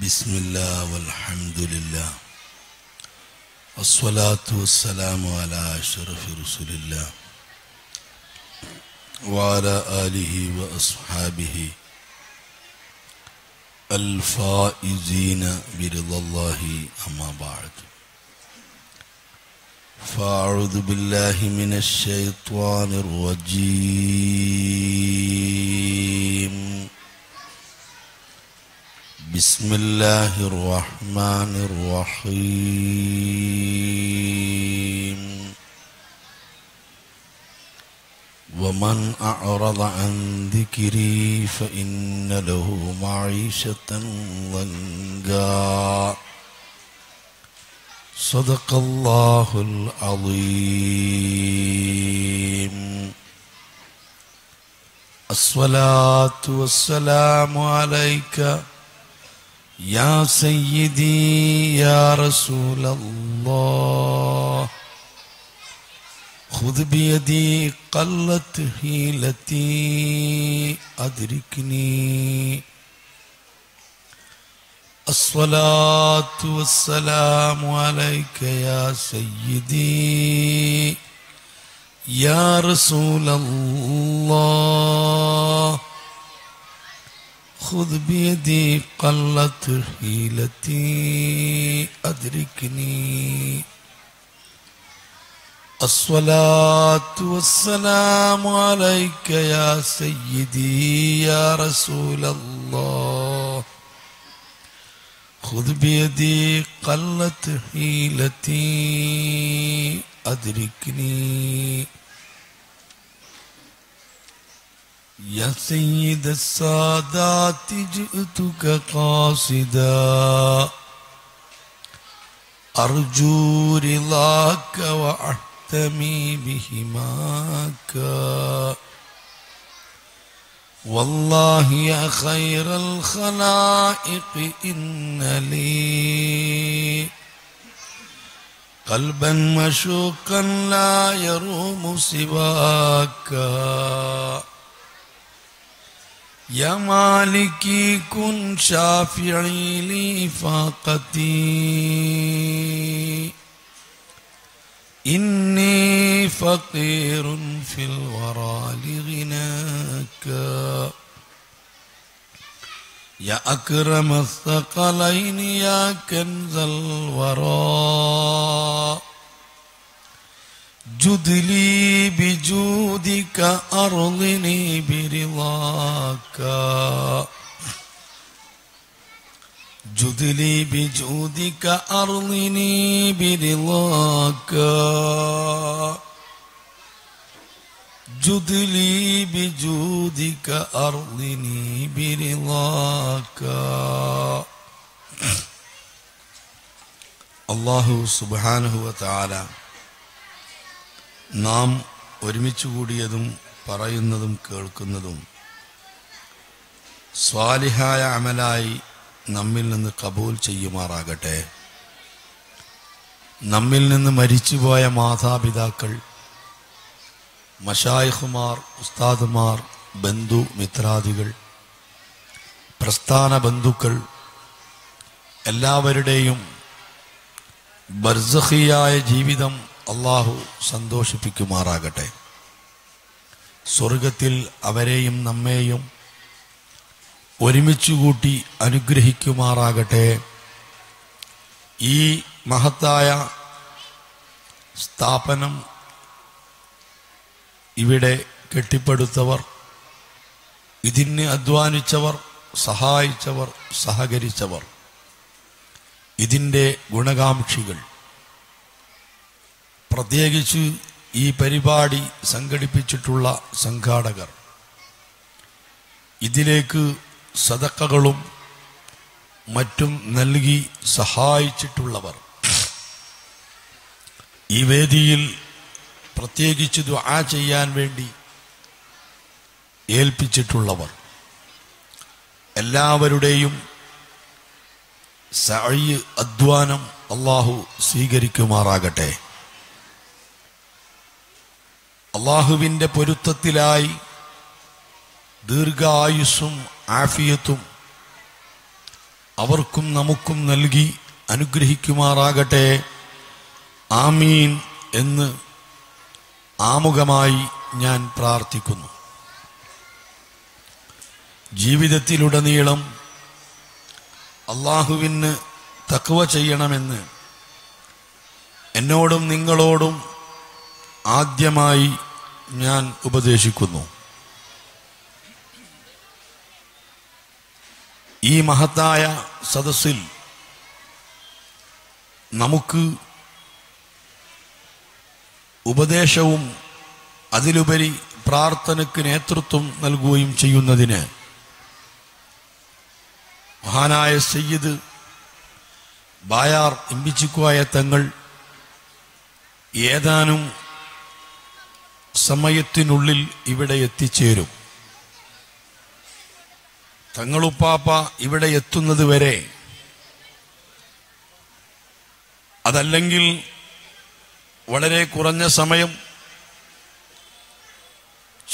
بسم اللہ والحمدللہ والصلاة والسلام علی اشرف رسول اللہ وعلی آلہ واصحابہ الفائزین برضا اللہ. اما بعد فاعوذ باللہ من الشیطان الرجیم. بسم اللہ الرحمن الرحیم. ومن اعرض عن ذکری فإن له معیشة ضنکا. صدق اللہ العظیم. الصلاة والسلام علیکہ یا سیدی یا رسول اللہ. خذ بیدی قلت حیلتی ادرکنی. الصلاة والسلام علیک یا سیدی یا رسول اللہ. خذ بیدی قلت حیلتی ادرکنی. الصلاة والسلام علیک یا سیدی یا رسول اللہ. خذ بیدی قلت حیلتی ادرکنی. یا سید السادات جئتک قاصدا ارجو رضاک واحتمی بہماک. واللہ یا خیر الخلائق ان لی قلبا مشوقا لا یروم سواک. یا مالکی کن شافعی لی فاقتی انی فقیر فی الورا لغناک. یا اکرم الثقلین یا کنز الورا جد لی بجودک ارضنی برضاک. جد لی بجودک ارضنی برضاک. جد لی بجودک ارضنی برضاک. اللہ سبحانہ وتعالی നാം ഒരുമിച്ചുകൂടിയതും പറയുന്നതും കേൾക്കുന്നതും സ്വാലിഹായ അമലായി നമ്മിൽ നിന്ന് കബൂൽ ചെയ്യുമാറാകട്ടെ. നമ്മിൽ നിന്ന് മരിച്ചുപോയ മാതാപിതാക്കൾ, മശായിഖുമാർ, ഉസ്താദുമാർ, ബന്ധു മിത്രാദികൾ, പ്രസ്ഥാന ബന്ധുക്കൾ എല്ലാവരുടെയും ബർസഖിയായ ജീവിതം അള്ളാഹു സന്തോഷിപ്പിക്കുമാറാകട്ടെ. സ്വർഗത്തിൽ അവരെയും നമ്മെയും ഒരുമിച്ചുകൂട്ടി അനുഗ്രഹിക്കുമാറാകട്ടെ. ഈ മഹത്തായ സ്ഥാപനം ഇവിടെ കെട്ടിപ്പടുത്തവർ, ഇതിന് അധ്വാനിച്ചവർ, സഹായിച്ചവർ, സഹകരിച്ചവർ, ഇതിൻ്റെ ഗുണകാംക്ഷികൾ, പ്രത്യേകിച്ച് ഈ പരിപാടി സംഘടിപ്പിച്ചിട്ടുള്ള സംഘാടകർ, ഇതിലേക്ക് സദഖകളും മറ്റും നൽകി സഹായിച്ചിട്ടുള്ളവർ, ഈ വേദിയിൽ പ്രത്യേകിച്ച് ദുആ ചെയ്യാൻ വേണ്ടി ഏൽപ്പിച്ചിട്ടുള്ളവർ, എല്ലാവരുടെയും സഅയ് അധ്വാനം അല്ലാഹു സ്വീകരിക്കുമാറാകട്ടെ. അള്ളാഹുവിൻ്റെ പൊരുത്തത്തിലായി ദീർഘായുസ്സും ആഫിയത്തും അവർക്കും നമുക്കും നൽകി അനുഗ്രഹിക്കുമാറാകട്ടെ. ആമീൻ എന്ന് ആമുഖമായി ഞാൻ പ്രാർത്ഥിക്കുന്നു. ജീവിതത്തിലുടനീളം അള്ളാഹുവിന് തഖ്വ ചെയ്യണമെന്ന് എന്നോടും നിങ്ങളോടും ആദ്യമായി ഞാൻ ഉപദേശിക്കുന്നു. ഈ മഹത്തായ സദസ്സിൽ നമുക്ക് ഉപദേശവും അതിലുപരി പ്രാർത്ഥനയ്ക്ക് നേതൃത്വം നൽകുകയും ചെയ്യുന്നതിന് മഹാനായ സയ്യിദ് ബായാർ ഇമ്പിച്ചിക്കോയ തങ്ങൾ ഏതാനും സമയത്തിനുള്ളിൽ ഇവിടെ എത്തിച്ചേരും. തങ്ങളുപ്പാപ്പ ഇവിടെ എത്തുന്നത് വരെ, അതല്ലെങ്കിൽ വളരെ കുറഞ്ഞ സമയം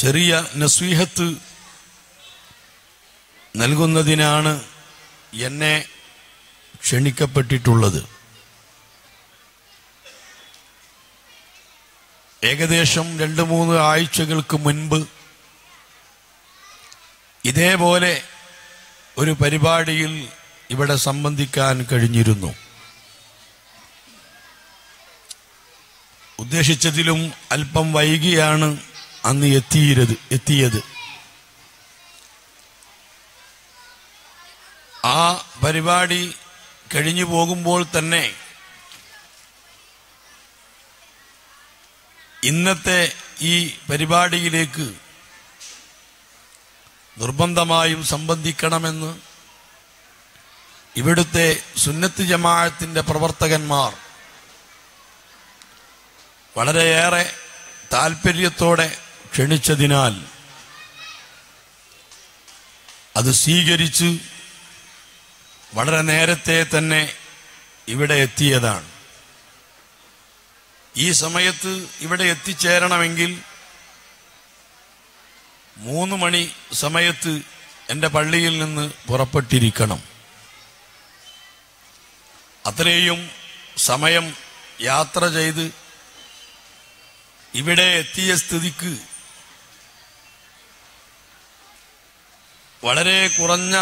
ചെറിയ നസീഹത്ത് നൽകുന്നതിനാണ് എന്നെ ക്ഷണിക്കപ്പെട്ടിട്ടുള്ളത്. ഏകദേശം 2-3 ആഴ്ചകൾക്ക് മുൻപ് ഇതേപോലെ ഒരു പരിപാടിയിൽ ഇവിടെ സംബന്ധിക്കാൻ കഴിഞ്ഞിരുന്നു. ഉദ്ദേശിച്ചതിലും അല്പം വൈകിയാണ് അന്ന് എത്തിയത്. ആ പരിപാടി കഴിഞ്ഞു പോകുമ്പോൾ തന്നെ ഇന്നത്തെ ഈ പരിപാടിയിലേക്ക് നിർബന്ധമായും സംബന്ധിക്കണമെന്ന് ഇവിടുത്തെ സുന്നത്ത് ജമാഅത്തിന്റെ പ്രവർത്തകന്മാർ വളരെയേറെ താൽപര്യത്തോടെ ക്ഷണിച്ചതിനാൽ അത് സ്വീകരിച്ച് വളരെ നേരത്തെ തന്നെ ഇവിടെ എത്തിയതാണ്. ഈ സമയത്ത് ഇവിടെ എത്തിച്ചേരണമെങ്കിൽ 3 മണി സമയത്ത് എൻ്റെ പള്ളിയിൽ നിന്ന് പുറപ്പെട്ടിരിക്കണം. അത്രയും സമയം യാത്ര ചെയ്ത് ഇവിടെ എത്തിയ സ്ഥിതിക്ക് വളരെ കുറഞ്ഞ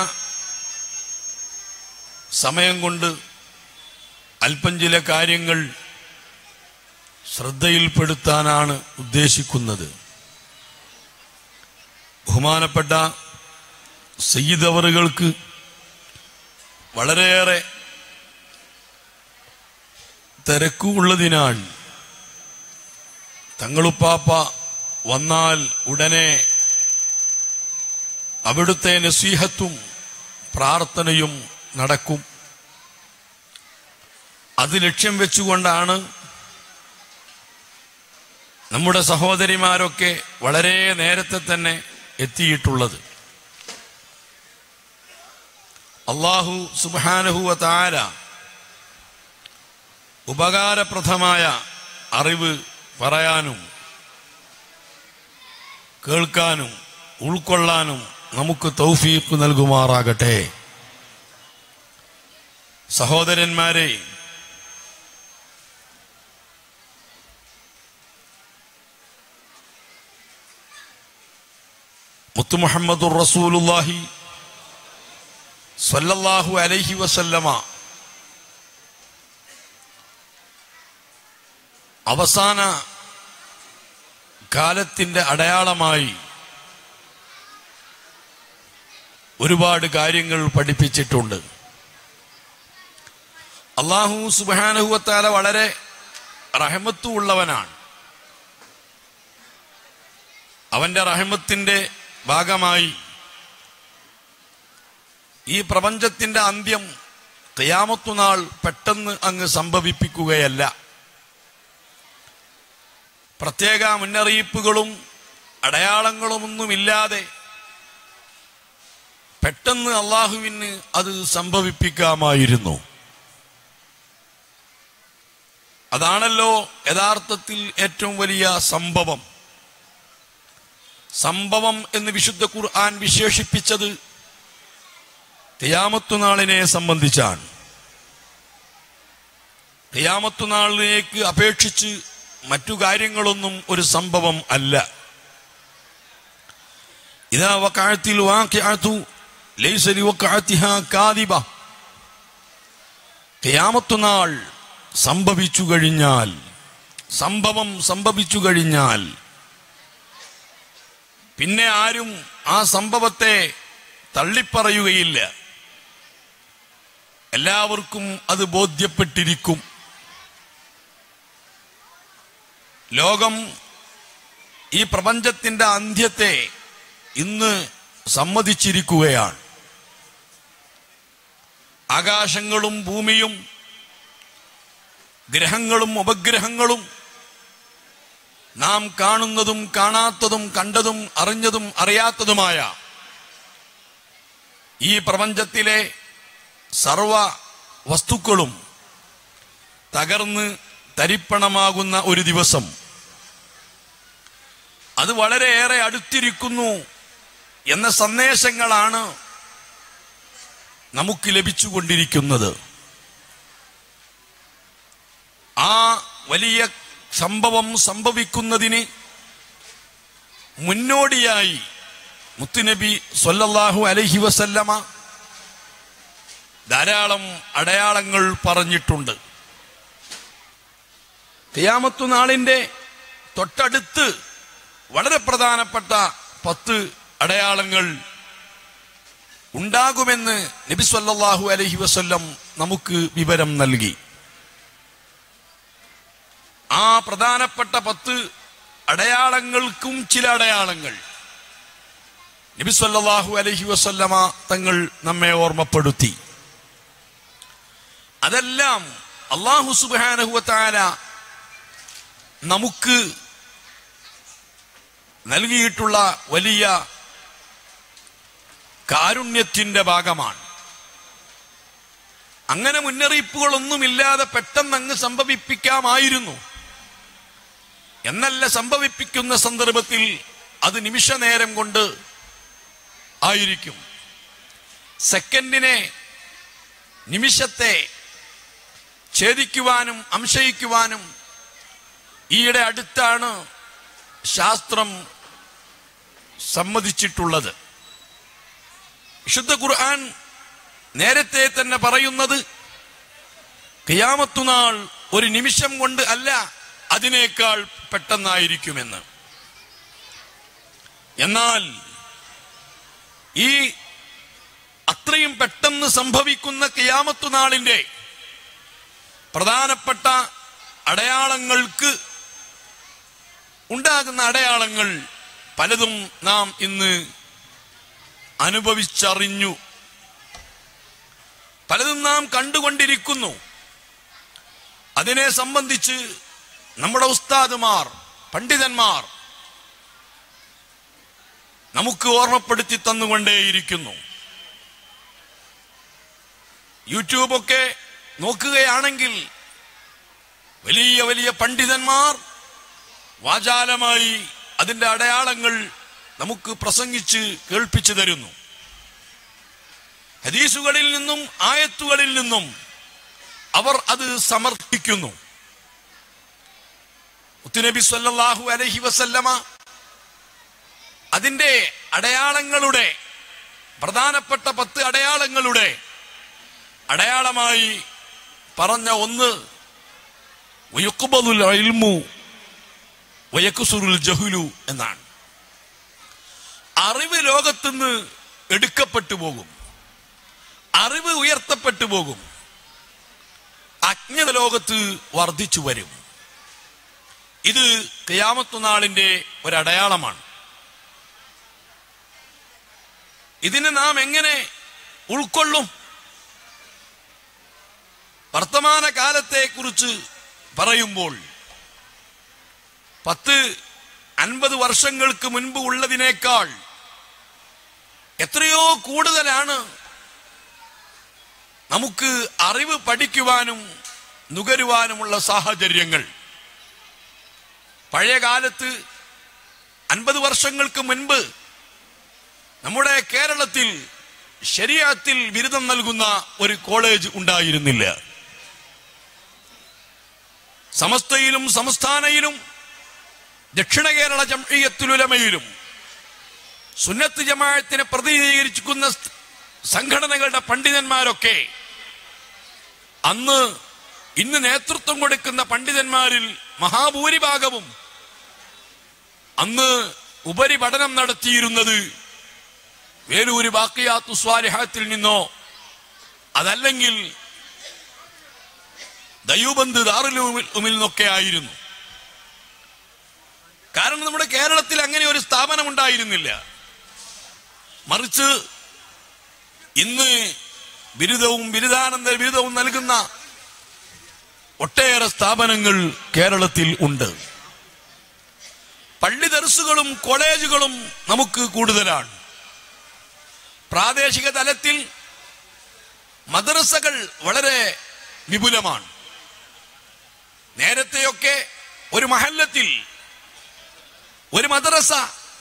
സമയം കൊണ്ട് അല്പം ചില കാര്യങ്ങൾ ശ്രദ്ധയിൽപ്പെടുത്താനാണ് ഉദ്ദേശിക്കുന്നത്. ബഹുമാനപ്പെട്ട സയ്യിദ് അവറുകൾക്ക് വളരെയേറെ തിരക്കുള്ളതിനാൽ തങ്ങളുപ്പാപ്പ വന്നാൽ ഉടനെ അവിടുത്തെ നസീഹത്തും പ്രാർത്ഥനയും നടക്കും. അത് ലക്ഷ്യം വെച്ചുകൊണ്ടാണ് നമ്മുടെ സഹോദരിമാരൊക്കെ വളരെ നേരത്തെ തന്നെ എത്തിയിട്ടുള്ളത്. അല്ലാഹു സുബ്ഹാനഹു വ തആല ഉപകാരപ്രദമായ അറിവ് പറയാനും കേൾക്കാനും ഉൾക്കൊള്ളാനും നമുക്ക് തൗഫീഖ് നൽകുമാറാകട്ടെ. സഹോദരന്മാരെ, മുത്തു മുഹമ്മദുർ റസൂലുള്ളാഹി സ്വല്ലല്ലാഹു അലൈഹി വസല്ലമ അവസാന കാലത്തിന്റെ അടയാളമായി ഒരുപാട് കാര്യങ്ങൾ പഠിപ്പിച്ചിട്ടുണ്ട്. അല്ലാഹു സുബ്ഹാനഹു വ തആല വളരെ റഹ്മത്ത് ഉള്ളവനാണ്. അവന്റെ റഹ്മത്തിന്റെ ഭാഗമായി ഈ പ്രപഞ്ചത്തിന്റെ അന്ത്യം ഖിയാമത്തുനാൾ പെട്ടെന്ന് അങ്ങ് സംഭവിപ്പിക്കുകയല്ല. പ്രത്യേക മുന്നറിയിപ്പുകളും അടയാളങ്ങളുമൊന്നുമില്ലാതെ പെട്ടെന്ന് അല്ലാഹുവിന് അത് സംഭവിപ്പിക്കാമായിരുന്നു. അതാണല്ലോ യഥാർത്ഥത്തിൽ ഏറ്റവും വലിയ സംഭവം. സംഭവം എന്ന് വിശുദ്ധ ഖുർആൻ വിശേഷിപ്പിച്ചത് ഖിയാമത്തുനാളിനെ സംബന്ധിച്ചാണ്. ഖിയാമത്തുനാളിലേക്ക് അപേക്ഷിച്ച് മറ്റു കാര്യങ്ങളൊന്നും ഒരു സംഭവം അല്ല. ഇദാ വഖഅത്തിൽ വാഖിഅതു ലൈസ ലിവഖഅതിഹാ കാദിബ. ഖിയാമത്തുനാൾ സംഭവിച്ചു കഴിഞ്ഞാൽ, സംഭവം സംഭവിച്ചു കഴിഞ്ഞാൽ പിന്നെ ആരും ആ സംഭവത്തെ തള്ളിപ്പറയുകയില്ല. എല്ലാവർക്കും അത് ബോധ്യപ്പെട്ടിരിക്കും. ലോകം, ഈ പ്രപഞ്ചത്തിന്റെ അന്ത്യത്തെ ഇന്ന് സമ്മതിച്ചിരിക്കുകയാണ്. ആകാശങ്ങളും ഭൂമിയും ഗ്രഹങ്ങളും ഉപഗ്രഹങ്ങളും നാം കാണുന്നതും കാണാത്തതും കണ്ടതും അറിഞ്ഞതും അറിയാത്തതുമായ ഈ പ്രപഞ്ചത്തിലെ സർവ വസ്തുക്കളും തകർന്ന് തരിപ്പണമാകുന്ന ഒരു ദിവസം അത് വളരെയേറെ അടുത്തിരിക്കുന്നു എന്ന സന്ദേശങ്ങളാണ് നമുക്ക് ലഭിച്ചുകൊണ്ടിരിക്കുന്നത്. ആ വലിയ സംഭവം സംഭവിക്കുന്നതിന് മുന്നോടിയായി മുത്തുനബി സ്വല്ലല്ലാഹു അലൈഹി വസല്ലമ ധാരാളം അടയാളങ്ങൾ പറഞ്ഞിട്ടുണ്ട്. ഖിയാമത്ത് നാളിന്റെ തൊട്ടടുത്ത് വളരെ പ്രധാനപ്പെട്ട 10 അടയാളങ്ങൾ ഉണ്ടാകുമെന്ന് നബി സ്വല്ലല്ലാഹു അലൈഹി വസല്ലം നമുക്ക് വിവരം നൽകി. ആ പ്രധാനപ്പെട്ട 10 അടയാളങ്ങൾക്കും ചില അടയാളങ്ങൾ നബി സ്വല്ലല്ലാഹു അലൈഹി വസല്ലമ തങ്ങൾ നമ്മെ ഓർമ്മപ്പെടുത്തി. അതെല്ലാം അല്ലാഹു സുബ്ഹാനഹു വ തആല നമുക്ക് നൽകിയിട്ടുള്ള വലിയ കാരുണ്യത്തിന്റെ ഭാഗമാണ്. അങ്ങനെ മുന്നറിയിപ്പുകളൊന്നുമില്ലാതെ പെട്ടെന്ന് അങ്ങ് സംഭവിപ്പിക്കാമായിരുന്നു എന്നല്ല, സംഭവിപ്പിക്കുന്ന സന്ദർഭത്തിൽ അത് നിമിഷ നേരം കൊണ്ട് ആയിരിക്കും. സെക്കൻഡിനെ, നിമിഷത്തെ ഛേദിക്കുവാനും സംശയിക്കുവാനും ഈയിടെ അടുത്താണ് ശാസ്ത്രം സമ്മതിച്ചിട്ടുള്ളത്. വിശുദ്ധ ഖുർആൻ നേരത്തെ തന്നെ പറയുന്നത് ഖിയാമത്തുനാൾ ഒരു നിമിഷം കൊണ്ട് അല്ല, അതിനേക്കാൾ പെട്ടെന്നായിരിക്കുമെന്ന്. എന്നാൽ ഈ അത്രയും പെട്ടെന്ന് സംഭവിക്കുന്ന ഖിയാമത്തുനാളിന്റെ പ്രധാനപ്പെട്ട അടയാളങ്ങൾക്ക് ഉണ്ടാകുന്ന അടയാളങ്ങൾ പലതും നാം ഇന്ന് അനുഭവിച്ചറിഞ്ഞു, പലതും നാം കണ്ടുകൊണ്ടിരിക്കുന്നു. അതിനെ സംബന്ധിച്ച് നമ്മുടെ ഉസ്താദുമാർ, പണ്ഡിതന്മാർ നമുക്ക് ഓർമ്മപ്പെടുത്തി തന്നുകൊണ്ടേയിരിക്കുന്നു. യൂട്യൂബൊക്കെ നോക്കുകയാണെങ്കിൽ വലിയ വലിയ പണ്ഡിതന്മാർ വാചാലമായി അതിൻ്റെ അടയാളങ്ങൾ നമുക്ക് പ്രസംഗിച്ച് കേൾപ്പിച്ചു തരുന്നു. ഹദീസുകളിൽ നിന്നും ആയത്തുകളിൽ നിന്നും അവർ അത് സമർത്ഥിക്കുന്നു. മുത്തുനബി സ്വല്ലല്ലാഹു അലൈഹി വസല്ലമ അതിൻ്റെ അടയാളങ്ങളുടെ പ്രധാനപ്പെട്ട 10 അടയാളങ്ങളുടെ അടയാളമായി പറഞ്ഞ ഒന്ന് വയുഖ്ബലുൽ ഇൽമു വയക്സുറുൽ ജഹ്ലു എന്നാണ്. അറിവ് ലോകത്തുനിന്ന് എടുക്കപ്പെട്ടു പോകും, അറിവ് ഉയർത്തപ്പെട്ടു പോകും, അജ്ഞത ലോകത്ത് വർദ്ധിച്ചു വരും. ഇത് ഖിയാമത്തുനാളിന്റെ ഒരടയാളമാണ്. ഇതിനെ നാം എങ്ങനെ ഉൾക്കൊള്ളും? വർത്തമാന കാലത്തെക്കുറിച്ച് പറയുമ്പോൾ 10-50 വർഷങ്ങൾക്ക് മുൻപ് ഉള്ളതിനേക്കാൾ എത്രയോ കൂടുതലാണ് നമുക്ക് അറിവ് പഠിക്കുവാനും നുകരുവാനുമുള്ള സാഹചര്യങ്ങൾ. പഴയ കാലത്ത് 50 വർഷങ്ങൾക്ക് മുൻപ് നമ്മുടെ കേരളത്തിൽ ശരീഅത്തിൽ ബിരുദം നൽകുന്ന ഒരു കോളേജ് ഉണ്ടായിരുന്നില്ല. സമസ്തയിലും സംസ്ഥാനയിലും ദക്ഷിണ കേരള ജംഇയ്യത്തുൽ ഉലമയിലും സുന്നത്ത് ജമാഅത്തിനെ പ്രതിനിധീകരിക്കുന്ന സംഘടനകളുടെ പണ്ഡിതന്മാരൊക്കെ അന്ന് ഇന്ന് നേതൃത്വം കൊടുക്കുന്ന പണ്ഡിതന്മാരിൽ മഹാഭൂരിഭാഗവും അന്ന് ഉപരിപഠനം നടത്തിയിരുന്നത് വേലൂര് ബാക്കിയാത്തു സ്വാലിഹാത്തിൽ നിന്നോ അതല്ലെങ്കിൽ ദയൂബന്ദ് ദാറുൽ ഉലൂമിൽ നിന്നൊക്കെ ആയിരുന്നു. കാരണം നമ്മുടെ കേരളത്തിൽ അങ്ങനെ ഒരു സ്ഥാപനം ഉണ്ടായിരുന്നില്ല. മറിച്ച് ഇന്ന് ബിരുദവും ബിരുദാനന്തര ബിരുദവും നൽകുന്ന ഒട്ടേറെ സ്ഥാപനങ്ങൾ കേരളത്തിൽ ഉണ്ട്. പള്ളി ദർസുകളും കോളേജുകളും നമുക്ക് കൂടുതലാണ്. പ്രാദേശിക തലത്തിൽ മദ്രസകൾ വളരെ വിപുലമാണ്. നേരത്തെയൊക്കെ ഒരു മഹല്ലത്തിൽ ഒരു മദ്രസ,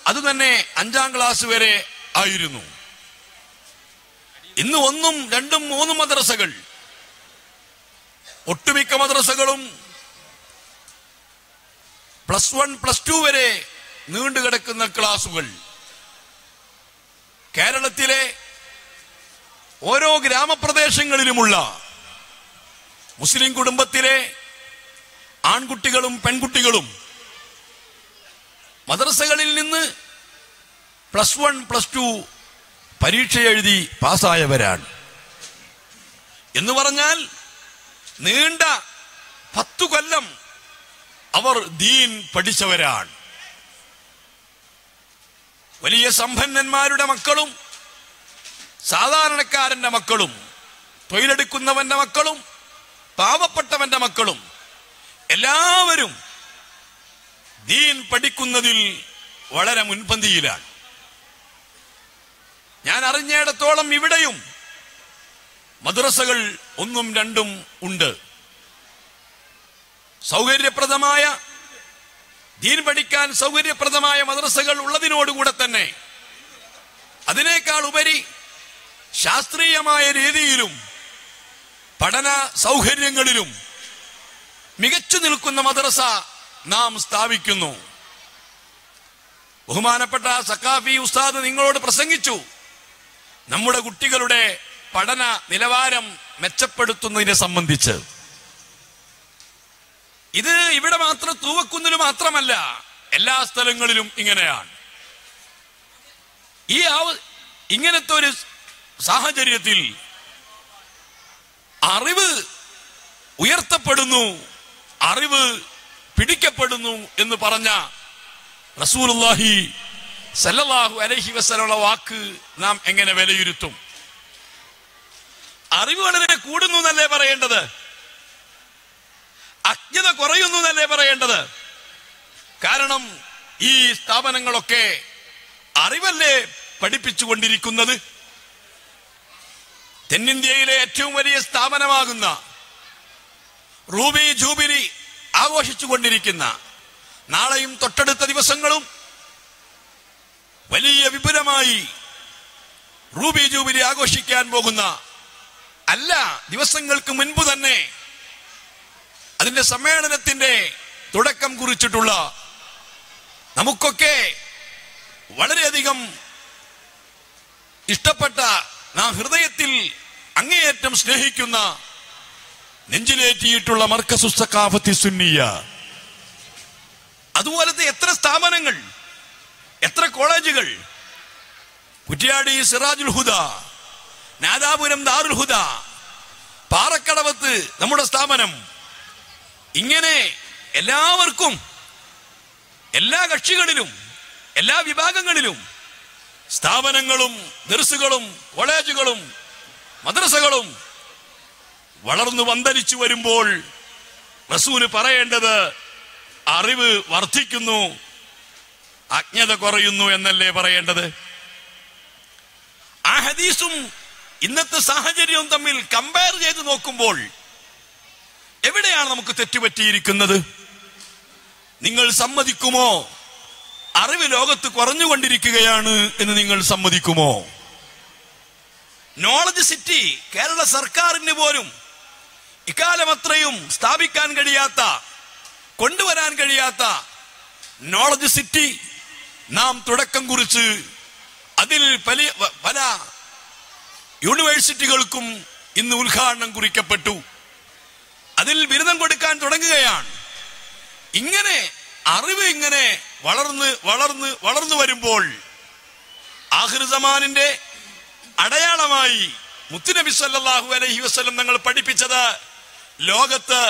അത് തന്നെ 5ാം ക്ലാസ് വരെ ആയിരുന്നു. ഇന്ന് 1, 2, 3 മദ്രസകൾ, ഒട്ടുമിക്ക മദ്രസകളും പ്ലസ് 1, പ്ലസ് 2 വരെ നീണ്ടുകിടക്കുന്ന ക്ലാസുകൾ. കേരളത്തിലെ ഓരോ ഗ്രാമപ്രദേശങ്ങളിലുമുള്ള മുസ്ലിം കുടുംബത്തിലെ ആൺകുട്ടികളും പെൺകുട്ടികളും മദ്രസകളിൽ നിന്ന് പ്ലസ് 1, പ്ലസ് 2 പരീക്ഷ എഴുതി പാസ്സായവരാണ്. എന്ന് പറഞ്ഞാൽ നീണ്ട 10 കൊല്ലം അവർ ദീൻ പഠിച്ചവരാണ്. വലിയ സമ്പന്നന്മാരുടെ മക്കളും സാധാരണക്കാരന്റെ മക്കളും തൊഴിലെടുക്കുന്നവന്റെ മക്കളും പാവപ്പെട്ടവന്റെ മക്കളും എല്ലാവരും ദീൻ പഠിക്കുന്നതിൽ വളരെ മുൻപന്തിയിലാണ്. ഞാൻ അറിഞ്ഞിടത്തോളം ഇവിടെയും മദ്രസകൾ 1, 2 ഉണ്ട്. സൗകര്യപ്രദമായ ദീൻ പഠിക്കാൻ സൗകര്യപ്രദമായ മദ്രസകൾ ഉള്ളതിനോടുകൂടെ തന്നെ അതിനേക്കാൾ ഉപരി ശാസ്ത്രീയമായ രീതിയിലും പഠന സൗകര്യങ്ങളിലും മികച്ചു നിൽക്കുന്ന മദ്രസ നാം സ്ഥാപിക്കുന്നു. ബഹുമാനപ്പെട്ട സഖാഫി ഉസ്താദ് നിങ്ങളോട് പ്രസംഗിച്ചു. നമ്മുടെ കുട്ടികളുടെ പഠന നിലവാരം മെച്ചപ്പെടുത്തുന്നതിനെ സംബന്ധിച്ച് ഇത് ഇവിടെ മാത്രം തൂവക്കുന്നിൽ മാത്രമല്ല, എല്ലാ സ്ഥലങ്ങളിലും ഇങ്ങനെയാണ്. ഇങ്ങനത്തെ ഒരു സാഹചര്യത്തിൽ അറിവ് ഉയർത്തപ്പെടുന്നു, അറിവ് പിടിക്കപ്പെടുന്നു എന്ന് പറഞ്ഞ റസൂലുള്ളാഹി സല്ലല്ലാഹു അലൈഹി വസല്ലമയുടെ വാക്ക് നാം എങ്ങനെ വിലയിരുത്തും? അറിവ് വളരെ കൂടുന്നു എന്നല്ലേ പറയേണ്ടത്? അജ്ഞത കുറയുന്നു എന്നല്ലേ പറയേണ്ടത്? കാരണം ഈ സ്ഥാപനങ്ങളൊക്കെ അറിവല്ലേ പഠിപ്പിച്ചുകൊണ്ടിരിക്കുന്നത്. തെന്നിന്ത്യയിലെ ഏറ്റവും വലിയ സ്ഥാപനമാകുന്ന റൂബി ജൂബിലി ആഘോഷിച്ചുകൊണ്ടിരിക്കുന്ന നാളെയും തൊട്ടടുത്ത ദിവസങ്ങളും വലിയ വിപുലമായി റൂബി ജൂബിലി ആഘോഷിക്കാൻ പോകുന്ന ദിവസങ്ങൾക്ക് മുൻപ് തന്നെ അതിന്റെ സമ്മേളനത്തിന്റെ തുടക്കം കുറിച്ചിട്ടുള്ള നമുക്കൊക്കെ വളരെയധികം ഇഷ്ടപ്പെട്ട, നാം ഹൃദയത്തിൽ അങ്ങേയറ്റം സ്നേഹിക്കുന്ന, നെഞ്ചിലേറ്റിയിട്ടുള്ള മർക്കസുസ് സഖാഫത്തി സുന്നിയ. അതുപോലത്തെ എത്ര സ്ഥാപനങ്ങൾ, എത്ര കോളേജുകൾ! കുറ്റ്യാടി സിറാജുൽ ഹുദ, നാദാപുരം ദാറുൽ ഹുദ, പാറക്കടവത്ത് നമ്മുടെ സ്ഥാപനം. ഇങ്ങനെ എല്ലാവർക്കും, എല്ലാ കക്ഷികളിലും, എല്ലാ വിഭാഗങ്ങളിലും സ്ഥാപനങ്ങളും ദർസുകളും കോളേജുകളും മദ്രസകളും വളർന്നു വന്തലിച്ചു വരുമ്പോൾ റസൂല് പറയേണ്ടത് അറിവ് വർദ്ധിക്കുന്നു, അജ്ഞത കുറയുന്നു എന്നല്ലേ പറയേണ്ടത്? ആ ഹദീസും ഇന്നത്തെ സാഹചര്യവും തമ്മിൽ കമ്പയർ ചെയ്ത് നോക്കുമ്പോൾ എവിടെയാണ് നമുക്ക് തെറ്റുപറ്റിയിരിക്കുന്നത്? നിങ്ങൾ സമ്മതിക്കുമോ അറിവ് ലോകത്ത് കുറഞ്ഞുകൊണ്ടിരിക്കുകയാണ് എന്ന്? നിങ്ങൾ സമ്മതിക്കുമോ? നോളജ് സിറ്റി കേരള സർക്കാരിന് പോലും ഇക്കാലമത്രയും സ്ഥാപിക്കാൻ കഴിയാത്ത, കൊണ്ടുവരാൻ കഴിയാത്ത നോളജ് സിറ്റി നാം തുടക്കം കുറിച്ച് അതിൽ പല യൂണിവേഴ്സിറ്റികൾക്കും ഇന്ന് ഉദ്ഘാടനം കുറിക്കപ്പെട്ടു, അതിൽ ബിരുദം കൊടുക്കാൻ തുടങ്ങുകയാണ്. ഇങ്ങനെ അറിവ് ഇങ്ങനെ വളർന്ന് വളർന്ന് വളർന്നു വരുമ്പോൾ ആഖിർ സമാനിന്റെ അടയാളമായി മുത്തുനബി സല്ലല്ലാഹു അലൈഹി വസല്ലം തങ്ങൾ പഠിപ്പിച്ചത്, ലോകത്ത്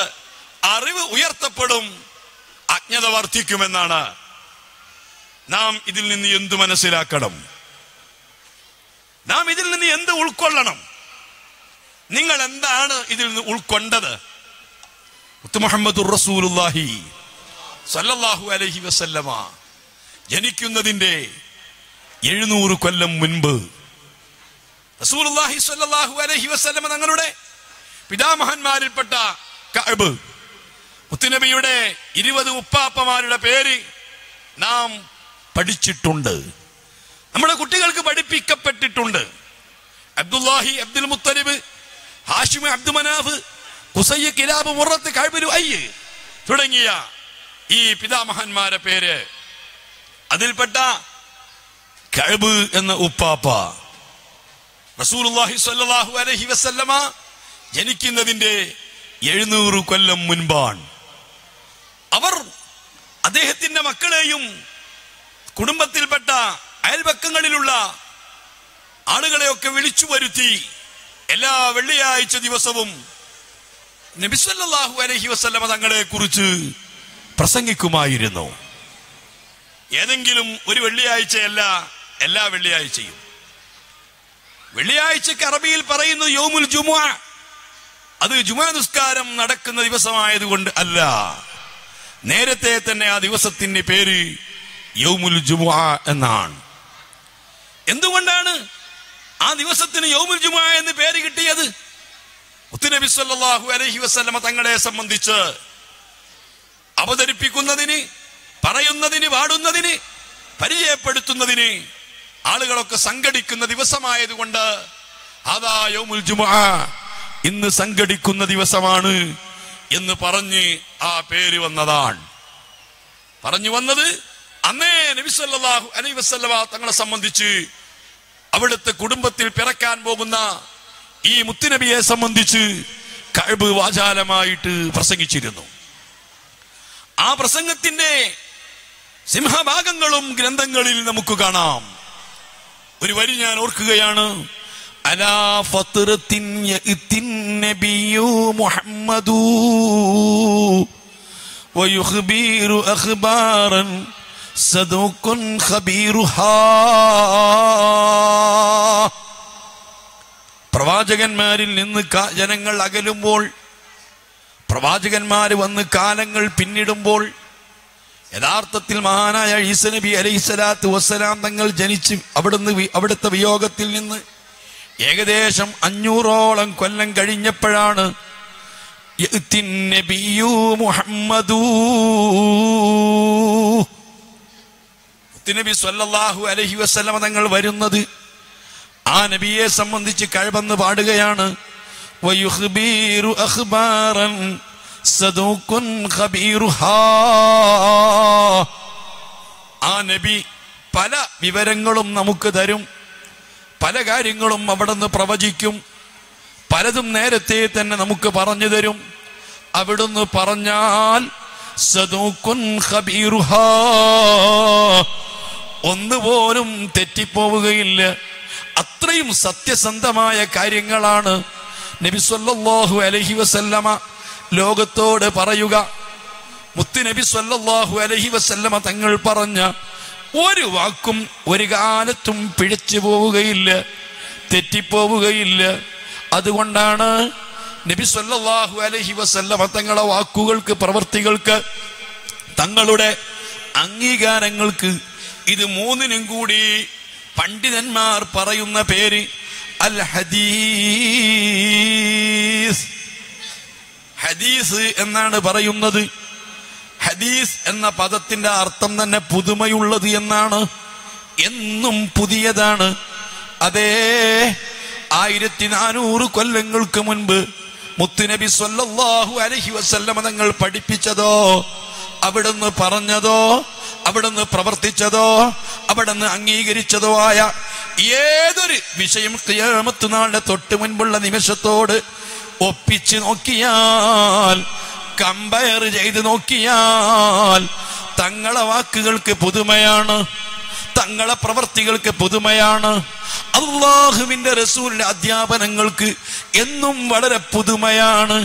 അറിവ് ഉയർത്തപ്പെടും, അജ്ഞത വർദ്ധിക്കുമെന്നാണ്. നാം ഇതിൽ നിന്ന് എന്തു മനസ്സിലാക്കണം? നാം ഇതിൽ നിന്ന് എന്ത് ഉൾക്കൊള്ളണം? നിങ്ങൾ എന്താണ് ഇതിൽ നിന്ന് ഉൾക്കൊണ്ടത്? മുഹമ്മദുർ റസൂലുള്ളാഹി സല്ലല്ലാഹു അലൈഹി വസല്ലമ ജനിക്കുന്നതിന്റെ 700 കൊല്ലം മുൻപ് റസൂലുള്ളാഹി സല്ലല്ലാഹു അലൈഹി വസല്ലമ തങ്ങളുടെ പിതാമഹന്മാരിൽപ്പെട്ട കഅബ്, മുത്തുനബിയുടെ 20 ഉപ്പാപ്പമാരുടെ പേര് നാം പഠിച്ചിട്ടുണ്ട്, നമ്മുടെ കുട്ടികൾക്ക് പഠിപ്പിക്കപ്പെട്ടിട്ടുണ്ട്. Abdullahi Abdul Muttalib, Hashim Abdu Manaf, Qusai Kilab Murrah Ka'b Luayy തുടങ്ങിയ ഈ പിതാമഹന്മാരുടെ പേര്, അതിൽപ്പെട്ട കഅബ് എന്ന ഉപ്പാപ്പ റസൂലുള്ളാഹി സ്വല്ലല്ലാഹു അലൈഹി വസല്ലമ ജനിക്കുന്നതിന്റെ 700 കൊല്ലം മുൻപാണ്. അവർ അദ്ദേഹത്തിന്റെ മക്കളെയും കുടുംബത്തിൽപ്പെട്ട അയൽപക്കങ്ങളിലുള്ള ആളുകളെയൊക്കെ വിളിച്ചു വരുത്തി എല്ലാ വെള്ളിയാഴ്ച ദിവസവും നബി സല്ലല്ലാഹു അലൈഹി വസല്ലമ തങ്ങളെ കുറിച്ച് പ്രസംഗിക്കുമായിരുന്നു. ഏതെങ്കിലും ഒരു വെള്ളിയാഴ്ചയല്ല, എല്ലാ വെള്ളിയാഴ്ചയും. വെള്ളിയാഴ്ചക്ക് അറബിയിൽ പറയുന്നു യൗമുൽ ജുമുഅ, അത് ജുമുഅ നിസ്കാരം നടക്കുന്ന ദിവസമായതുകൊണ്ട് അല്ല, നേരത്തെ തന്നെ ആ ദിവസത്തിന്റെ പേര് യൗമുൽ ജുമുഅ എന്നാണ്. എന്തുകൊണ്ടാണ് ആ ദിവസത്തിന് യൗമുൽ ജുമുഅ എന്ന് പേര് കിട്ടിയത്? മുത്തുനബി സല്ലല്ലാഹു അലൈഹി വസല്ലമ തങ്ങളെ സംബന്ധിച്ച് അവതരിപ്പിക്കുന്നതിന്, പറയുന്നതിന്, പാടുന്നതിന്, പരിചയപ്പെടുത്തുന്നതിന് ആളുകളൊക്കെ സംഘടിക്കുന്ന ദിവസമായതുകൊണ്ട് അതാ യൗമുൽ ജുമുഅ, ഇന്ന് സംഘടിക്കുന്ന ദിവസമാണ് എന്ന് പറഞ്ഞ് ആ പേര് വന്നതാണ്. പറഞ്ഞു വന്നത് അന്നേ നബി സല്ലല്ലാഹു അലൈഹി വസല്ലമ തങ്ങളെ സംബന്ധിച്ച്, അവിടുത്തെ കുടുംബത്തിൽ പിറക്കാൻ പോകുന്ന ഈ മുത്തുനബിയെ സംബന്ധിച്ച് കഅബ് വാചാലമായിട്ട് പ്രസംഗിച്ചിരുന്നു. ആ പ്രസംഗത്തിന്റെ സിംഹഭാഗങ്ങളും ഗ്രന്ഥങ്ങളിൽ നമുക്ക് കാണാം. ഒരു വരി ഞാൻ ഓർക്കുകയാണ്, അലാ ഫത്റത്തിൻ യഅ്തിൻ നബിയു മുഹമ്മദു വയുഖ്ബീറു അഖ്ബാറൻ സദുഖുൻ ഖബീറുഹാ. പ്രവാചകന്മാരിൽ നിന്ന് ജനങ്ങൾ അകലുമ്പോൾ, പ്രവാചകന്മാർ വന്ന് കാലങ്ങൾ പിന്നിടുമ്പോൾ, യഥാർത്ഥത്തിൽ മഹാനായ ഈസാ നബി അലൈഹിസ്സലാത്തു വസ്സലാം തങ്ങൾ ജനിച്ച് അവിടുത്തെ വിയോഗത്തിൽ നിന്ന് ഏകദേശം 500ഓളം കൊല്ലം കഴിഞ്ഞപ്പോഴാണ് നബിയു മുഹമ്മദു, നബി സല്ലല്ലാഹു അലൈഹി വസല്ലമ തങ്ങൾ വരുന്നത്. ആ നബിയെ സംബന്ധിച്ച് കഅബ് പാടുകയാണ്, വയുഖ്ബീറു അഖ്ബാറൻ സദൂഖുൻ ഖബീറുഹാ. ആ നബി പല വിവരങ്ങളും നമുക്ക് തരും, പല കാര്യങ്ങളും അവിടുന്ന് പ്രവചിക്കും, പലതും നേരത്തെ തന്നെ നമുക്ക് പറഞ്ഞു തരും. അവിടുന്ന് പറഞ്ഞാൽ സദൂഖുൻ ഖബീറുഹാ, ഒന്നുപോലും തെറ്റിപ്പോവുകയില്ല. അത്രയും സത്യസന്ധമായ കാര്യങ്ങളാണ് നബി സല്ലല്ലാഹു അലൈഹി വസല്ലമ ലോകത്തോട് പറയുക. മുത്ത് നബി സല്ലല്ലാഹു അലൈഹി വസല്ലമ തങ്ങൾ പറഞ്ഞ ഒരു വാക്കും ഒരു കാലത്തും പിഴച്ചു പോവുകയില്ല, തെറ്റിപ്പോവുകയില്ല. അതുകൊണ്ടാണ് നബി സല്ലല്ലാഹു അലൈഹി വസല്ലമ തങ്ങളുടെ വാക്കുകൾക്ക്, പ്രവൃത്തികൾക്ക്, തങ്ങളുടെ അംഗീകാരങ്ങൾക്ക് ഇത് മൂന്നിനും കൂടി പണ്ഡിതന്മാർ പറയുന്ന പേര് അൽ ഹദീസ്. ഹദീസ് എന്നാണ് പറയുന്നത്. ഹദീസ് എന്ന പദത്തിന്റെ അർത്ഥം തന്നെ പുതുമയുള്ളത് എന്നാണ്, എന്നും പുതിയതാണ്. അതേ 1400 കൊല്ലങ്ങൾക്ക് മുൻപ് മുത്തുനബി സ്വല്ലല്ലാഹു അലൈഹി വസല്ലമ തങ്ങൾ പഠിപ്പിച്ചതോ, അവിടുന്ന് പറഞ്ഞതോ, അവിടുന്ന് പ്രവർത്തിച്ചതോ, അവിടുന്ന് അംഗീകരിച്ചതോ ആയ ഏതൊരു വിഷയം ഖിയാമത്ത് നാളിന്റെ തൊട്ട് മുൻപുള്ള നിമിഷത്തോട് ഒപ്പിച്ച് നോക്കിയാൽ, കമ്പയർ ചെയ്ത് നോക്കിയാൽ തങ്ങളെ വാക്കുകൾക്ക് പുതുമയാണ്, തങ്ങളെ പ്രവർത്തികൾക്ക് പുതുമയാണ്, അല്ലാഹുവിന്റെ റസൂലിന്റെ അധ്യാപനങ്ങൾക്ക് എന്നും വളരെ പുതുമയാണ്.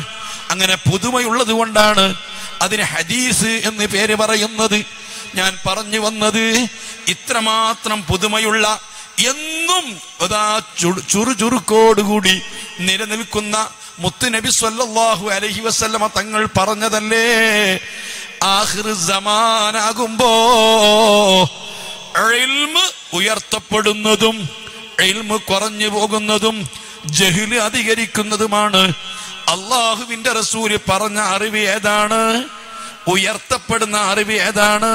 അങ്ങനെ പുതുമയുള്ളത് കൊണ്ടാണ് അതിന് ഹദീസ് എന്ന് പേര് പറയുന്നത്. ഞാൻ പറഞ്ഞു വന്നത് ഇത്രമാത്രം പുതുമയുള്ള, എന്നും ചുറുചുറുക്കോടുകൂടി നിലനിൽക്കുന്ന മുത്തുനബി സ്വല്ലല്ലാഹു അലൈഹി വസല്ലമ തങ്ങൾ പറഞ്ഞതല്ലേ, ആഖിർ സമാനാകുമ്പോ ഇൽമ് ഉയർത്തപ്പെടുന്നതും ഇൽമ് കുറഞ്ഞു പോകുന്നതും ജഹ്ല് അധികരിക്കുന്നതുമാണ്. അള്ളാഹുവിന്റെ റസൂല് പറഞ്ഞ അറിവ് ഏതാണ്? ഉയർത്തപ്പെടുന്ന അറിവ് ഏതാണ്?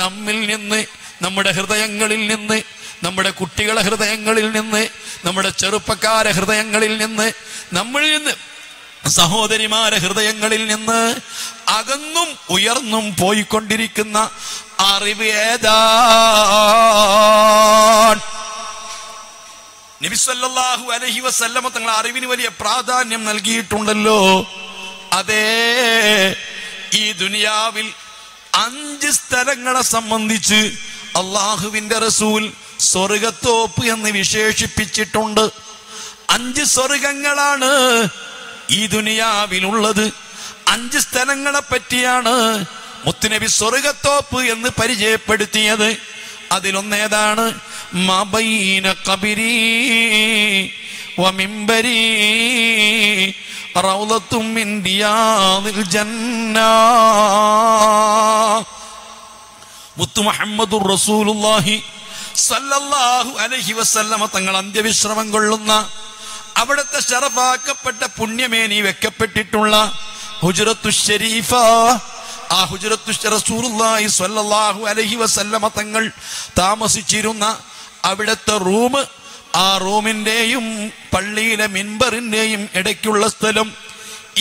നമ്മിൽ നിന്ന്, നമ്മുടെ ഹൃദയങ്ങളിൽ നിന്ന്, നമ്മുടെ കുട്ടികളുടെ ഹൃദയങ്ങളിൽ നിന്ന്, നമ്മുടെ ചെറുപ്പക്കാരെ ഹൃദയങ്ങളിൽ നിന്ന്, നമ്മളിൽ നിന്ന്, സഹോദരിമാരെ ഹൃദയങ്ങളിൽ നിന്ന് അകന്നും ഉയർന്നും പോയിക്കൊണ്ടിരിക്കുന്ന അറിവ് ഏതാണ്? നബി സല്ലല്ലാഹു അലൈഹി വസല്ലമ തങ്ങൾ അറിവിന് വലിയ പ്രാധാന്യം നൽകിയിട്ടുണ്ടല്ലോ. അതേ, ഈ ദുനിയാവിൽ 5 സ്ഥലങ്ങളെ സംബന്ധിച്ച് അള്ളാഹുവിന്റെ റസൂൽ സ്വർഗത്തോപ്പ് എന്ന് വിശേഷിപ്പിച്ചിട്ടുണ്ട്. 5 സ്വർഗങ്ങളാണ് ഈ ദുനിയാവിലുള്ളത്. 5 സ്ഥലങ്ങളെ പറ്റിയാണ് മുത്തുനബി സ്വർഗത്തോപ്പ് എന്ന് പരിചയപ്പെടുത്തിയത്. അതിലൊന്നേതാണ്? മബൈന ഖബരി വമിംബരി റൗളത്തും മിൻ ദിയാദിൽ ജന്ന. മുത്തു മുഹമ്മദുർ റസൂലുള്ളാഹി സല്ലല്ലാഹു അലൈഹി വസല്ലമ തങ്ങൾ അന്ത്യവിശ്രമം കൊള്ളുന്ന, അവിടുത്തെ ശറഫാക്കപ്പെട്ട, പുണ്യമേനി വെക്കപ്പെട്ടിട്ടുള്ള ഹുജ്റത്തു ശരീഫ, ആ ഹുജ്റത്തു റസൂലുള്ളാഹി സ്വല്ലല്ലാഹു അലൈഹി വസല്ലമ തങ്ങൾ താമസിച്ചിരുന്ന അവിടുത്തെ റൂം, ആ റൂമിന്റെയും പള്ളിയിലെ മിൻബറിന്റെയും ഇടയ്ക്കുള്ള സ്ഥലം,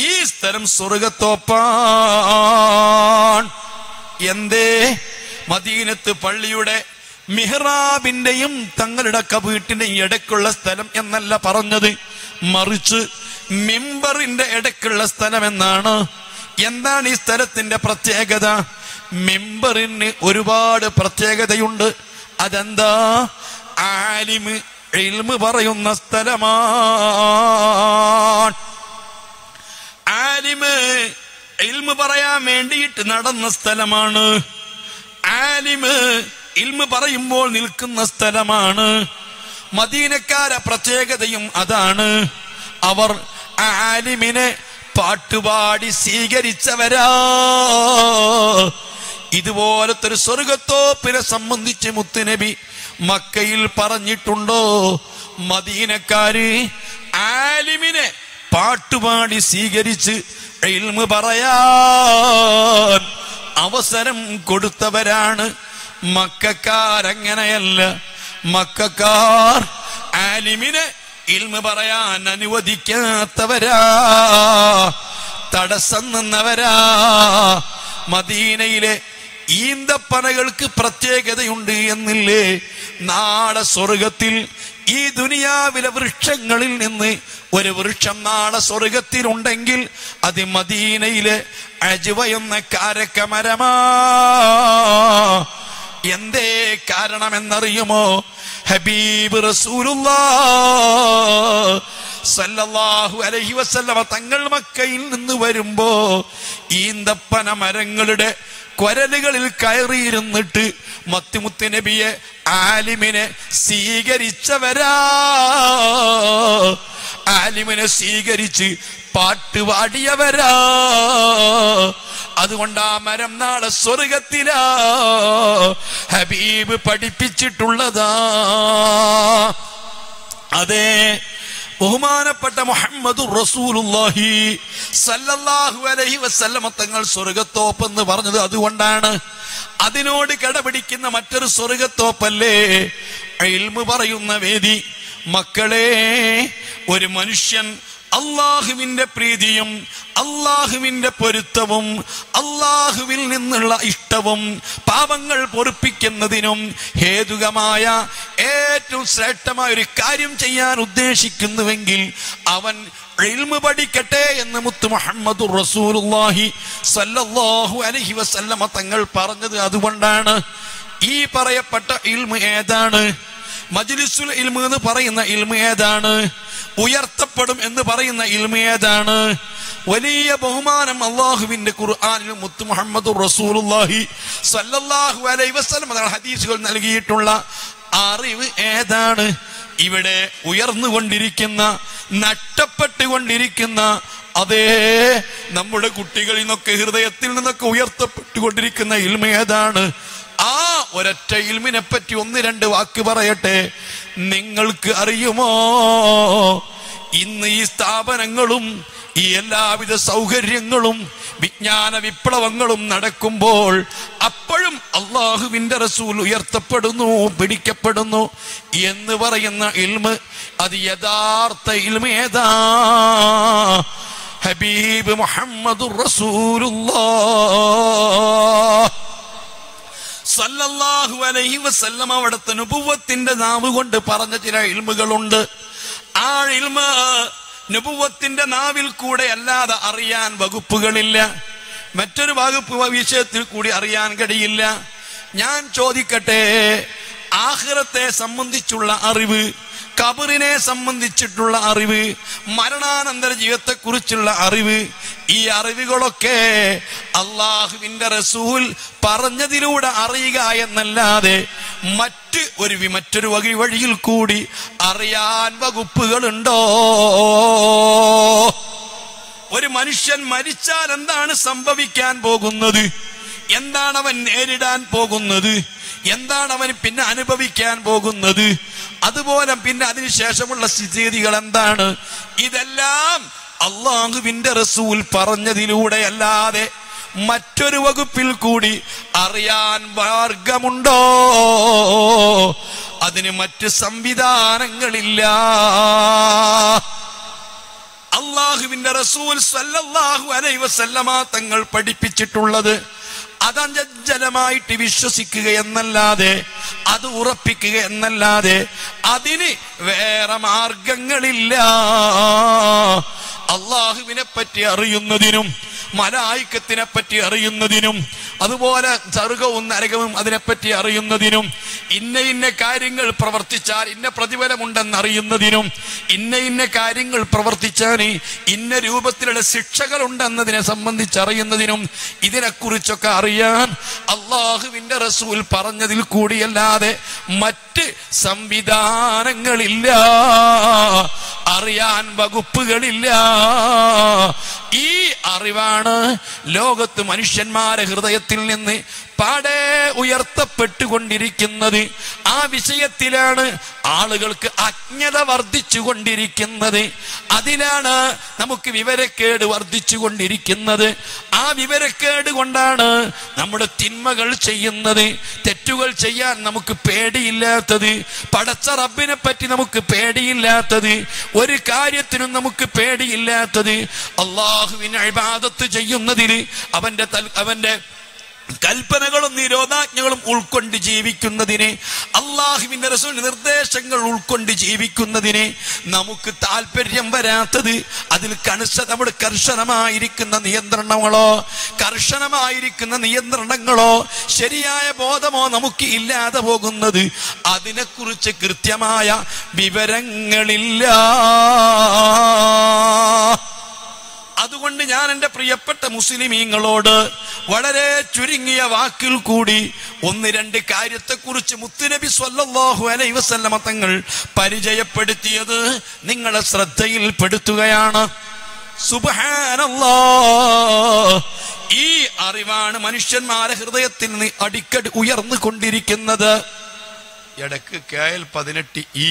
ഈ സ്ഥലം സ്വർഗത്തോപ്പാണ്. എന്തേ, മദീനത്ത് പള്ളിയുടെ മിഹ്റാബിന്റെയും തങ്ങളുടെ കബീട്ടിന്റെയും ഇടയ്ക്കുള്ള സ്ഥലം എന്നല്ല പറഞ്ഞത്, മറിച്ച് മിമ്പറിന്റെ ഇടയ്ക്കുള്ള സ്ഥലം എന്നാണ്. എന്താണ് ഈ സ്ഥലത്തിന്റെ പ്രത്യേകത? മിമ്പറിന് ഒരുപാട് പ്രത്യേകതയുണ്ട്. അതെന്താ? ആലിമ് ഇൽമ് പറയുന്ന സ്ഥലമാണ്. ആലിമ് ഇൽമ് പറയാൻ വേണ്ടിയിട്ട് നടന്ന സ്ഥലമാണ്. ആലിമ് ഇൽമ് പറയുമ്പോൾ നിൽക്കുന്ന സ്ഥലമാണ്. മദീനക്കാരെ പ്രത്യേകതയും അതാണ്. അവർ ആലിമിനെ പാട്ടുപാടി സ്വീകരിച്ചവരാ. ഇതുപോലത്തെ ഒരു സ്വർഗത്തോപ്പിനെ സംബന്ധിച്ച് മുത്തുനബി മക്കയിൽ പറഞ്ഞിട്ടുണ്ടോ? മദീനക്കാര് ആലിമിനെ പാട്ടുപാടി സ്വീകരിച്ച് ഇൽമ് പറയാൻ അവസരം കൊടുത്തവരാണ്. മക്കാരങ്ങനെയല്ല. മക്കാർ ആലിമിനെ ഇൽമ പറയാൻ അനുവദിക്കാത്തവരാ, തടസ്സം നിന്നവരാ. മദീനയിലെ ഈന്തപ്പനകൾക്ക് പ്രത്യേകതയുണ്ട് എന്നില്ലേ? നാളെ സ്വർഗത്തിൽ, ഈ ദുനിയാവിലെ വൃക്ഷങ്ങളിൽ നിന്ന് ഒരു വൃക്ഷം നാളെ സ്വർഗത്തിലുണ്ടെങ്കിൽ അത് മദീനയിലെ അജ്വ എന്ന കാരക്കമരമാ. എന്തേ കാരണമെന്നറിയുമോ? ഹബീബ് റസൂലുള്ളാഹി സല്ലല്ലാഹു അലൈഹി വസല്ലമ തങ്ങൾ മക്കയിൽ നിന്ന് വരുമ്പോ ഈന്തപ്പന മരങ്ങളുടെ കൊരലുകളിൽ കയറിയിരുന്നിട്ട് മത്തിമുത്ത് നബിയെ, ആലിമിനെ സ്വീകരിച്ചവരാ. ആലിമിനെ സ്വീകരിച്ച് പാട്ടുപാടിയവരാ. അതുകൊണ്ട് ആ മരം നാളെ സ്വർഗത്തിലാ. ഹബീബ് പഠിപ്പിച്ചിട്ടുള്ളതാ. അതേ, ബഹുമാനപ്പെട്ട മുഹമ്മദുർ റസൂലുള്ളാഹി സല്ലല്ലാഹു അലൈഹി വസല്ലമ തങ്ങൾ സ്വർഗത്തോപ്പെന്ന് പറഞ്ഞത് അതുകൊണ്ടാണ്. അതിനോട് കടപിടിക്കുന്ന മറ്റൊരു സ്വർഗത്തോപ്പല്ലേ ഇൽമു പറയുന്ന വേദി, മക്കളെ, ഒരു മനുഷ്യൻ അല്ലാഹുവിന്റെ പ്രീതിയും അല്ലാഹുവിന്റെ പൊരുത്തവും അല്ലാഹുവിൽ നിന്നുള്ള ഇഷ്ടവും പാപങ്ങൾ പൊറുപ്പിക്കുന്നതിനും ഹേതുകമായ ഏറ്റവും ശ്രേഷ്ഠമായ ഒരു കാര്യം ചെയ്യാൻ ഉദ്ദേശിക്കുന്നുവെങ്കിൽ അവൻ ഇൽമു പഠിക്കട്ടെ എന്ന് മുത്ത് മുഹമ്മദുർ റസൂലുള്ളാഹി സല്ലല്ലാഹു അലൈഹി വസല്ലമ തങ്ങൾ പറഞ്ഞത് അതുകൊണ്ടാണ്. ഈ പറയപ്പെട്ട ഇൽമു ഏതാണ്? മജ്ലിസുൽ ഇൽമു എന്ന് പറയുന്ന ഇൽമു ഏതാണ്? ഉയർത്തപ്പെടും എന്ന് പറയുന്ന ഇൽമു ഏതാണ്? വലിയ ബഹുമാനം അല്ലാഹുവിന്റെ ഖുർആനിലും മുത്ത് മുഹമ്മദുർ റസൂലുള്ളാഹി സല്ലല്ലാഹു അലൈഹി വസല്ലം തങ്ങൾ ഹദീസുകൾ നൽകിയിട്ടുള്ള അറിവ് ഏതാണ്? ഇവിടെ ഉയർന്നുകൊണ്ടിരിക്കുന്ന, നഷ്ടപ്പെട്ടുകൊണ്ടിരിക്കുന്ന, അതേ നമ്മുടെ കുട്ടികളിൽ നിന്നൊക്കെ, ഹൃദയത്തിൽ നിന്നൊക്കെ ഉയർത്തപ്പെട്ടുകൊണ്ടിരിക്കുന്ന ഇൽമു ഏതാണ്? ആ ഒരൊറ്റ ഇൽമിനെ പറ്റി ഒന്ന് രണ്ട് വാക്ക് പറയട്ടെ. നിങ്ങൾക്ക് അറിയുമോ, ഇന്ന് ഈ സ്ഥാപനങ്ങളും ഈ എല്ലാവിധ സൗകര്യങ്ങളും വിജ്ഞാന വിപ്ലവങ്ങളും നടക്കുമ്പോൾ അപ്പോഴും അള്ളാഹുവിൻ്റെ റസൂൽ ഉയർത്തപ്പെടുന്നു, പിടിക്കപ്പെടുന്നു എന്ന് പറയുന്ന ഇൽമ്, അത് യഥാർത്ഥ ഇൽമ് ഏതാ? ഹബീബ് മുഹമ്മദുർ റസൂലുള്ളാഹി സല്ലല്ലാഹു അലൈഹി വസല്ലം അവിടുത്തെ നുബുവ്വത്തിന്റെ നാവ് കൊണ്ട് പറഞ്ഞ ചില ഇൽമുകളുണ്ട്. ആ ഇൽമ് നുബുവ്വത്തിന്റെ നാവിൽ കൂടെ അല്ലാതെ അറിയാൻ വകുപ്പുകളില്ല, മറ്റൊരു വകുപ്പ് വിഷയത്തിൽ കൂടി അറിയാൻ കഴിയില്ല. ഞാൻ ചോദിക്കട്ടെ, ആഖിറത്തെ സംബന്ധിച്ചുള്ള അറിവ്, ഖബറിനെ സംബന്ധിച്ചിട്ടുള്ള അറിവ്, മരണാനന്തര ജീവിതത്തെക്കുറിച്ചുള്ള അറിവ്, ഈ അറിവുകളൊക്കെ അള്ളാഹുവിന്റെ റസൂൽ പറഞ്ഞതിലൂടെ അറിയുക എന്നല്ലാതെ മറ്റൊരു വഴിയിൽ കൂടി അറിയാൻ വകുപ്പുകളുണ്ടോ? ഒരു മനുഷ്യൻ മരിച്ചാൽ എന്താണ് സംഭവിക്കാൻ പോകുന്നത്, എന്താണ് അവൻ നേരിടാൻ പോകുന്നത്, എന്താണ് അവന് പിന്നെ അനുഭവിക്കാൻ പോകുന്നത്, അതുപോലെ പിന്നെ അതിനുശേഷമുള്ള സ്ഥിതിഗതികൾ എന്താണ്, ഇതെല്ലാം അള്ളാഹുവിന്റെ റസൂൽ പറഞ്ഞതിലൂടെ അല്ലാതെ മറ്റൊരു വകുപ്പിൽ കൂടി അറിയാൻ മാർഗമുണ്ടോ? അതിന് മറ്റ് സംവിധാനങ്ങളില്ല. അള്ളാഹുവിന്റെ റസൂൽ സല്ലല്ലാഹു അലൈഹി വസല്ലമ തങ്ങൾ പഠിപ്പിച്ചിട്ടുള്ളത് അതഞ്ചലമായിട്ട് വിശ്വസിക്കുക എന്നല്ലാതെ, അത് ഉറപ്പിക്കുക എന്നല്ലാതെ അതിന് വേറെ മാർഗങ്ങളില്ല. അള്ളാഹുവിനെ പറ്റി അറിയുന്നതിനും മലായിക്കത്തിനെ പറ്റി അറിയുന്നതിനും അതുപോലെ സ്വർഗവും നരകവും അതിനെപ്പറ്റി അറിയുന്നതിനും ഇന്ന ഇന്ന കാര്യങ്ങൾ പ്രവർത്തിച്ചാൽ ഇന്ന പ്രതിഫലമുണ്ടെന്നറിയുന്നതിനും ഇന്ന ഇന്ന കാര്യങ്ങൾ പ്രവർത്തിച്ചാൽ ഇന്ന രൂപത്തിലുള്ള ശിക്ഷകൾ ഉണ്ടെന്നതിനെ സംബന്ധിച്ചറിയുന്നതിനും ഇതിനെക്കുറിച്ചൊക്കെ അറിയാൻ അള്ളാഹുവിൻ്റെ റസൂൽ പറഞ്ഞതിൽ കൂടിയല്ലാതെ മറ്റ് സംവിധാനങ്ങളില്ല, അറിയാൻ വകുപ്പുകളില്ല. ഈ അറിവാണ് ലോകത്ത് മനുഷ്യന്മാരെ ഹൃദയത്തിൽ നിന്ന് പാടെ ഉയർത്തപ്പെട്ടുകൊണ്ടിരിക്കുന്നത്. ആ വിഷയത്തിലാണ് ആളുകൾക്ക് അജ്ഞത വർദ്ധിച്ചുകൊണ്ടിരിക്കുന്നത്, അതിലാണ് നമുക്ക് വിവരക്കേട് വർദ്ധിച്ചുകൊണ്ടിരിക്കുന്നത്. ആ വിവരക്കേട് കൊണ്ടാണ് നമ്മുടെ തിന്മകൾ ചെയ്യുന്നത്, തെറ്റുകൾ ചെയ്യാൻ നമുക്ക് പേടിയില്ലാത്തത്, പടച്ച റബ്ബിനെ പറ്റി നമുക്ക് പേടിയില്ലാത്തത്, ഒരു കാര്യത്തിനും നമുക്ക് പേടിയില്ലാത്തത്, അള്ളാഹുവിനെ ഇബാദത്ത് ചെയ്യുന്നതിൽ അവന്റെ കൽപ്പനകളും നിരോധാജ്ഞകളും ഉൾക്കൊണ്ട് ജീവിക്കുന്നതിന്, അള്ളാഹുവിന്റെ റസൂലിന്റെ നിർദ്ദേശങ്ങൾ ഉൾക്കൊണ്ട് ജീവിക്കുന്നതിന് നമുക്ക് താല്പര്യം വരാത്തത്, അതിൽ നമ്മുടെ കർശനമായിരിക്കുന്ന നിയന്ത്രണങ്ങളോ ശരിയായ ബോധമോ നമുക്ക് ഇല്ലാതെ പോകുന്നത്, അതിനെക്കുറിച്ച് കൃത്യമായ വിവരങ്ങളില്ല. അതുകൊണ്ട് ഞാൻ എൻ്റെ പ്രിയപ്പെട്ട മുസ്ലിമീങ്ങളോട് വളരെ ചുരുങ്ങിയ വാക്കിൽ കൂടി ഒന്ന് രണ്ട് കാര്യത്തെക്കുറിച്ച് മുത്തുനബി സ്വല്ലല്ലാഹു അലൈഹി വസല്ലമ തങ്ങൾ പരിചയപ്പെടുത്തിയത് നിങ്ങളെ ശ്രദ്ധയിൽപ്പെടുത്തുകയാണ്. സുബ്ഹാനല്ലാഹ്, ഈ അറിവാണ് മനുഷ്യന്മാരെ ഹൃദയത്തിൽ നിന്ന് അടിക്കടി ഉയർന്നു കൊണ്ടിരിക്കുന്നത്. ഇടക്ക് KL 18E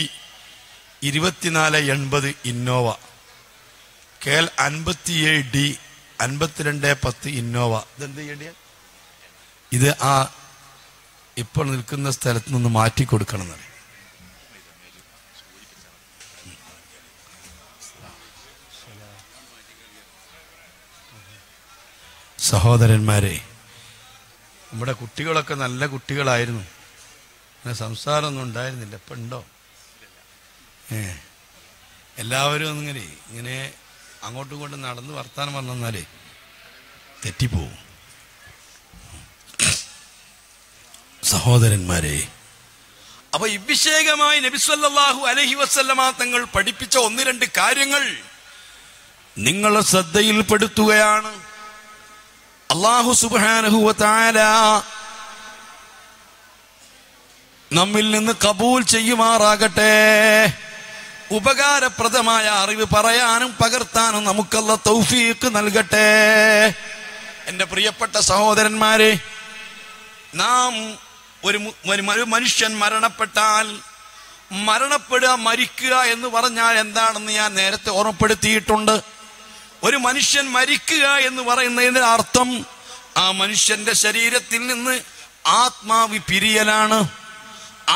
2480 Innova, KL 57D 5210 Innova, ഇതെന്ത് ചെയ്യേണ്ടിയ? ഇത് ആ ഇപ്പോൾ നിൽക്കുന്ന സ്ഥലത്ത് നിന്ന് മാറ്റിക്കൊടുക്കണം എന്നറിയാം. സഹോദരന്മാരെ, നമ്മുടെ കുട്ടികളൊക്കെ നല്ല കുട്ടികളായിരുന്നു. അങ്ങനെ സംസാരമൊന്നും ഉണ്ടായിരുന്നില്ല. ഇപ്പം ഉണ്ടോ? എല്ലാവരും ഒന്നിങ്ങനെ ഇങ്ങനെ അങ്ങോട്ടും ഇങ്ങോട്ടും നടന്ന് വർത്താനം പറഞ്ഞാലേ തെറ്റിപ്പോവും. സഹോദരന്മാരെ, അപ്പോൾ അഭിഷേകമായി നബി സല്ലല്ലാഹു അലൈഹി വസല്ലമ തങ്ങൾ പഠിപ്പിച്ച ഒന്ന് രണ്ട് കാര്യങ്ങൾ നിങ്ങളെ ശ്രദ്ധയിൽപ്പെടുത്തുകയാണ്. അല്ലാഹു സുബ്ഹാനഹു വ തആല നമ്മിൽ നിന്ന് കബൂൽ ചെയ്യുമാറാകട്ടെ. ഉപകാരപ്രദമായ അറിവ് പറയാനും പകർത്താനും നമുക്കുള്ള തൗഫീഖ് നൽകട്ടെ. എൻ്റെ പ്രിയപ്പെട്ട സഹോദരന്മാരെ, നാം ഒരു മനുഷ്യൻ മരണപ്പെട്ടാൽ, മരിക്കുക എന്ന് പറഞ്ഞാൽ എന്താണെന്ന് ഞാൻ നേരത്തെ ഓർമ്മപ്പെടുത്തിയിട്ടുണ്ട്. ഒരു മനുഷ്യൻ മരിക്കുക എന്ന് പറയുന്നതിൻ്റെ അർത്ഥം ആ മനുഷ്യന്റെ ശരീരത്തിൽ നിന്ന് ആത്മാവ് പിരിയലാണ്.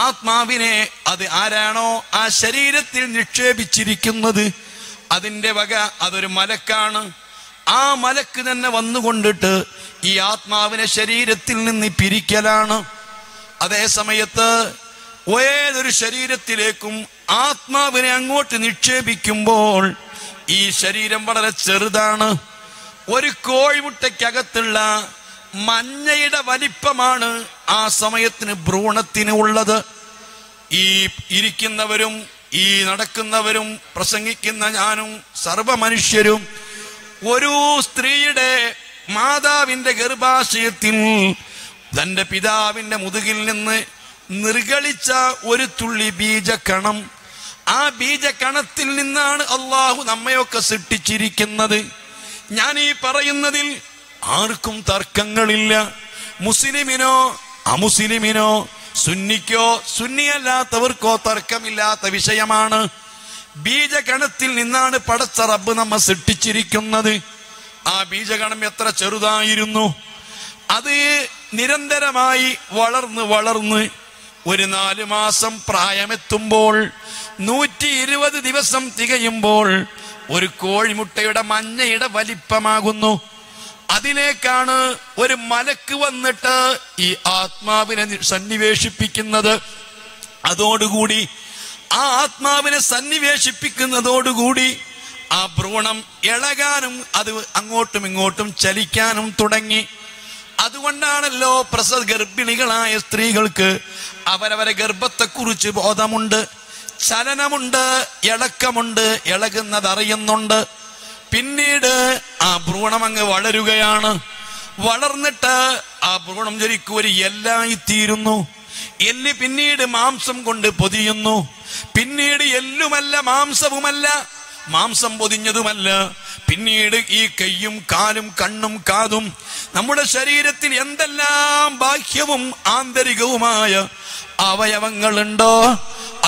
ആത്മാവിനെ അത് ആരാണോ ആ ശരീരത്തിൽ നിക്ഷേപിച്ചിരിക്കുന്നത് അതിൻ്റെ വക അതൊരു മലക്കാണ്. ആ മലക്ക് തന്നെ വന്നുകൊണ്ടിട്ട് ഈ ആത്മാവിനെ ശരീരത്തിൽ നിന്ന് പിരിക്കലാണ്. അതേ സമയത്ത് ഏതൊരു ശരീരത്തിലേക്കും ആത്മാവിനെ അങ്ങോട്ട് നിക്ഷേപിക്കുമ്പോൾ ഈ ശരീരം വളരെ ചെറുതാണ്. ഒരു കോഴിമുട്ടയ്ക്കകത്തുള്ള മഞ്ഞയുടെ വലിപ്പമാണ് ആ സമയത്തിന് ഭ്രൂണത്തിന് ഉള്ളത്. ഈ ഇരിക്കുന്നവരും ഈ നടക്കുന്നവരും പ്രസംഗിക്കുന്ന ഞാനും സർവ മനുഷ്യരും ഒരു സ്ത്രീയുടെ മാതാവിന്റെ ഗർഭാശയത്തിൽ തന്റെ പിതാവിന്റെ മുതുകിൽ നിന്ന് നിർഗളിച്ച ഒരു തുള്ളി ബീജകണം. ആ ബീജകണത്തിൽ നിന്നാണ് അള്ളാഹു നമ്മയൊക്കെ സൃഷ്ടിച്ചിരിക്കുന്നത്. ഞാൻ ഈ പറയുന്നതിൽ ആർക്കും തർക്കങ്ങളില്ല. മുസ്ലിമിനോ അമുസ്ലിമിനോ സുന്നിക്കോ സുന്നിയല്ലാത്തവർക്കോ തർക്കമില്ലാത്ത വിഷയമാണ്. ബീജഗണത്തിൽ നിന്നാണ് പടച്ച റബ്ബ് നമ്മെ സൃഷ്ടിച്ചിരിക്കുന്നത്. ആ ബീജഗണം എത്ര ചെറുതായിരുന്നു, അത് നിരന്തരമായി വളർന്ന് വളർന്ന് ഒരു 4 മാസം പ്രായമെത്തുമ്പോൾ, 120 ദിവസം തികയുമ്പോൾ ഒരു കോഴിമുട്ടയുടെ മഞ്ഞയുടെ വലിപ്പമാകുന്നു. അതിലേക്കാണ് ഒരു മലക്ക് വന്നിട്ട് ഈ ആത്മാവിനെ സന്നിവേശിപ്പിക്കുന്നത്. അതോടുകൂടി ആ ആത്മാവിനെ സന്നിവേശിപ്പിക്കുന്നതോടുകൂടി ആ ഭ്രൂണം ഇളകാനും അത് അങ്ങോട്ടും ഇങ്ങോട്ടും ചലിക്കാനും തുടങ്ങി. അതുകൊണ്ടാണല്ലോ ഗർഭിണികളായ സ്ത്രീകൾക്ക് അവരവരെ ഗർഭത്തെക്കുറിച്ച് ബോധമുണ്ട്, ചലനമുണ്ട്, ഇളക്കമുണ്ട്, ഇളകുന്നത് അറിയുന്നുണ്ട്. പിന്നീട് ആ ഭ്രൂണം അങ്ങ് വളരുകയാണ്. വളർന്നിട്ട് ആ ഭ്രൂണം ശരിക്കും ഒരു എല്ലായിത്തീരുന്നു. എല്ല് പിന്നീട് മാംസം കൊണ്ട് പൊതിയുന്നു. പിന്നീട് എല്ലുമല്ല, മാംസവുമല്ല, മാംസം പൊതിഞ്ഞതുമല്ല. പിന്നീട് ഈ കൈയും കാലും കണ്ണും കാതും നമ്മുടെ ശരീരത്തിൽ എന്തെല്ലാം ബാഹ്യവും ആന്തരികവുമായ അവയവങ്ങളുണ്ടോ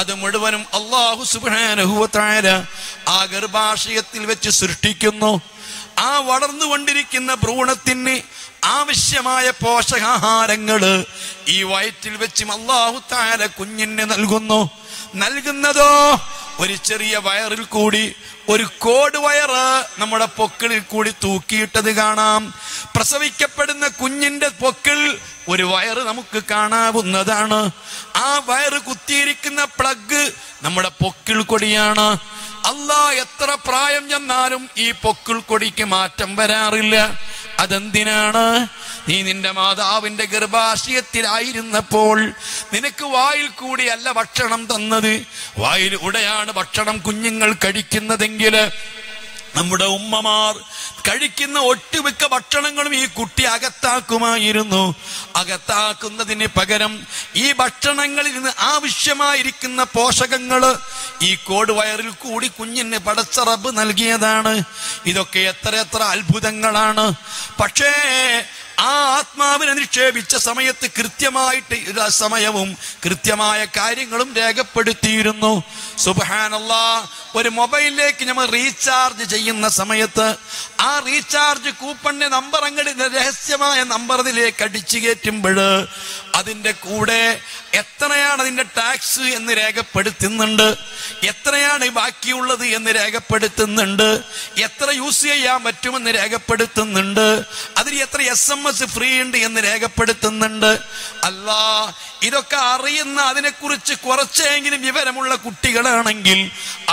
അത് മുഴുവനും അല്ലാഹു സുബ്ഹാനഹു വ തആല ആ ഗർഭാശയത്തിൽ വെച്ച് സൃഷ്ടിക്കുന്നു. ആ വളർന്നുകൊണ്ടിരിക്കുന്ന ഭ്രൂണത്തിന് ആവശ്യമായ പോഷകാഹാരങ്ങള് ഈ വയറ്റിൽ വെച്ച് അല്ലാഹു തആല കുഞ്ഞിന് നൽകുന്നു. നൽകുന്നതോ ഒരു ചെറിയ വയറിൽ കൂടി, ഒരു കോട് വയറ് നമ്മുടെ പൊക്കിളിൽ കൂടി തൂക്കിയിട്ടത് കാണാം. പ്രസവിക്കപ്പെടുന്ന കുഞ്ഞിന്റെ പൊക്കിൾ ഒരു വയറ് നമുക്ക് കാണാവുന്നതാണ്. ആ വയറ് കുത്തിയിരിക്കുന്ന പ്ലഗ് നമ്മുടെ പൊക്കിൾ കൊടിയാണ്. അല്ലാഹ് എത്ര പ്രായം ചെന്നാലും ഈ പൊക്കിൾ കൊടിക്ക് മാറ്റം വരാറില്ല. അതെന്തിനാണ്? നീ നിന്റെ മാതാവിന്റെ ഗർഭാശയത്തിലായിരുന്നപ്പോൾ നിനക്ക് വായിൽ കൂടിയല്ല ഭക്ഷണം തന്നത്, വായിലൂടെയാണ് ഭക്ഷണം കുഞ്ഞുങ്ങൾ കഴിക്കുന്നതെങ്കിൽ നമ്മുടെ ഉമ്മമാർ കഴിക്കുന്ന ഒട്ടുമിക്ക ഭക്ഷണങ്ങളും ഈ കുട്ടി അകത്താക്കുമായിരുന്നു. അകത്താക്കുന്നതിന് പകരം ഈ ഭക്ഷണങ്ങളിൽ നിന്ന് ആവശ്യമായിരിക്കുന്ന പോഷകങ്ങൾ ഈ കോട് വയറിൽ കൂടി കുഞ്ഞിന് പടച്ച റബ്ബ് നൽകിയതാണ്. ഇതൊക്കെ എത്ര അത്ഭുതങ്ങളാണ്. പക്ഷേ ആ ആത്മാവിനെ നിക്ഷേപിച്ച സമയത്ത് കൃത്യമായിട്ട് എല്ലാ സമയവും കൃത്യമായ കാര്യങ്ങളും രേഖപ്പെടുത്തിയിരുന്നു. സുബ്ഹാനല്ലാഹ്, ഒരു മൊബൈലിലേക്ക് നമ്മൾ റീചാർജ് ചെയ്യുന്ന സമയത്ത് ആ റീചാർജ് കൂപ്പണിന്റെ നമ്പർ അങ്ങോട്ട് രഹസ്യമായ നമ്പറിലേക്ക് അടിച്ചു കയറ്റുമ്പോൾ അതിൻ്റെ കൂടെ എത്രയാണ് അതിൻ്റെ ടാക്സ് എന്ന് രേഖപ്പെടുത്തുന്നുണ്ട്, എത്രയാണ് ബാക്കിയുള്ളത് എന്ന് രേഖപ്പെടുത്തുന്നുണ്ട്, എത്ര യൂസ് ചെയ്യാൻ പറ്റുമെന്ന് രേഖപ്പെടുത്തുന്നുണ്ട്, അതിൽ എത്ര SMS ഫ്രീ ഉണ്ട് എന്ന് രേഖപ്പെടുത്തുന്നുണ്ട്. അല്ല, ഇതൊക്കെ അറിയുന്ന അതിനെക്കുറിച്ച് കുറച്ചെങ്കിലും വിവരമുള്ള കുട്ടികളാണെങ്കിൽ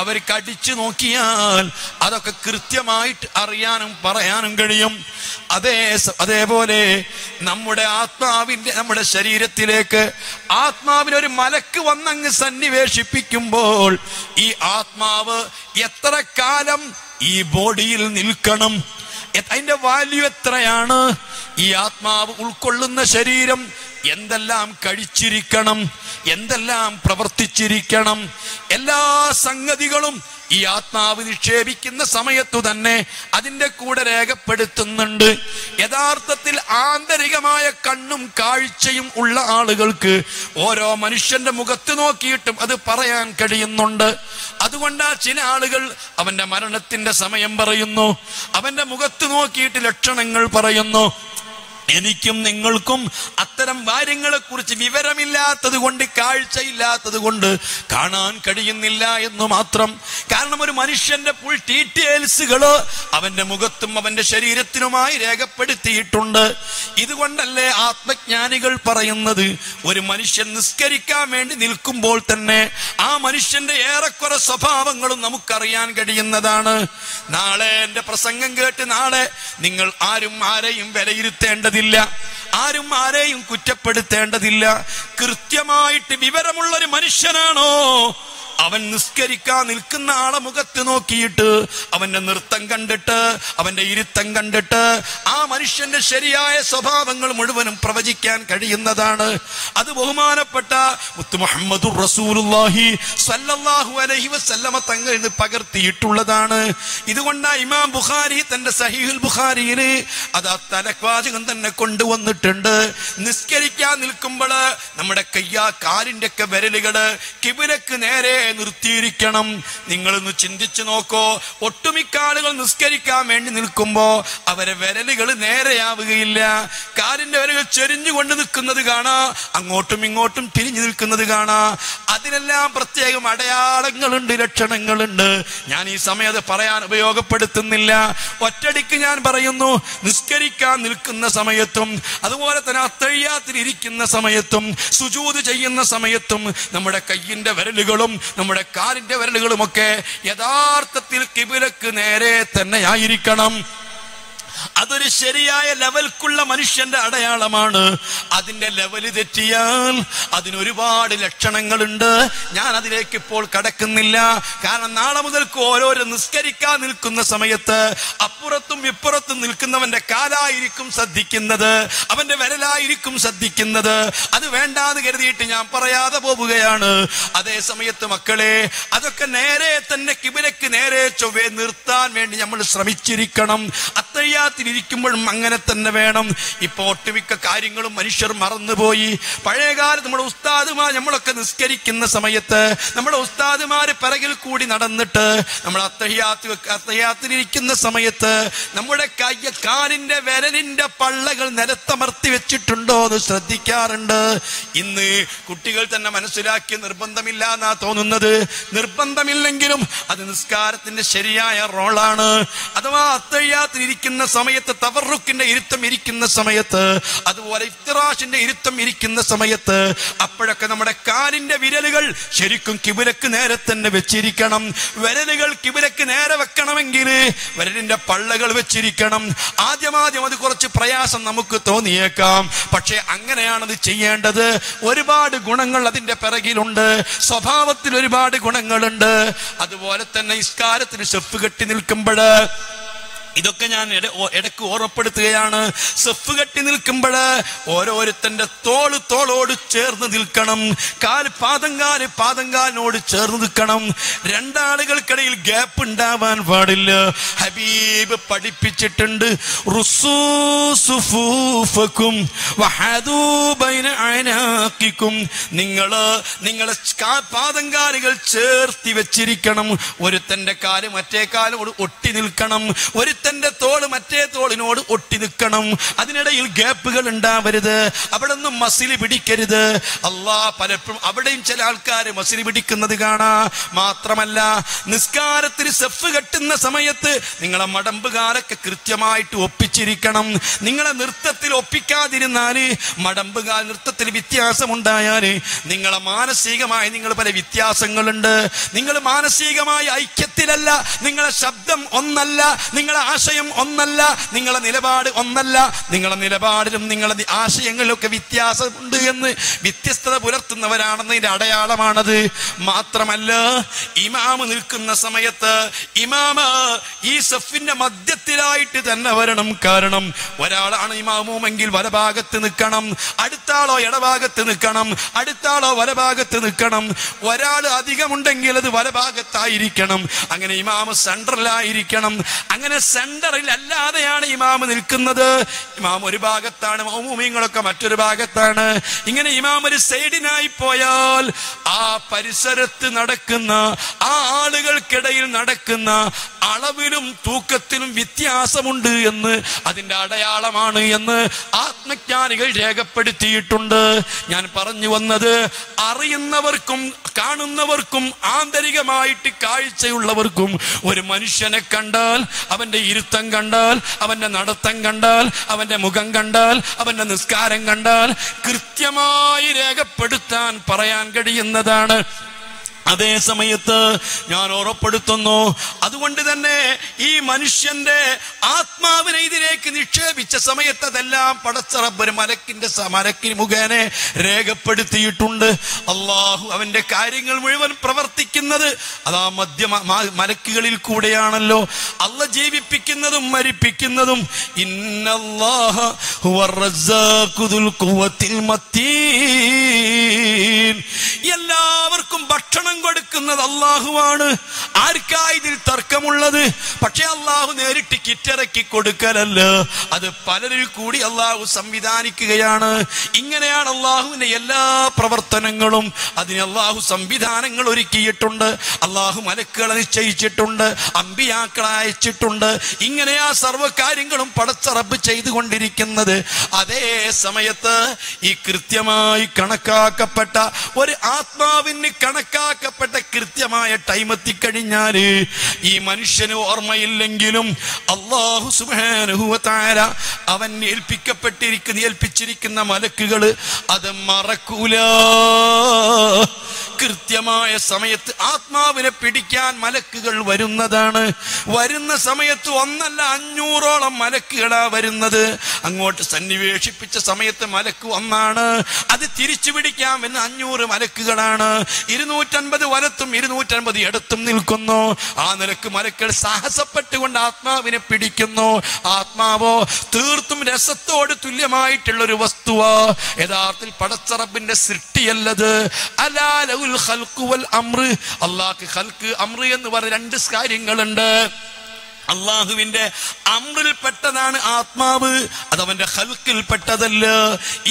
അവർക്ക് അടിച്ചു നോക്കിയാൽ അതൊക്കെ കൃത്യമായിട്ട് അറിയാനും പറയാനും കഴിയും. അതേപോലെ നമ്മുടെ ആത്മാവിൻ്റെ നമ്മുടെ ശരീരത്തിലേക്ക് ആത്മാവിനൊരു മലക്ക് വന്നങ്ങ് സന്നിവേശിപ്പിക്കുമ്പോൾ ഈ ആത്മാവ് എത്ര കാലം ഈ ബോഡിയിൽ നിൽക്കണം, അതിൻ്റെ വാല്യൂ എത്രയാണ്, ഈ ആത്മാവ് ഉൾക്കൊള്ളുന്ന ശരീരം എന്തെല്ലാം കഴിച്ചിരിക്കണം, എന്തെല്ലാം പ്രവർത്തിച്ചിരിക്കണം, എല്ലാ സംഗതികളും ഈ ആത്മാവ് നിക്ഷേപിക്കുന്ന സമയത്തു തന്നെ അതിൻ്റെ കൂടെ രേഖപ്പെടുത്തുന്നുണ്ട്. യഥാർത്ഥത്തിൽ ആന്തരികമായ കണ്ണും കാഴ്ചയും ഉള്ള ആളുകൾക്ക് ഓരോ മനുഷ്യന്റെ മുഖത്ത് നോക്കിയിട്ടും അത് പറയാൻ കഴിയുന്നുണ്ട്. അതുകൊണ്ടാ ചില ആളുകൾ അവൻ്റെ മരണത്തിൻ്റെ സമയം പറയുന്നു, അവൻ്റെ മുഖത്ത് നോക്കിയിട്ട് ലക്ഷണങ്ങൾ പറയുന്നു. എനിക്കും നിങ്ങൾക്കും അത്തരം കാര്യങ്ങളെ കുറിച്ച് വിവരമില്ലാത്തത് കൊണ്ട്, കാഴ്ചയില്ലാത്തത് കൊണ്ട് കാണാൻ കഴിയുന്നില്ല എന്ന് മാത്രം. കാരണം ഒരു മനുഷ്യന്റെ ഫുൾ ഡീറ്റെയിൽസുകൾ അവന്റെ മുഖത്തും അവന്റെ ശരീരത്തിനുമായി രേഖപ്പെടുത്തിയിട്ടുണ്ട്. ഇതുകൊണ്ടല്ലേ ആത്മജ്ഞാനികൾ പറയുന്നത് ഒരു മനുഷ്യൻ നിസ്കരിക്കാൻ വേണ്ടി നിൽക്കുമ്പോൾ തന്നെ ആ മനുഷ്യന്റെ ഏറെക്കുറെ സ്വഭാവങ്ങളും നമുക്കറിയാൻ കഴിയുന്നതാണ്. നാളെ എൻ്റെ പ്രസംഗം കേട്ട് നാളെ നിങ്ങൾ ആരും ആരെയും വിലയിരുത്തേണ്ടത്, ആരും ആരെയും കുറ്റപ്പെടുത്തേണ്ടതില്ല. കൃത്യമായിട്ട് വിവരമുള്ള ഒരു മനുഷ്യനാണോ അവൻ നിസ്കരിക്കാൻ നിൽക്കുന്ന ആളെ മുഖത്ത് നോക്കിയിട്ട്, അവന്റെ നൃത്തം കണ്ടിട്ട്, അവന്റെ ഇരുത്തം കണ്ടിട്ട് ആ മനുഷ്യന്റെ ശരിയായ സ്വഭാവങ്ങൾ മുഴുവനും പ്രവചിക്കാൻ കഴിയുന്നതാണ്. അത് ബഹുമാനപ്പെട്ട മുഹമ്മദുർ റസൂലുള്ളാഹി സ്വല്ലല്ലാഹു അലൈഹി വസല്ലമ തങ്ങൾ എന്ന് പകർത്തിയിട്ടുള്ളതാണ്. ഇതുകൊണ്ടാണ് ഇമാം ബുഖാരി തന്റെ സഹീഹുൽ ബുഖാരിയിൽ അത് തലക്വാചകം തന്നെ കൊണ്ടുവന്നിട്ടുണ്ട്. നിസ്കരിക്കാൻ നിൽക്കുമ്പോൾ നമ്മുടെ കാലിന്റെ ഒക്കെ വിരലുകള് കിബിലക്ക് നേരെ നിർത്തിയിരിക്കണം. നിങ്ങളൊന്ന് ചിന്തിച്ചു നോക്കോ, ഒട്ടുമിക്ക ആളുകൾ നിസ്കരിക്കാൻ വേണ്ടി നിൽക്കുമ്പോ അവരെ വിരലുകൾ നേരെയാവുകയില്ല. കാലിന്റെ വിരലുകൾ ചെരിഞ്ഞുകൊണ്ട് നിൽക്കുന്നത് കാണാ, അങ്ങോട്ടും ഇങ്ങോട്ടും തിരിഞ്ഞു നിൽക്കുന്നത് കാണാ. അതിനെല്ലാം പ്രത്യേകം അടയാളങ്ങളുണ്ട്, ലക്ഷണങ്ങളുണ്ട്. ഞാൻ ഈ സമയത്ത് പറയാൻ ഉപയോഗപ്പെടുത്തുന്നില്ല. ഒറ്റടിക്ക് ഞാൻ പറയുന്നു, നിസ്കരിക്കാൻ നിൽക്കുന്ന സമയത്തും അതുപോലെ തന്നെ അത്തയ്യാത്തിൽ ഇരിക്കുന്ന സമയത്തും സുജൂദ് ചെയ്യുന്ന സമയത്തും നമ്മുടെ കയ്യിന്റെ വിരലുകളും നമ്മുടെ കാലിന്റെ വിരലുകളുമൊക്കെ യഥാർത്ഥത്തിൽ കിബിലക്ക് നേരെ തന്നെ ആയിരിക്കണം. അതൊരു ശരിയായ ലെവൽക്കുള്ള മനുഷ്യന്റെ അടയാളമാണ്. അതിന്റെ ലെവല് തെറ്റിയാൽ അതിനൊരുപാട് ലക്ഷണങ്ങളുണ്ട്. ഞാൻ അതിലേക്ക് ഇപ്പോൾ കടക്കുന്നില്ല. കാരണം നാളെ മുതൽക്ക് ഓരോരോ നിസ്കരിക്കാൻ നിൽക്കുന്ന സമയത്ത് അപ്പുറത്തും ഇപ്പുറത്തും നിൽക്കുന്നവന്റെ കാലായിരിക്കും ശ്രദ്ധിക്കുന്നത്, അവന്റെ വിരലായിരിക്കും ശ്രദ്ധിക്കുന്നത്. അത് വേണ്ടാന്ന് കരുതിയിട്ട് ഞാൻ പറയാതെ പോവുകയാണ്. അതേ സമയത്ത് മക്കളെ, അതൊക്കെ നേരെ തന്നെ കിബിലക്ക് നേരെ ചൊവ്വേ നിർത്താൻ വേണ്ടി നമ്മൾ ശ്രമിച്ചിരിക്കണം. ത്തിലിരിക്കുമ്പോഴും അങ്ങനെ തന്നെ വേണം. ഇപ്പൊ ഒട്ടുമിക്ക കാര്യങ്ങളും മനുഷ്യർ മറന്നുപോയി. പഴയകാലത്ത് നമ്മുടെ ഉസ്താദുമാർ, നമ്മളൊക്കെ നിസ്കരിക്കുന്ന സമയത്ത് നമ്മുടെ ഉസ്താദുമാർ പിറകിൽ കൂടി നടന്നിട്ട് നമ്മൾ അത്തഹ്യാത്തിലിരിക്കുന്ന സമയത്ത് നമ്മുടെ കാലിന്റെ വിരലിന്റെ പള്ളകൾ നിലത്തമർത്തി വെച്ചിട്ടുണ്ടോ എന്ന് ശ്രദ്ധിക്കാറുണ്ട്. ഇന്ന് കുട്ടികൾ തന്നെ മനസ്സിലാക്കിയ നിർബന്ധമില്ല എന്നാ തോന്നുന്നത്. നിർബന്ധമില്ലെങ്കിലും അത് നിസ്കാരത്തിന്റെ ശരിയായ റോളാണ്. അഥവാ അത്തഹ്യാത്തിലിരിക്കുന്ന സമയത്ത് തവറുക്കിന്റെ ഇരുത്തം ഇരിക്കുന്ന സമയത്ത്, അതുപോലെ ഇഫ്തിറാഷിന്റെ ഇരുത്തം ഇരിക്കുന്ന സമയത്ത് അപ്പോഴൊക്കെ നമ്മുടെ കാലിന്റെ വിരലുകൾ ശരിക്കും കിബിലക്ക് നേരെ തന്നെ വെച്ചിരിക്കണം. വിരലുകൾ കിബിലക്ക് നേരെ വെക്കണമെങ്കിൽ വിരലിന്റെ പള്ളകൾ വെച്ചിരിക്കണം. ആദ്യം അത് കുറച്ച് പ്രയാസം നമുക്ക് തോന്നിയേക്കാം. പക്ഷേ അങ്ങനെയാണത് ചെയ്യേണ്ടത്. ഒരുപാട് ഗുണങ്ങൾ അതിന്റെ പിറകിലുണ്ട്, സ്വഭാവത്തിൽ ഒരുപാട് ഗുണങ്ങളുണ്ട്. അതുപോലെ തന്നെ നിസ്കാരത്തിന് സ്റ്റെപ്പ് കെട്ടി നിൽക്കുമ്പോൾ ഇതൊക്കെ ഞാൻ ഇടയ്ക്ക് ഓർമ്മപ്പെടുത്തുകയാണ്. സെഫ് കെട്ടി നിൽക്കുമ്പോൾ ഓരോരുത്തന്റെ തോള് തോളോട് ചേർന്ന് നിൽക്കണം, കാല് പാദങ്കാല് പാദങ്കാലിനോട് ചേർന്ന് നിൽക്കണം. രണ്ടാളുകൾക്കിടയിൽ ഗ്യാപ്പ് ഉണ്ടാവാൻ പാടില്ല. ഹബീബ് പഠിപ്പിച്ചിട്ടുണ്ട്, നിങ്ങള് പാദങ്കാലുകൾ ചേർത്തി വെച്ചിരിക്കണം. ഒരുത്തന്റെ കാല് മറ്റേ കാലോട് ഒട്ടി നിൽക്കണം, ഒരുത്തന്റെ തോള് മറ്റേ തോളിനോട് ഒട്ടി നിൽക്കണം. അതിനിടയിൽ ഗ്യാപ്പുകൾ ഉണ്ടാവരുത്, അവിടെ ഒന്നും മസിൽ പിടിക്കരുത്. അല്ലാ, പലപ്പോഴും അവിടെയും ചില ആൾക്കാർ മസിൽ പിടിക്കുന്നത് കാണാം. മാത്രമല്ല, നിസ്കാരത്തിന് സെഫ് കെട്ടുന്ന സമയത്ത് നിങ്ങളെ മടമ്പുകാലൊക്കെ കൃത്യമായിട്ട് ഒപ്പിച്ചിരിക്കണം. നിങ്ങളെ നൃത്തത്തിൽ ഒപ്പിക്കാതിരുന്നാൽ, മടമ്പുകാൽ നൃത്തത്തിൽ വ്യത്യാസമുണ്ടായാൽ, നിങ്ങളെ മാനസികമായി നിങ്ങൾ പല വ്യത്യാസങ്ങളുണ്ട്. നിങ്ങൾ മാനസികമായ ഐക്യത്തിലല്ല, നിങ്ങളെ ശബ്ദം ഒന്നല്ല, നിങ്ങളെ ആശയം ഒന്നല്ല, നിങ്ങളെ നിലപാട് ഒന്നല്ല. നിങ്ങളെ നിലപാടിലും നിങ്ങളുടെ ആശയങ്ങളിലൊക്കെ വ്യത്യാസമുണ്ട് എന്ന് വ്യത്യസ്തത പുലർത്തുന്നവരാണെന്നതിന്റെ അടയാളമാണത്. മാത്രമല്ല, ഇമാമ് നിൽക്കുന്ന സമയത്ത് ഇമാമ് ഈ സഫിന്റെ മധ്യത്തിലായിട്ട് തന്നെ വരണം. കാരണം ഒരാളാണ് ഇമാമുമെങ്കിൽ വലഭാഗത്ത് നിൽക്കണം, അടുത്ത ആളോ ഇടഭാഗത്ത് നിൽക്കണം, അടുത്ത ആളോ വലഭാഗത്ത് നിൽക്കണം. ഒരാൾ അധികമുണ്ടെങ്കിൽ അത് വലഭാഗത്തായിരിക്കണം. അങ്ങനെ ഇമാമ് സെന്ററിലായിരിക്കണം. അങ്ങനെ സെന്ററിൽ അല്ലാതെയാണ് ഇമാമ് നിൽക്കുന്നത്. ഇമാം ഒരു ഭാഗത്താണ്, മൗമൂമിങ്ങളൊക്കെ മറ്റൊരു ഭാഗത്താണ്. ഇങ്ങനെ ഇമാം ഒരു സൈഡിനായി പോയാൽ ആ പരിസരത്ത് നടക്കുന്ന ആ ആളുകൾക്കിടയിൽ നടക്കുന്ന അളവിലും തൂക്കത്തിലും വ്യത്യാസമുണ്ട് എന്ന്, അതിന്റെ അടയാളമാണ് എന്ന് ആത്മജ്ഞാനികൾ രേഖപ്പെടുത്തിയിട്ടുണ്ട്. ഞാൻ പറഞ്ഞു വന്നത്, അറിയുന്നവർക്കും കാണുന്നവർക്കും ആന്തരികമായിട്ട് കാഴ്ചയുള്ളവർക്കും ഒരു മനുഷ്യനെ കണ്ടാൽ, അവന്റെ ഇരുത്തം കണ്ടാൽ, അവന്റെ നടത്തം കണ്ടാൽ, അവന്റെ മുഖം കണ്ടാൽ, അവന്റെ നിസ്കാരം കണ്ടാൽ കൃത്യമായി രേഖപ്പെടുത്താൻ പറയാൻ കഴിയുന്നതാണ്. അതേ സമയത്ത് ഞാൻ ഉറപ്പെടുത്തുന്നു, അതുകൊണ്ട് തന്നെ ഈ മനുഷ്യന്റെ ആത്മാവിനെ ഇതിലേക്ക് നിക്ഷേപിച്ച സമയത്ത് അതെല്ലാം പടച്ച റബ്ബ് മലക്കിന് മുഖേനെ രേഖപ്പെടുത്തിയിട്ടുണ്ട്. അള്ളാഹു അവന്റെ കാര്യങ്ങൾ മുഴുവൻ പ്രവർത്തിക്കുന്നത് അതാ മധ്യ മലക്കുകളിൽ കൂടെയാണല്ലോ. അള്ളാഹ് ജീവിപ്പിക്കുന്നതും മരിപ്പിക്കുന്നതും. ഇന്നല്ലാഹ ഹുവർ റസാഖുൽ ഖുവത്തിൽ മതീൻ. എല്ലാവർക്കും ഭക്ഷണം കൊടുക്കുന്നത് അള്ളാഹുവാണ്. ആർക്കായതിൽ തർക്കമുള്ളത്? പക്ഷെ അള്ളാഹു നേരിട്ട് കിറ്റിറക്കി കൊടുക്കലല്ല, അത് പലരിൽ കൂടി അള്ളാഹു സംവിധാനിക്കുകയാണ്. ഇങ്ങനെയാണ് അള്ളാഹുവിന്റെ എല്ലാ പ്രവർത്തനങ്ങളും. അതിന് അള്ളാഹു സംവിധാനങ്ങൾ ഒരുക്കിയിട്ടുണ്ട്. അള്ളാഹു മലക്കുകളെ നിശ്ചയിച്ചിട്ടുണ്ട്, അമ്പിയാക്കളെ അയച്ചിട്ടുണ്ട്. ഇങ്ങനെയാ സർവ്വകാര്യങ്ങളും പടച്ച റബ്ബ് ചെയ്തുകൊണ്ടിരിക്കുന്നത്. അതേ സമയത്ത് ഈ കൃത്യമായി കണക്കാക്കപ്പെട്ട ഒരു ആത്മാവിന് കണക്കാക്കപ്പെട്ട കൃത്യമായ ടൈം എത്തിക്കഴിഞ്ഞാല് ഈ മനുഷ്യന് ഓർമ്മയില്ലെങ്കിലും അല്ലാഹു സുബ്ഹാനഹു വ തആല അവൻ ഏൽപ്പിച്ചിരിക്കുന്ന മലക്കുകള് അത് മറക്കൂല. കൃത്യമായ സമയത്ത് ആത്മാവിനെ പിടിക്കാൻ മലക്കുകൾ വരുന്നതാണ്. വരുന്ന സമയത്ത് ഒന്നല്ല 500ഓളം മലക്കുകളാ വരുന്നത്. അങ്ങോട്ട് സന്നിവേശിപ്പിച്ച സമയത്ത് മലക്ക് ഒന്നാണ്, അത് തിരിച്ചു പിടിക്കാം എന്ന് 500 മലക്കുകളാണ്. 250 വലത്തും 250 ഇടത്തും നിൽക്കുന്നു. ആ നിലക്ക് മലക്കുകൾ സാഹസപ്പെട്ടുകൊണ്ട് ആത്മാവിനെ പിടിക്കുന്നു. ആത്മാവോ തീർത്തും രസത്തോട് തുല്യമായിട്ടുള്ളൊരു വസ്തുവാ. യഥാർത്ഥത്തിൽ പടച്ച റബ്ബിന്റെ സൃഷ്ടിയല്ലത്. അലാ ലഹുൽ ഖൽഖു വൽ അംറ്. അല്ലാഹു ഖൽഖ്, അംറ് എന്ന് പറഞ്ഞ രണ്ട് കാര്യങ്ങളുണ്ട്. അള്ളാഹുവിന്റെ അമ്രിൽ പെട്ടതാണ് ആത്മാവ്, അതവന്റെ ഹൽക്കിൽ പെട്ടതല്ല.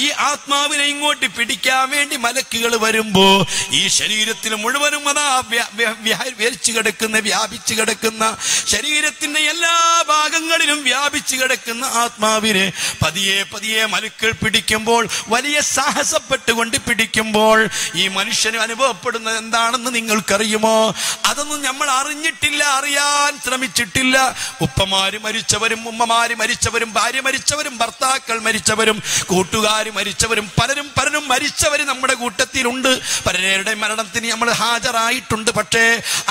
ഈ ആത്മാവിനെ ഇങ്ങോട്ട് പിടിക്കാൻ വേണ്ടി മലക്കുകൾ വരുമ്പോ ഈ ശരീരത്തിൽ മുഴുവനും അതാ വിരിച്ചു കിടക്കുന്ന, വ്യാപിച്ചു കിടക്കുന്ന, ശരീരത്തിന്റെ എല്ലാ ഭാഗങ്ങളിലും വ്യാപിച്ചു കിടക്കുന്ന ആത്മാവിനെ പതിയെ പതിയെ മലക്കുകൾ പിടിക്കുമ്പോൾ, വലിയ സാഹസപ്പെട്ടുകൊണ്ട് പിടിക്കുമ്പോൾ ഈ മനുഷ്യന് അനുഭവപ്പെടുന്നത് എന്താണെന്ന് നിങ്ങൾക്കറിയുമോ? അതൊന്നും നമ്മൾ അറിഞ്ഞിട്ടില്ല, അറിയാൻ ശ്രമിച്ചിട്ടില്ല. ഉപ്പമാര് മരിച്ചവരും, ഉമ്മമാര് മരിച്ചവരും, ഭാര്യ മരിച്ചവരും, ഭർത്താക്കൾ മരിച്ചവരും, കൂട്ടുകാര് മരിച്ചവരും, പലരും പലരും മരിച്ചവര് നമ്മുടെ കൂട്ടത്തിലുണ്ട്. പലരുടെ മരണത്തിന് നമ്മൾ ഹാജരായിട്ടുണ്ട്. പക്ഷേ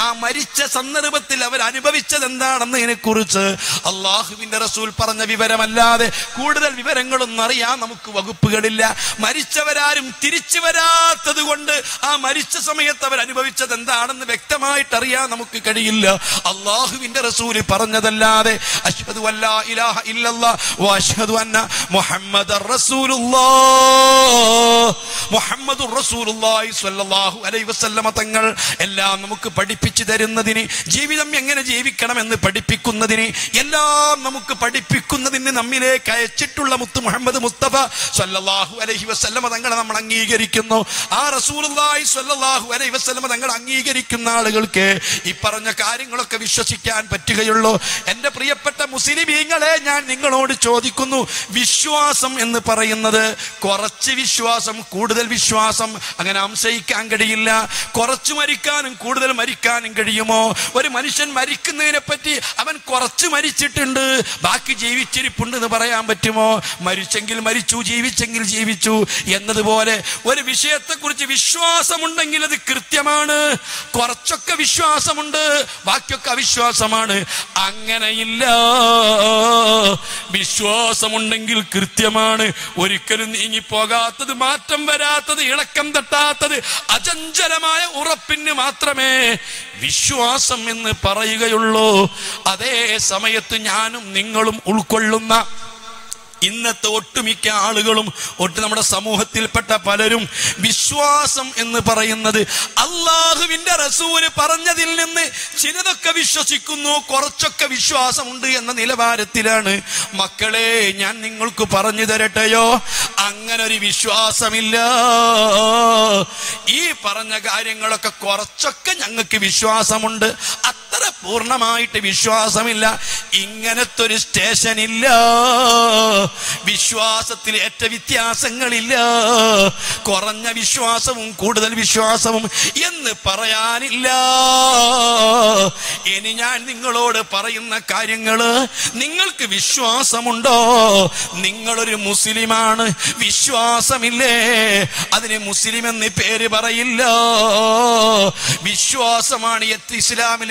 ആ മരിച്ച സന്ദർഭത്തിൽ അവർ അനുഭവിച്ചത് എന്താണെന്നതിനെ കുറിച്ച് അള്ളാഹു അല്ലാഹുവിന്റെ റസൂൽ പറഞ്ഞ വിവരമല്ലാതെ കൂടുതൽ വിവരങ്ങളൊന്നും അറിയാൻ നമുക്ക് വകുപ്പുകളില്ല. മരിച്ചവരാരും തിരിച്ചു വരാത്തത് കൊണ്ട് ആ മരിച്ച സമയത്ത് അവർ അനുഭവിച്ചത് എന്താണെന്ന് വ്യക്തമായിട്ട് അറിയാൻ നമുക്ക് കഴിയില്ല. അല്ലാഹുവിന്റെ റസൂൽ പറഞ്ഞതല്ലാതെ അശ്ഹദു അല്ലാ ഇലാഹ ഇല്ലല്ലാഹ് വ അശ്ഹദു അന്ന മുഹമ്മദർ റസൂലുള്ളാഹ് മുഹമ്മദുർ റസൂലുള്ളാഹി സ്വല്ലല്ലാഹു അലൈഹി വസല്ലമ തങ്ങൾ എല്ലാം നമുക്ക് പഠിപ്പിച്ചു തരുന്നതിന്, ജീവിതം എങ്ങനെ ജീവിക്കണമെന്ന് പഠിപ്പിക്കുന്നതിന്, എല്ലാം നമുക്ക് പഠിപ്പിക്കുന്നതിന് നമ്മിലേക്ക് അയച്ചിട്ടുള്ള മുത്ത് മുഹമ്മദ് മുസ്തഫ സല്ലല്ലാഹു അലൈഹി വസല്ലമ തങ്ങളെ നമ്മൾ അംഗീകരിക്കുന്നു. ആ റസൂലുള്ളാഹി സല്ലല്ലാഹു അലൈഹി വസല്ലമ തങ്ങളെ അംഗീകരിക്കുന്ന ആളുകൾക്ക് ഈ പറഞ്ഞ കാര്യങ്ങളൊക്കെ വിശ്വസിക്കാൻ പറ്റുകയുള്ളൂ. എൻ്റെ പ്രിയപ്പെട്ട മുസ്ലിമീങ്ങളെ, ഞാൻ നിങ്ങളോട് ചോദിക്കുന്നു, വിശ്വാസം എന്ന് പറയുന്നത് കുറച്ച് വിശ്വാസം കൂടുതൽ വിശ്വാസം അങ്ങനെ സംശയിക്കാൻ കഴിയില്ല. കുറച്ച് മരിക്കാനും കൂടുതൽ മരിക്കാനും കഴിയുമോ? ഒരു മനുഷ്യൻ മരിക്കുന്നതിനെ പറ്റി അവൻ കുറച്ച് മരിച്ചിട്ടുണ്ട് ബാക്കി ജീവിച്ചിരിപ്പുണ്ട് എന്ന് പറയാൻ പറ്റുമോ? മരിച്ചെങ്കിൽ മരിച്ചു ജീവിച്ചെങ്കിൽ ജീവിച്ചു എന്നതുപോലെ ഒരു വിഷയത്തെക്കുറിച്ച് വിശ്വാസമുണ്ടെങ്കിൽ അത് കൃത്യമാണ്. കുറച്ചൊക്കെ വിശ്വാസമുണ്ട് ബാക്കിയൊക്കെ അവിശ്വാസമാണ്. അങ്ങനെയില്ല, വിശ്വാസമുണ്ടെങ്കിൽ കൃത്യമാണ്. ഒരിക്കലും നീങ്ങിപ്പോകാത്തത്, മാറ്റം വരാത്തത്, ഇളക്കം തട്ടാത്തത്, അചഞ്ചലമായ ഉറപ്പിന് മാത്രമേ വിശ്വാസം എന്ന് പറയുകയുള്ളൂ. അതേ സമയത്ത് ഞാനും നിങ്ങളും ഉൾക്കൊള്ളുന്ന ഇന്നത്തെ ഒട്ടുമിക്ക ആളുകളും നമ്മുടെ സമൂഹത്തിൽപ്പെട്ട പലരും വിശ്വാസം എന്ന് പറയുന്നത് അല്ലാഹുവിന്റെ റസൂല് പറഞ്ഞതിൽ നിന്ന് ചിലതൊക്കെ വിശ്വസിക്കുന്നു, കുറച്ചൊക്കെ വിശ്വാസമുണ്ട് എന്ന നിലവാരത്തിലാണ്. മക്കളെ, ഞാൻ നിങ്ങൾക്ക് പറഞ്ഞു തരട്ടെയോ, അങ്ങനൊരു വിശ്വാസമില്ല. ഈ പറഞ്ഞ കാര്യങ്ങളൊക്കെ കുറച്ചൊക്കെ ഞങ്ങൾക്ക് വിശ്വാസമുണ്ട്, അത്ര പൂർണ്ണമായിട്ട് വിശ്വാസമില്ല, ഇങ്ങനത്തെ ഒരു സ്റ്റേഷനില്ല. വിശ്വാസത്തിൽ ഏറ്റ വ്യത്യാസങ്ങളില്ല, കുറഞ്ഞ വിശ്വാസവും കൂടുതൽ വിശ്വാസവും എന്ന് പറയാനില്ല. ഇനി ഞാൻ നിങ്ങളോട് പറയുന്ന കാര്യങ്ങള് നിങ്ങൾക്ക് വിശ്വാസമുണ്ടോ? നിങ്ങളൊരു മുസ്ലിമാണ്, വിശ്വാസമില്ലേ? അതിന് മുസ്ലിം എന്ന് പേര് പറയില്ല. വിശ്വാസമാണ് ഇസ്ലാമിൽ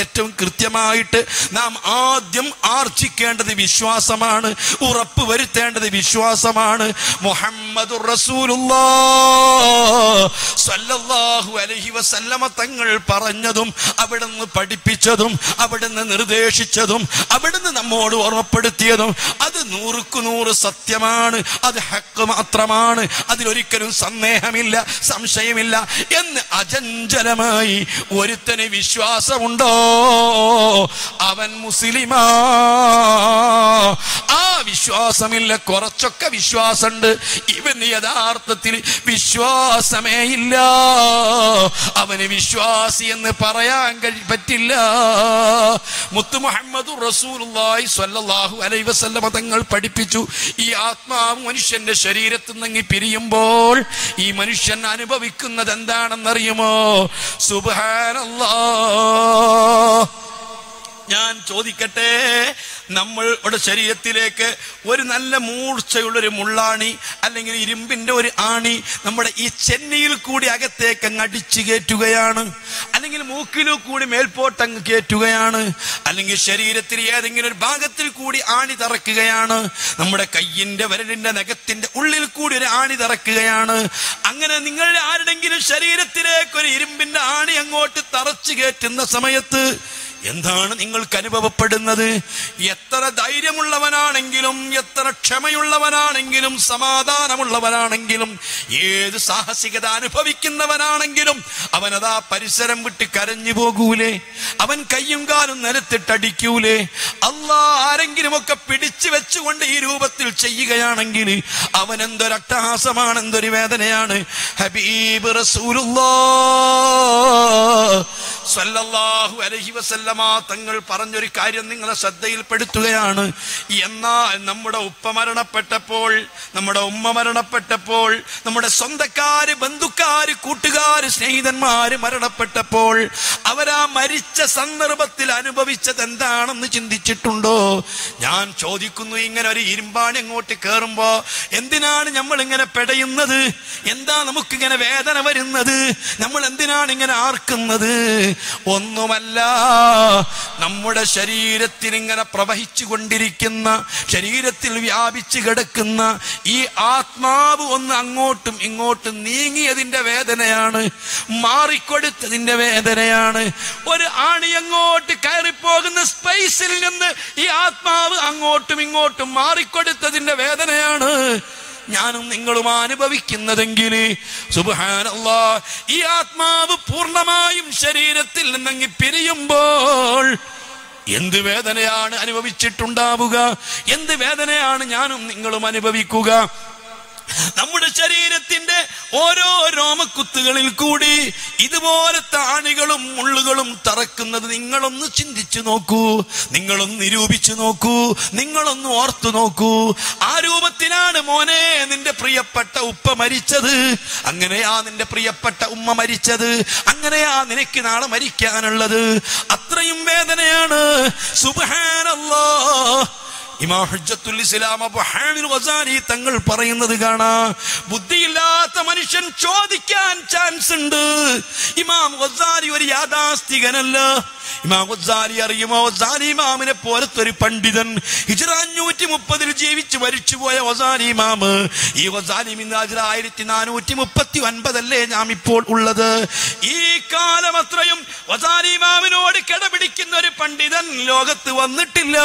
ഏറ്റവും കൃത്യമായിട്ട് നാം ആദ്യം ആർജിക്കേണ്ടത് വിശ്വാസമാണ്, ഉറപ്പ് വരുത്തേണ്ടത് വിശ്വാസമാണ്. മുഹമ്മദുർ റസൂലുള്ളാഹി സല്ലല്ലാഹു അലൈഹി വസല്ലമ തങ്ങൾ പറഞ്ഞതും അവിടുന്ന് പഠിപ്പിച്ചതും അവിടുന്ന് നിർദ്ദേശിച്ചതും അവിടുന്ന് നമ്മോട് ഓർമ്മപ്പെടുത്തിയതും അത് 100% സത്യമാണ്, അത് ഹക്ക് മാത്രമാണ്, അതിലൊരിക്കലും സന്ദേഹമില്ല, സംശയമില്ല എന്ന് അചഞ്ചലമായി ഒരുത്തന് വിശ്വാസമുണ്ടോ അവൻ മുസ്ലിമാ? ആ വിശ്വാസമില്ല, കുറച്ചൊക്കെ വിശ്വാസമുണ്ട്, ഇവന് യഥാർത്ഥത്തിൽ വിശ്വാസമേ ഇല്ല, അവന് വിശ്വാസി എന്ന് പറയാൻ പറ്റില്ല. മുത്ത് മുഹമ്മദ് റസൂലുള്ളാഹി സ്വല്ലല്ലാഹു അലൈഹി വസല്ലമ തങ്ങൾ പഠിപ്പിച്ചു, ഈ ആത്മാവ് മനുഷ്യന്റെ ശരീരത്തിൽ നിന്ന് പിരിയുമ്പോൾ ഈ മനുഷ്യൻ അനുഭവിക്കുന്നത് എന്താണെന്നറിയുമോ? സുബ്ഹാനല്ലാഹ്. ഞാൻ ചോദിക്കട്ടെ, നമ്മളുടെ ശരീരത്തിലേക്ക് ഒരു നല്ല മൂർച്ചയുള്ളൊരു മുള്ളാണി അല്ലെങ്കിൽ ഇരുമ്പിൻ്റെ ഒരു ആണി നമ്മുടെ ഈ ചെന്നിയിൽ കൂടി അകത്തേക്ക് അങ്ങ് അടിച്ചു കയറ്റുകയാണ്, അല്ലെങ്കിൽ മൂക്കിലു കൂടി മേൽപോട്ടങ്ങ് കയറ്റുകയാണ്, അല്ലെങ്കിൽ ശരീരത്തിൽ ഏതെങ്കിലും ഒരു ഭാഗത്തിൽ കൂടി ആണി തറക്കുകയാണ്, നമ്മുടെ കയ്യിൻ്റെ വിരലിൻ്റെ നഖത്തിൻ്റെ ഉള്ളിൽ കൂടി ഒരു ആണി തറക്കുകയാണ്. അങ്ങനെ നിങ്ങളുടെ ആരുടെങ്കിലും ശരീരത്തിലേക്ക് ഒരു ഇരുമ്പിൻ്റെ ആണി അങ്ങോട്ട് തറച്ചു കയറ്റുന്ന സമയത്ത് എന്താണ് നിങ്ങൾക്ക് അനുഭവപ്പെടുന്നത്? എത്ര ധൈര്യമുള്ളവനാണെങ്കിലും എത്ര ക്ഷമയുള്ളവനാണെങ്കിലും സമാധാനമുള്ളവനാണെങ്കിലും ഏത് സാഹസികത അനുഭവിക്കുന്നവനാണെങ്കിലും അവനതാ പരിസരം വിട്ട് കരഞ്ഞു പോകൂലേ? അവൻ കയ്യും കാലും നിലത്തിട്ടടിക്കൂലേ? അല്ലാ, ആരെങ്കിലുമൊക്കെ പിടിച്ചു വെച്ചുകൊണ്ട് ഈ രൂപത്തിൽ ചെയ്യുകയാണെങ്കിൽ അവൻ എന്തൊരട്ടഹാസമാണ്, എന്തൊരു വേദനയാണ്. ഹബീബ് റസൂലുള്ളാഹി സല്ലല്ലാഹു അലൈഹി വസല്ലം തങ്ങൾ പറഞ്ഞൊരു കാര്യം നിങ്ങളെ ശ്രദ്ധയിൽപ്പെടുത്തുകയാണ്. എന്നാൽ നമ്മുടെ ഉപ്പ മരണപ്പെട്ടപ്പോൾ, നമ്മുടെ ഉമ്മ മരണപ്പെട്ടപ്പോൾ, നമ്മുടെ സ്വന്തക്കാര്, ബന്ധുക്കാര്, കൂട്ടുകാര്, സ്നേഹിതന്മാര് മരണപ്പെട്ടപ്പോൾ അവരാ മരിച്ച സന്ദർഭത്തിൽ അനുഭവിച്ചത് എന്താണെന്ന് ചിന്തിച്ചിട്ടുണ്ടോ? ഞാൻ ചോദിക്കുന്നു, ഇങ്ങനെ ഒരു ഇരുമ്പാണി അങ്ങോട്ട് കയറുമ്പോ എന്തിനാണ് നമ്മൾ ഇങ്ങനെ പെടയുന്നത്? എന്താ നമുക്കിങ്ങനെ വേദന വരുന്നത്? നമ്മൾ എന്തിനാണ് ഇങ്ങനെ ആർക്കുന്നത്? ഒന്നുമല്ല, നമ്മുടെ ശരീരത്തിൽ ഇങ്ങനെ പ്രവഹിച്ചു കൊണ്ടിരിക്കുന്ന, ശരീരത്തിൽ വ്യാപിച്ചു കിടക്കുന്ന ഈ ആത്മാവ് ഒന്ന് അങ്ങോട്ടും ഇങ്ങോട്ടും നീങ്ങിയതിന്റെ വേദനയാണ്, മാറിക്കൊടുത്തതിന്റെ വേദനയാണ്. ഒരു ആണി അങ്ങോട്ട് കയറിപ്പോകുന്ന സ്പേസിൽ നിന്ന് ഈ ആത്മാവ് അങ്ങോട്ടും ഇങ്ങോട്ടും മാറിക്കൊടുത്തതിന്റെ വേദനയാണ് ഞാനും നിങ്ങളും അനുഭവിക്കുന്നതെങ്കിൽ സുബ്ഹാനല്ലാഹ്, ഈ ആത്മാവ് പൂർണ്ണമായും ശരീരത്തിൽ നിന്നെങ്കിൽ പിരിയുമ്പോൾ എന്ത് വേദനയാണ് അനുഭവിച്ചിട്ടുണ്ടാവുക, എന്ത് വേദനയാണ് ഞാനും നിങ്ങളും അനുഭവിക്കുക. നമ്മുടെ ശരീരത്തിന്റെ ഓരോ രോമക്കുത്തുകളിൽ കൂടി ഇതുപോലത്തെ ആണികളും മുള്ളുകളും തറക്കുന്നത് നിങ്ങളൊന്ന് ചിന്തിച്ചു നോക്കൂ, നിങ്ങളൊന്ന് നിരൂപിച്ചു നോക്കൂ, നിങ്ങളൊന്ന് ഓർത്തു നോക്കൂ. ആ രൂപത്തിലാണ് മോനെ നിന്റെ പ്രിയപ്പെട്ട ഉപ്പ മരിച്ചത്, അങ്ങനെയാ നിന്റെ പ്രിയപ്പെട്ട ഉമ്മ മരിച്ചത്, അങ്ങനെയാ നിനക്ക് നാളെ മരിക്കാനുള്ളത്. അത്രയും വേദനയാണ്. സുബ്ഹാനല്ലാഹ്, ഇമാം ഹുജ്ജത്തുൽ ഇസ്ലാം അബൂ ഹാമിദ് ഗസാനി തങ്ങൾ പറയുന്നത് കാണാം, ബുദ്ധിയില്ലാത്ത മനുഷ്യൻ ചോദിക്കാൻ ചാൻസ് ഉണ്ട്. ഇമാം ഗസാനി ഒരു യാഥാസ്ഥികനല്ല. ഇമാം ഗസാനി അറിയുമോ? ഗസാനി ഇമാമിനെ പോലത്തൊരു പണ്ഡിതൻ, ഹിജ്റ 530 ജീവിച്ച് മരിച്ചുപോയ ഗസാനി ഇമാം. ഈ ഗസാനി ഇന്ന് ഹിജ്റ 1439 ഞാൻ ഇപ്പോൾ ഉള്ളത്. ഈ കാലം അത്രയും ഗസാനി ഇമാമിനോട് കിടപിടിക്കുന്ന ഒരു പണ്ഡിതൻ ലോകത്ത് വന്നിട്ടില്ല.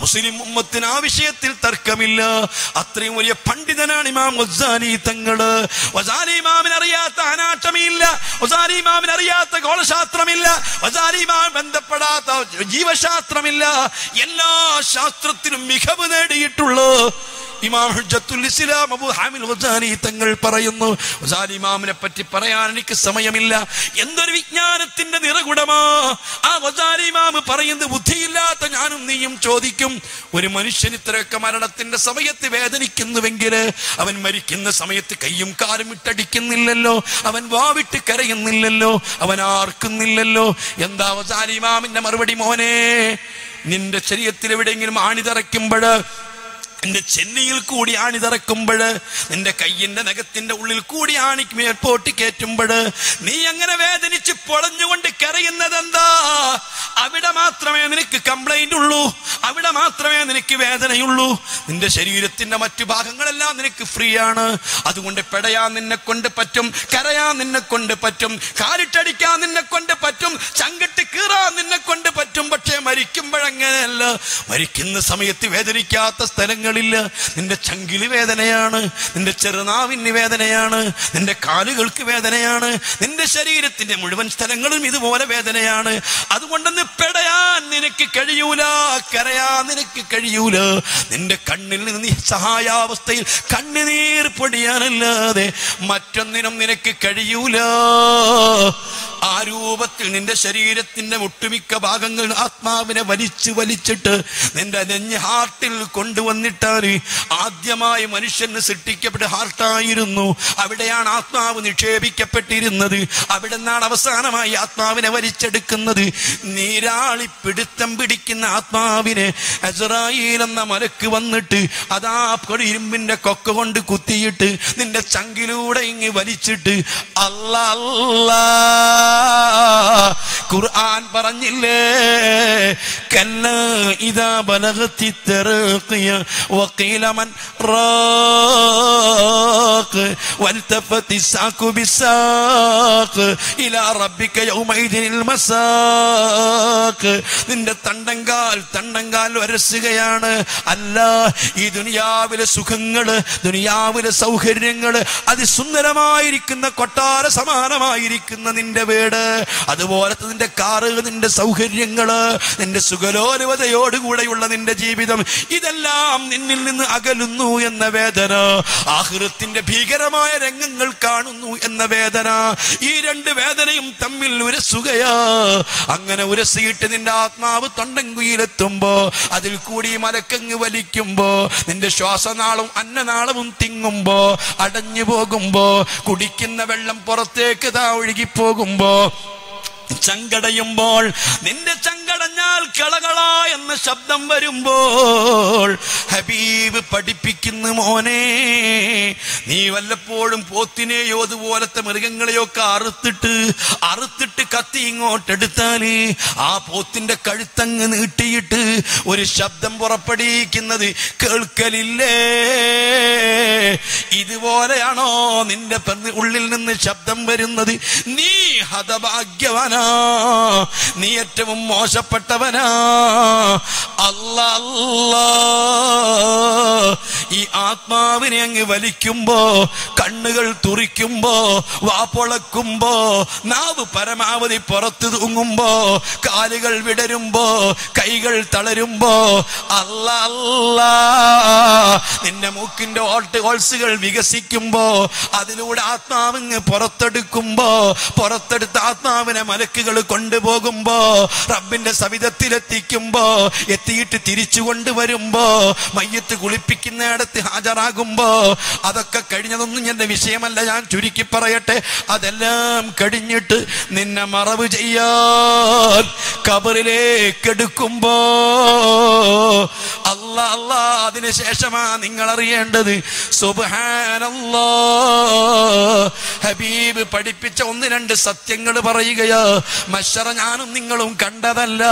മുസ്ലിം ഉമ്മത്തിന് ആ വിഷയത്തിൽ തർക്കമില്ല. അത്രയും വലിയ പണ്ഡിതനാണ് ഇമാം ഗസാനി തങ്ങള്. ഗസാനി ഇമാമിന് അറിയാത്ത അനാട്ടമിയില്ല, ഗസാനി ഇമാമിന് അറിയാത്ത ഗോളശാസ്ത്രമില്ല, ഗസാനി ഇമാം ബന്ധപ്പെടാത്ത ജീവശാസ്ത്രമില്ല. എല്ലാ ശാസ്ത്രത്തിനും മികവ് നേടിയിട്ടുള്ള ഇമാം ഹുജ്ജത്തുൽ ഇസ്ലാം അബൂ ഹാമിദ് ഗസാനി തങ്ങൾ പറയുന്നു, ഗസാനി ഇമാമിനെ പറ്റി പറയാൻ എനിക്ക് സമയമില്ല. എന്തൊരു വിജ്ഞാനത്തിന്റെ നിറകുടമാ ആ ഗസാനി ഇമാം പറയുന്നത്. ബുദ്ധിയില്ലാത്ത ഞാനും നീയും ചോദിക്കും, ഒരു മനുഷ്യൻ ഇത്രയൊക്കെ മരണത്തിന്റെ സമയത്ത് വേദനിക്കുന്നുവെങ്കിൽ അവൻ മരിക്കുന്ന സമയത്ത് കയ്യും കാലും ഇട്ടടിക്കുന്നില്ലല്ലോ, അവൻ വാവിട്ട് കരയുന്നില്ലല്ലോ, അവൻ ആർക്കുന്നില്ലല്ലോ. എന്താ ഗസാനി ഇമാമിന്റെ മറുപടി? മോനെ, നിന്റെ ശരീരത്തിൽ എവിടെയെങ്കിലും ആണിതറയ്ക്കുമ്പോൾ, നിന്റെ ചെന്നിയിൽ കൂടി ആണി തറക്കുമ്പോൾ, നിന്റെ കയ്യിൻ്റെ നഖത്തിൻ്റെ ഉള്ളിൽ കൂടി ആണി മേൽപോട്ട് കയറ്റുമ്പോൾ നീ അങ്ങനെ വേദനിച്ച് പൊളഞ്ഞുകൊണ്ട് കരയുന്നതെന്താ? അവിടെ മാത്രമേ നിനക്ക് കംപ്ലൈൻ്റ് ഉള്ളൂ, അവിടെ മാത്രമേ നിനക്ക് വേദനയുള്ളൂ. നിന്റെ ശരീരത്തിൻ്റെ മറ്റു ഭാഗങ്ങളെല്ലാം നിനക്ക് ഫ്രീ ആണ്. അതുകൊണ്ട് പെടയാൻ നിന്നെ കൊണ്ട് പറ്റും, കരയാൻ നിന്നെ കൊണ്ട് പറ്റും, കാലിട്ടടിക്കാൻ നിന്നെ കൊണ്ട് പറ്റും, ചങ്കട്ട് കീറാൻ നിന്നെ കൊണ്ട് പറ്റും. പക്ഷേ മരിക്കുമ്പോഴങ്ങനെയല്ല. മരിക്കുന്ന സമയത്ത് വേദനിക്കാത്ത സ്ഥലങ്ങൾ ില്ല. നിന്റെ ചങ്കില് വേദനയാണ്, നിന്റെ ചെറുനാവിന് വേദനയാണ്, നിന്റെ കാലുകൾക്ക് വേദനയാണ്, നിന്റെ ശരീരത്തിന്റെ മുഴുവൻ സ്ഥലങ്ങളും ഇതുപോലെ വേദനയാണ്. അതുകൊണ്ടെന്ന് പെടയാൻ നിനക്ക് കഴിയൂല, കരയാൻ നിനക്ക് കഴിയൂല. നിന്റെ കണ്ണിൽ നിന്ന് സഹായാവസ്ഥയിൽ കണ്ണുനീർ പൊടിയാനല്ലാതെ മറ്റൊന്നിനും നിനക്ക് കഴിയൂല. ആ രൂപത്തിൽ നിന്റെ ശരീരത്തിന്റെ ഒട്ടുമിക്ക ഭാഗങ്ങൾ ആത്മാവിനെ വലിച്ചു വലിച്ചിട്ട് നിന്റെ നെഞ്ഞ് ഹാർട്ടിൽ കൊണ്ടുവന്നിട്ടാല് ആദ്യമായി മനുഷ്യന് സൃഷ്ടിക്കപ്പെട്ട ഹാർട്ടായിരുന്നു. അവിടെയാണ് ആത്മാവ് നിക്ഷേപിക്കപ്പെട്ടിരുന്നത്. അവിടെ നിന്നാണ് അവസാനമായി ആത്മാവിനെ വലിച്ചെടുക്കുന്നത്. നീരാളി പിടുത്തം പിടിക്കുന്ന ആത്മാവിനെ അസ്രായീൽ എന്ന മലക്ക് വന്നിട്ട് അതാ ഇരുമ്പിന്റെ കൊക്ക കൊണ്ട് കുത്തിയിട്ട് നിന്റെ ചങ്കിലൂടെ ഇങ്ങ് വലിച്ചിട്ട് അല്ലാ അല്ലാ ഖുർആൻ പറഞ്ഞില്ലേ, കല്ലാ ഇദാ ബലഗതി തറഖിയ വഖീല മൻ റാഖ് വൽതഫതി സാഖു ബിസാഖ് ഇലാ റബ്ബിക യൗമൈദിൽ മസാഖ്. നിന്റെ തണ്ടങ്കാൽ വരസുകയാണ്. അല്ല, ഈ ദുനിയാവിലെ സുഖങ്ങള്, ദുനിയാവിലെ സൗകര്യങ്ങള്, അതിസുന്ദരമായിരിക്കുന്ന കൊട്ടാര സമാനമായിരിക്കുന്ന നിന്റെ വീട്, അതുപോലത്തെ നിന്റെ കാറ്, നിന്റെ സൗകര്യങ്ങള്, നിന്റെ സുഖലോലുവതയോടുകൂടെയുള്ള നിന്റെ ജീവിതം, ഇതെല്ലാം നിന്നിൽ നിന്ന് അകലുന്നു എന്ന വേദന, ആഖിറത്തിന്റെ ഭീകരമായ രംഗങ്ങൾ കാണുന്നു എന്ന വേദന, ഈ രണ്ട് വേദനയും തമ്മിൽ ഉരസുകയാ. അങ്ങനെ ഉരസിയിട്ട് നിന്റെ ആത്മാവ് തൊണ്ടൻകുയിലെത്തുമ്പോ, അതിൽ കൂടി മലക്കങ്ങ് വലിക്കുമ്പോ, നിന്റെ ശ്വാസനാളവും അന്നനാളവും തിങ്ങുമ്പോ, അടഞ്ഞു പോകുമ്പോ, കുടിക്കുന്ന വെള്ളം പുറത്തേക്ക് താ ഒഴുകിപ്പോകുമ്പോ, ചങ്കടയുമ്പോൾ, നിന്റെ ചങ്കടഞ്ഞാൽ കളകള എന്ന ശബ്ദം വരുമ്പോൾ, ഹബീബ് പഠിപ്പിക്കുന്നു മോനെ, നീ വല്ലപ്പോഴും പോത്തിനെയോ അതുപോലത്തെ മൃഗങ്ങളെയോ ഒക്കെ അറുത്തിട്ട് കത്തി ഇങ്ങോട്ടെടുത്താല് ആ പോത്തിന്റെ കഴുത്തങ്ങ് നീട്ടിയിട്ട് ഒരു ശബ്ദം പുറപ്പെടുവിക്കുന്നത് കേൾക്കലില്ലേ? ഇതുപോലെയാണോ നിന്റെ ഉള്ളിൽ നിന്ന് ശബ്ദം വരുന്നത്? നീ ഹതഭാഗ്യവാനാ, നീ ഏറ്റവും മോശപ്പെട്ടവനാ. അല്ലാ അല്ലാ, ഈ ആത്മാവിനെ അങ്ങ് വലിക്കുമ്പോ, കണ്ണുകൾ തുറിക്കുമ്പോ, വാപ്പൊളക്കുമ്പോ, നാവ് പരമാവധി പുറത്തു തൂങ്ങുമ്പോ, കാലുകൾ വിടരുമ്പോ, കൈകൾ തളരുമ്പോ, അല്ലാ അല്ലാ, നിന്റെ മൂക്കിന്റെ ഹോൾസുകൾ വികസിക്കുമ്പോ, അതിലൂടെ ആത്മാവിന് പുറത്തെടുക്കുമ്പോ, പുറത്തെടുത്ത ആത്മാവിനെ മലക്കുകൾ കൊണ്ടുപോകുമ്പോ, റബ്ബിന്റെ സവിധത്തിലെത്തിക്കുമ്പോ, എത്തിയിട്ട് തിരിച്ചു കൊണ്ടുവരുമ്പോ, മയ്യത്ത് കുളിപ്പിക്കുന്നിടത്ത് ഹാജരാകുമ്പോ, അതൊക്കെ കഴിഞ്ഞതൊന്നും എന്റെ വിഷയമല്ല. ഞാൻ ചുരുക്കി പറയട്ടെ, അതെല്ലാം കഴിഞ്ഞിട്ട് നിന്നെ മറവ് ചെയ്യാൻ കബറിലേക്ക് എടുക്കുമ്പോ, അല്ലാ അല്ലാ, അതിനു ശേഷമാ നിങ്ങൾ അറിയേണ്ടത് സുബ്ഹാനല്ലാ. ഹബീബ് പഠിപ്പിച്ച ഒന്ന് രണ്ട് സത്യങ്ങൾ പറയുകയാ. മശ്ശറ ഞാനും നിങ്ങളും കണ്ടതല്ല,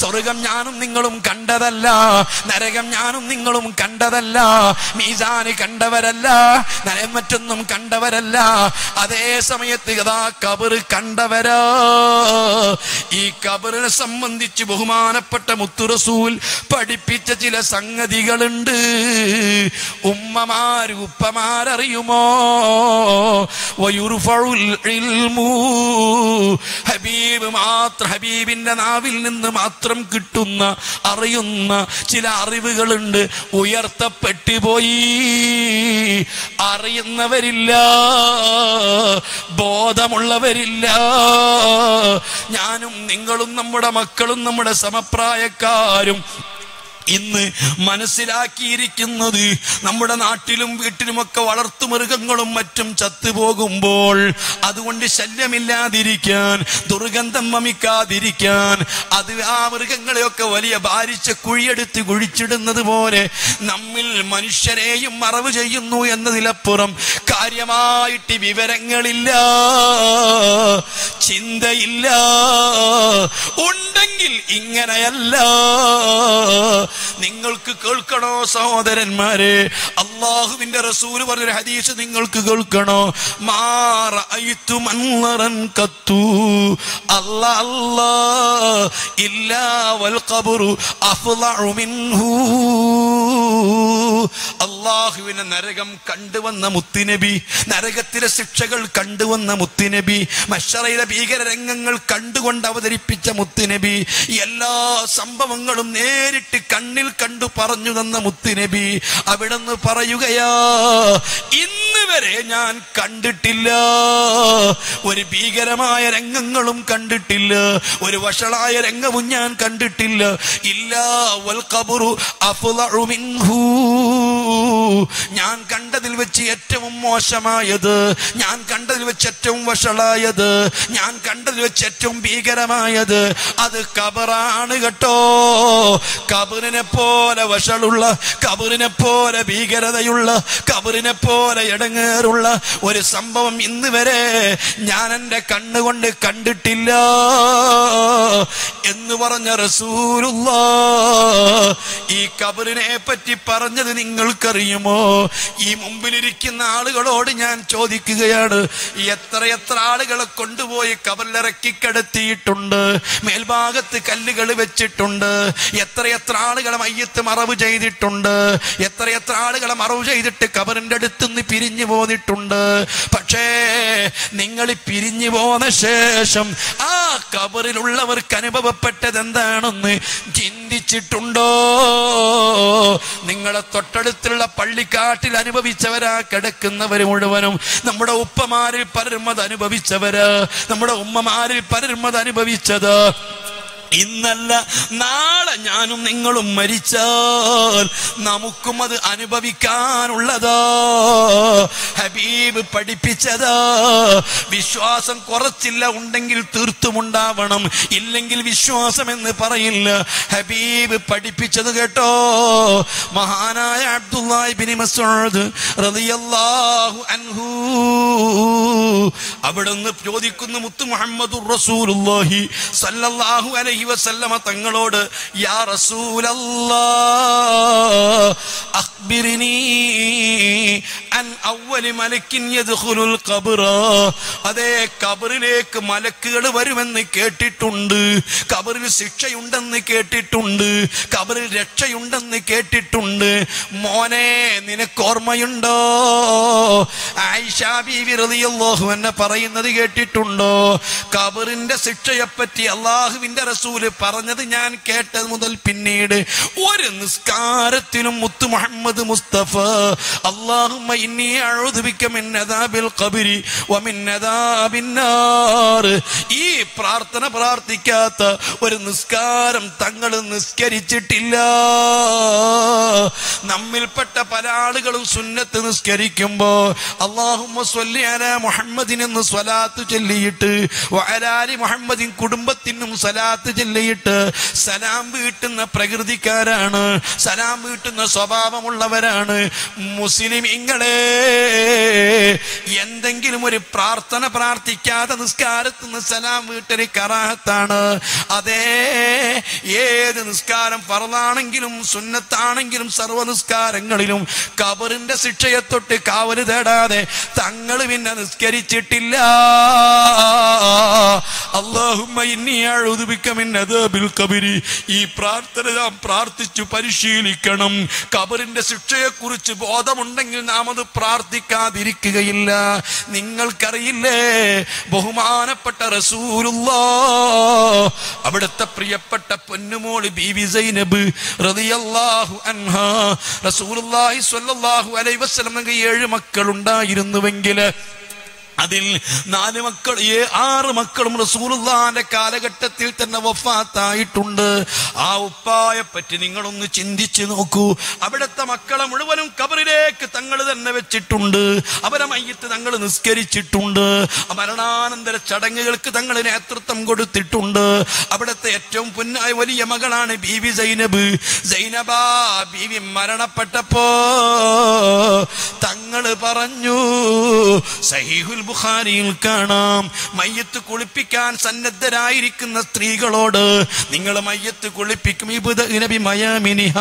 സ്വർഗം ഞാനും നിങ്ങളും കണ്ടതല്ല, നരകം ഞാനും നിങ്ങളും കണ്ടതല്ല, മീസാന് കണ്ടവരല്ല, മറ്റൊന്നും കണ്ടവരല്ല. അതേ സമയത്ത് ഇതാ കബറ് കണ്ടവരാ. ഈ കബറിനെ സംബന്ധിച്ച് ബഹുമാനപ്പെട്ട മുത്തുറസൂൽ പഠിപ്പിച്ച ചില സംഗതികളുണ്ട്. ഉമ്മമാര് ഉപ്പമാരറിയുമോ? വയുർഫഉൽ ഇൽമു, ഹബീബിന്റെ നാവിൽ നിന്ന് മാത്രം കിട്ടുന്ന, അറിയുന്ന ചില അറിവുകളുണ്ട്. ഉയർത്തപ്പെട്ടു പോയി, അറിയുന്നവരില്ല, ബോധമുള്ളവരില്ല. ഞാനും നിങ്ങളും നമ്മുടെ മക്കളും നമ്മുടെ സമപ്രായക്കാരും ഇന്ന് മനസ്സിലാക്കിയിരിക്കുന്നത്, നമ്മുടെ നാട്ടിലും വീട്ടിലുമൊക്കെ വളർത്തു മൃഗങ്ങളും മറ്റും ചത്തുപോകുമ്പോൾ അതുകൊണ്ട് ശല്യമില്ലാതിരിക്കാൻ, ദുർഗന്ധം വമിക്കാതിരിക്കാൻ, അത് ആ മൃഗങ്ങളെയൊക്കെ വലിയ ഭാരിച്ച കുഴിയെടുത്ത് കുഴിച്ചിടുന്നത് പോലെ നമ്മിൽ മനുഷ്യരെയും മറവ് ചെയ്യുന്നു എന്നതിലപ്പുറം കാര്യമായിട്ട് വിവരങ്ങളില്ല, ചിന്തയില്ല. ഉണ്ടെങ്കിൽ ഇങ്ങനെയല്ല. നിങ്ങൾക്ക് കേൾക്കണോ സഹോദരന്മാരെ? അല്ലാഹുവിന്റെ റസൂൽ പറഞ്ഞൊരു ഹദീസ് നിങ്ങൾക്ക് കേൾക്കണോ? മാ റഅയ്തു മൻറൻ ഖത്തു അല്ലാ അല്ലാ ഇല്ലാ വൽ ഖബ്റു അഫ്ളഉ മിൻഹു. അല്ലാഹുവിനെ നരകം കണ്ടുവന്ന മുത്തുനബി, നരകത്തിലെ ശിക്ഷകൾ കണ്ടുവന്ന മുത്തുനബി, മശ്ശറയിലെ ഭീകരരംഗങ്ങൾ കണ്ടുകൊണ്ട് അവതരിപ്പിച്ച മുത്തുനബി, എല്ലാ സംഭവങ്ങളും നേരിട്ട് കണ്ണിൽ കണ്ടു പറഞ്ഞു തന്ന മുത്തുനബി അവിടെന്ന് പറയുകയാ, ഇന്ന് വരെ ഞാൻ കണ്ടിട്ടില്ല, ഒരു ഭീകരമായ രംഗങ്ങളും കണ്ടിട്ടില്ല, ഒരു വഷളായ രംഗവും ഞാൻ കണ്ടിട്ടില്ല. ഇല്ലാ വൽ ഖബ്റു അഫ്ളഉ മിൻഹു, ഞാൻ കണ്ടതിൽ വെച്ച് ഏറ്റവും മോശമായത്, ഞാൻ കണ്ടതിൽ വെച്ച് ഏറ്റവും വഷളായത്, ഞാൻ കണ്ടതിൽ വെച്ച് ഏറ്റവും ഭീകരമായത് അത് കബറാണ് കേട്ടോ. കബറിനെ പോലെ വഷളുള്ള, കബറിനെ പോലെ ഭീകരതയുള്ള, കബറിനെ പോലെ ഇടങ്ങേറുള്ള ഒരു സംഭവം ഇന്ന് വരെ ഞാൻ എൻ്റെ കണ്ണുകൊണ്ട് കണ്ടിട്ടില്ല എന്ന് പറഞ്ഞ റസൂലുള്ളാഹ് ഈ കബറിനെ പറ്റി പറഞ്ഞത് നിങ്ങൾക്കറിയുമോ? ഈ മുമ്പിലിരിക്കുന്ന ആളുകളോട് ഞാൻ ചോദിക്കുകയാണ്, എത്രയെത്ര ആളുകളെ കൊണ്ടുപോയി കബറിലിറക്കി കിടത്തിയിട്ടുണ്ട്, മേൽഭാഗത്ത് കല്ലുകൾ വെച്ചിട്ടുണ്ട്, എത്രയെത്ര ആളുകളെ മയ്യത്ത് മറവ് ചെയ്തിട്ടുണ്ട്, എത്രയെത്ര ആളുകളെ മറവ് ചെയ്തിട്ട് കബറിൻ്റെ അടുത്തുനിന്ന് പിരിഞ്ഞു പോന്നിട്ടുണ്ട്. പക്ഷേ നിങ്ങൾ പിരിഞ്ഞു പോന്ന ശേഷം ആ കബറിലുള്ളവർക്ക് അനുഭവപ്പെട്ടത് എന്താണെന്ന് ചിന്തിച്ചിട്ടുണ്ടോ? നിങ്ങളെ തൊട്ടടുത്തുള്ള പള്ളിക്കാട്ടിൽ അനുഭവിച്ചവരാ കിടക്കുന്നവർ മുഴുവനും. നമ്മുടെ ഉപ്പമാരിൽ പലരും അത് അനുഭവിച്ചവര്, നമ്മുടെ ഉമ്മമാരിൽ പലരും അത് അനുഭവിച്ചത്. ഇന്നല്ല നാളെ ഞാനും നിങ്ങളും മരിച്ചാൽ നമുക്കും അത് അനുഭവിക്കാനുള്ളതാ. ഹബീബ് പഠിപ്പിച്ചതാ. വിശ്വാസം കുറച്ചില്ല, ഉണ്ടെങ്കിൽ തീർത്തുമുണ്ടാവണം, ഇല്ലെങ്കിൽ വിശ്വാസം എന്ന് പറയില്ല. ഹബീബ് പഠിപ്പിച്ചത് കേട്ടോ. മഹാനായ അബ്ദുല്ലാഹി ഇബ്നു മസ്ഊദ് റളിയല്ലാഹു അൻഹു അവിടുന്ന് ചോദിക്കുന്നു, മുത്തു മുഹമ്മദുർ റസൂലുള്ളാഹി സല്ലല്ലാഹു അലൈഹി വസല്ലമ തങ്ങളോട്, യാ റസൂലല്ലാഹ് അഖ്ബിർനി അൻ അവ്വലി മലക്കിൻ യദ്ഖുലുൽ ഖബ്റ. അതേ, ഖബറിലേക്ക് മലക്കുകൾ വരുമെന്ന് കേട്ടിട്ടുണ്ട്, ഖബറിൽ ശിക്ഷയുണ്ടെന്ന് കേട്ടിട്ടുണ്ട്, ഖബറിൽ രക്ഷയുണ്ടെന്ന് കേട്ടിട്ടുണ്ട്. മോനെ നിനക്ക് ഓർമ്മയുണ്ടോ, ആയിഷ ബീവി റളിയല്ലാഹു അൻഹ പറയുന്നത് കേട്ടിട്ടുണ്ടോ, ഖബറിന്റെ ശിക്ഷയെപ്പറ്റി അള്ളാഹുവിന്റെ റസൂല് പറഞ്ഞത് ഞാൻ കേട്ടത് മുതൽ പിന്നീട് ഒരു നിസ്കാരത്തിനും മുത്തു മുഹമ്മദ് മുസ്തഫ അല്ലാഹുമ്മ ഇന്നി അഊദു ബിക മിൻ അദാബിൽ ഖബ്രി വ മിൻ അദാബിൻ നാർ ഈ പ്രാർത്ഥന പ്രാർത്ഥിക്കാത്ത ഒരു നിസ്കാരം തങ്ങൾ നിസ്കരിച്ചിട്ടില്ല. നമ്മിൽപ്പെട്ട പല ആളുകളും സുന്നത്ത് നിസ്കരിക്കുമ്പോ അല്ലാഹുമ്മ സ്വല്ലി അലാ മുഹമ്മദിൻ എന്ന് സ്വലാത്ത് ചൊല്ലിയിട്ട് വഅലാലി മുഹമ്മദിൻ കുടുംബത്തിനും സ്വലാത്ത് ചൊല്ലിയിട്ട് സലാം വീട്ടുന്ന പ്രകൃതിക്കാരാണ്, സലാം വീട്ടുന്ന സ്വഭാവമുള്ളവരാണ്. മുസ്ലിമിങ്ങളെ, എന്തെങ്കിലും ഒരു പ്രാർത്ഥന പ്രാർത്ഥിക്കാതെ നിസ്കാരത്തുനിന്ന് സലാം വീട്ടൽ കറാഹത്താണ്. അതേ, ഏത് നിസ്കാരം ഫർളാണെങ്കിലും സുന്നത്താണെങ്കിലും സർവ്വ നിസ്കാരങ്ങളിലും ഖബറിന്റെ ശിക്ഷയെ തൊട്ട് കാവല് തേടാതെ തങ്ങൾ പിന്നെ നിസ്കരിച്ചിട്ടില്ല. അല്ലാഹുമ്മ ഇന്നി അഊദു ബിക മിൻ അദാബിൽ ഖബ്രി ഈ പ്രാർത്ഥന നാം പ്രാർത്ഥിച്ചു പരിശീലിക്കണം. ഖബറിന്റെ ശിക്ഷയെക്കുറിച്ച് ബോധമുണ്ടെങ്കിൽ നാം അത് പ്രാർത്ഥിക്കാതിരിക്കുകയില്ല. നിങ്ങൾക്കറിയില്ലേ, ബഹുമാനപ്പെട്ട റസൂലുള്ളാഹ് അവിടുത്തെ പ്രിയപ്പെട്ട പൊന്നുമോള് ബീവി സൈനബ് റളിയല്ലാഹു അൻഹ, റസൂലുള്ളാഹി സ്വല്ലല്ലാഹു അലൈഹി വസല്ലം തങ്ങൾക്ക് 7 മക്കളുണ്ടായിരുന്നുവെങ്കിൽ അതിൽ 4 മക്കൾ 6 മക്കളും റസൂലുള്ളാഹിന്റെ കാലഘട്ടത്തിൽ തന്നെ വഫാത്തായിട്ടുണ്ട്. ആ ഉപ്പായെ പറ്റി നിങ്ങളൊന്ന് ചിന്തിച്ചു നോക്കൂ. അവിടുത്തെ മക്കളെ മുഴുവനും ഖബറിലേക്ക് തങ്ങൾ തന്നെ വെച്ചിട്ടുണ്ട്. അവരെ മയ്യത്ത് തങ്ങൾ നിസ്കരിച്ചിട്ടുണ്ട്. മരണാനന്തര ചടങ്ങുകൾക്ക് തങ്ങൾ നേതൃത്വം കൊടുത്തിട്ടുണ്ട്. അവിടുത്തെ ഏറ്റവും പുന്നായ വലിയ മകളാണ് ബീവി സൈനബ്. സൈനബ ബീവി മരണപ്പെട്ടപ്പോ തങ്ങൾ പറഞ്ഞു, സഹീഹുൽ ബുഖാരിയിൽ കാണാം, മയ്യത്ത് കുളിപ്പിക്കാൻ സന്നദ്ധരായിരിക്കുന്ന സ്ത്രീകളോട് നിങ്ങൾ മയ്യത്ത് കുളിപ്പിക്കും, ഇബ്ദഇ ബിമയാമിനിഹ,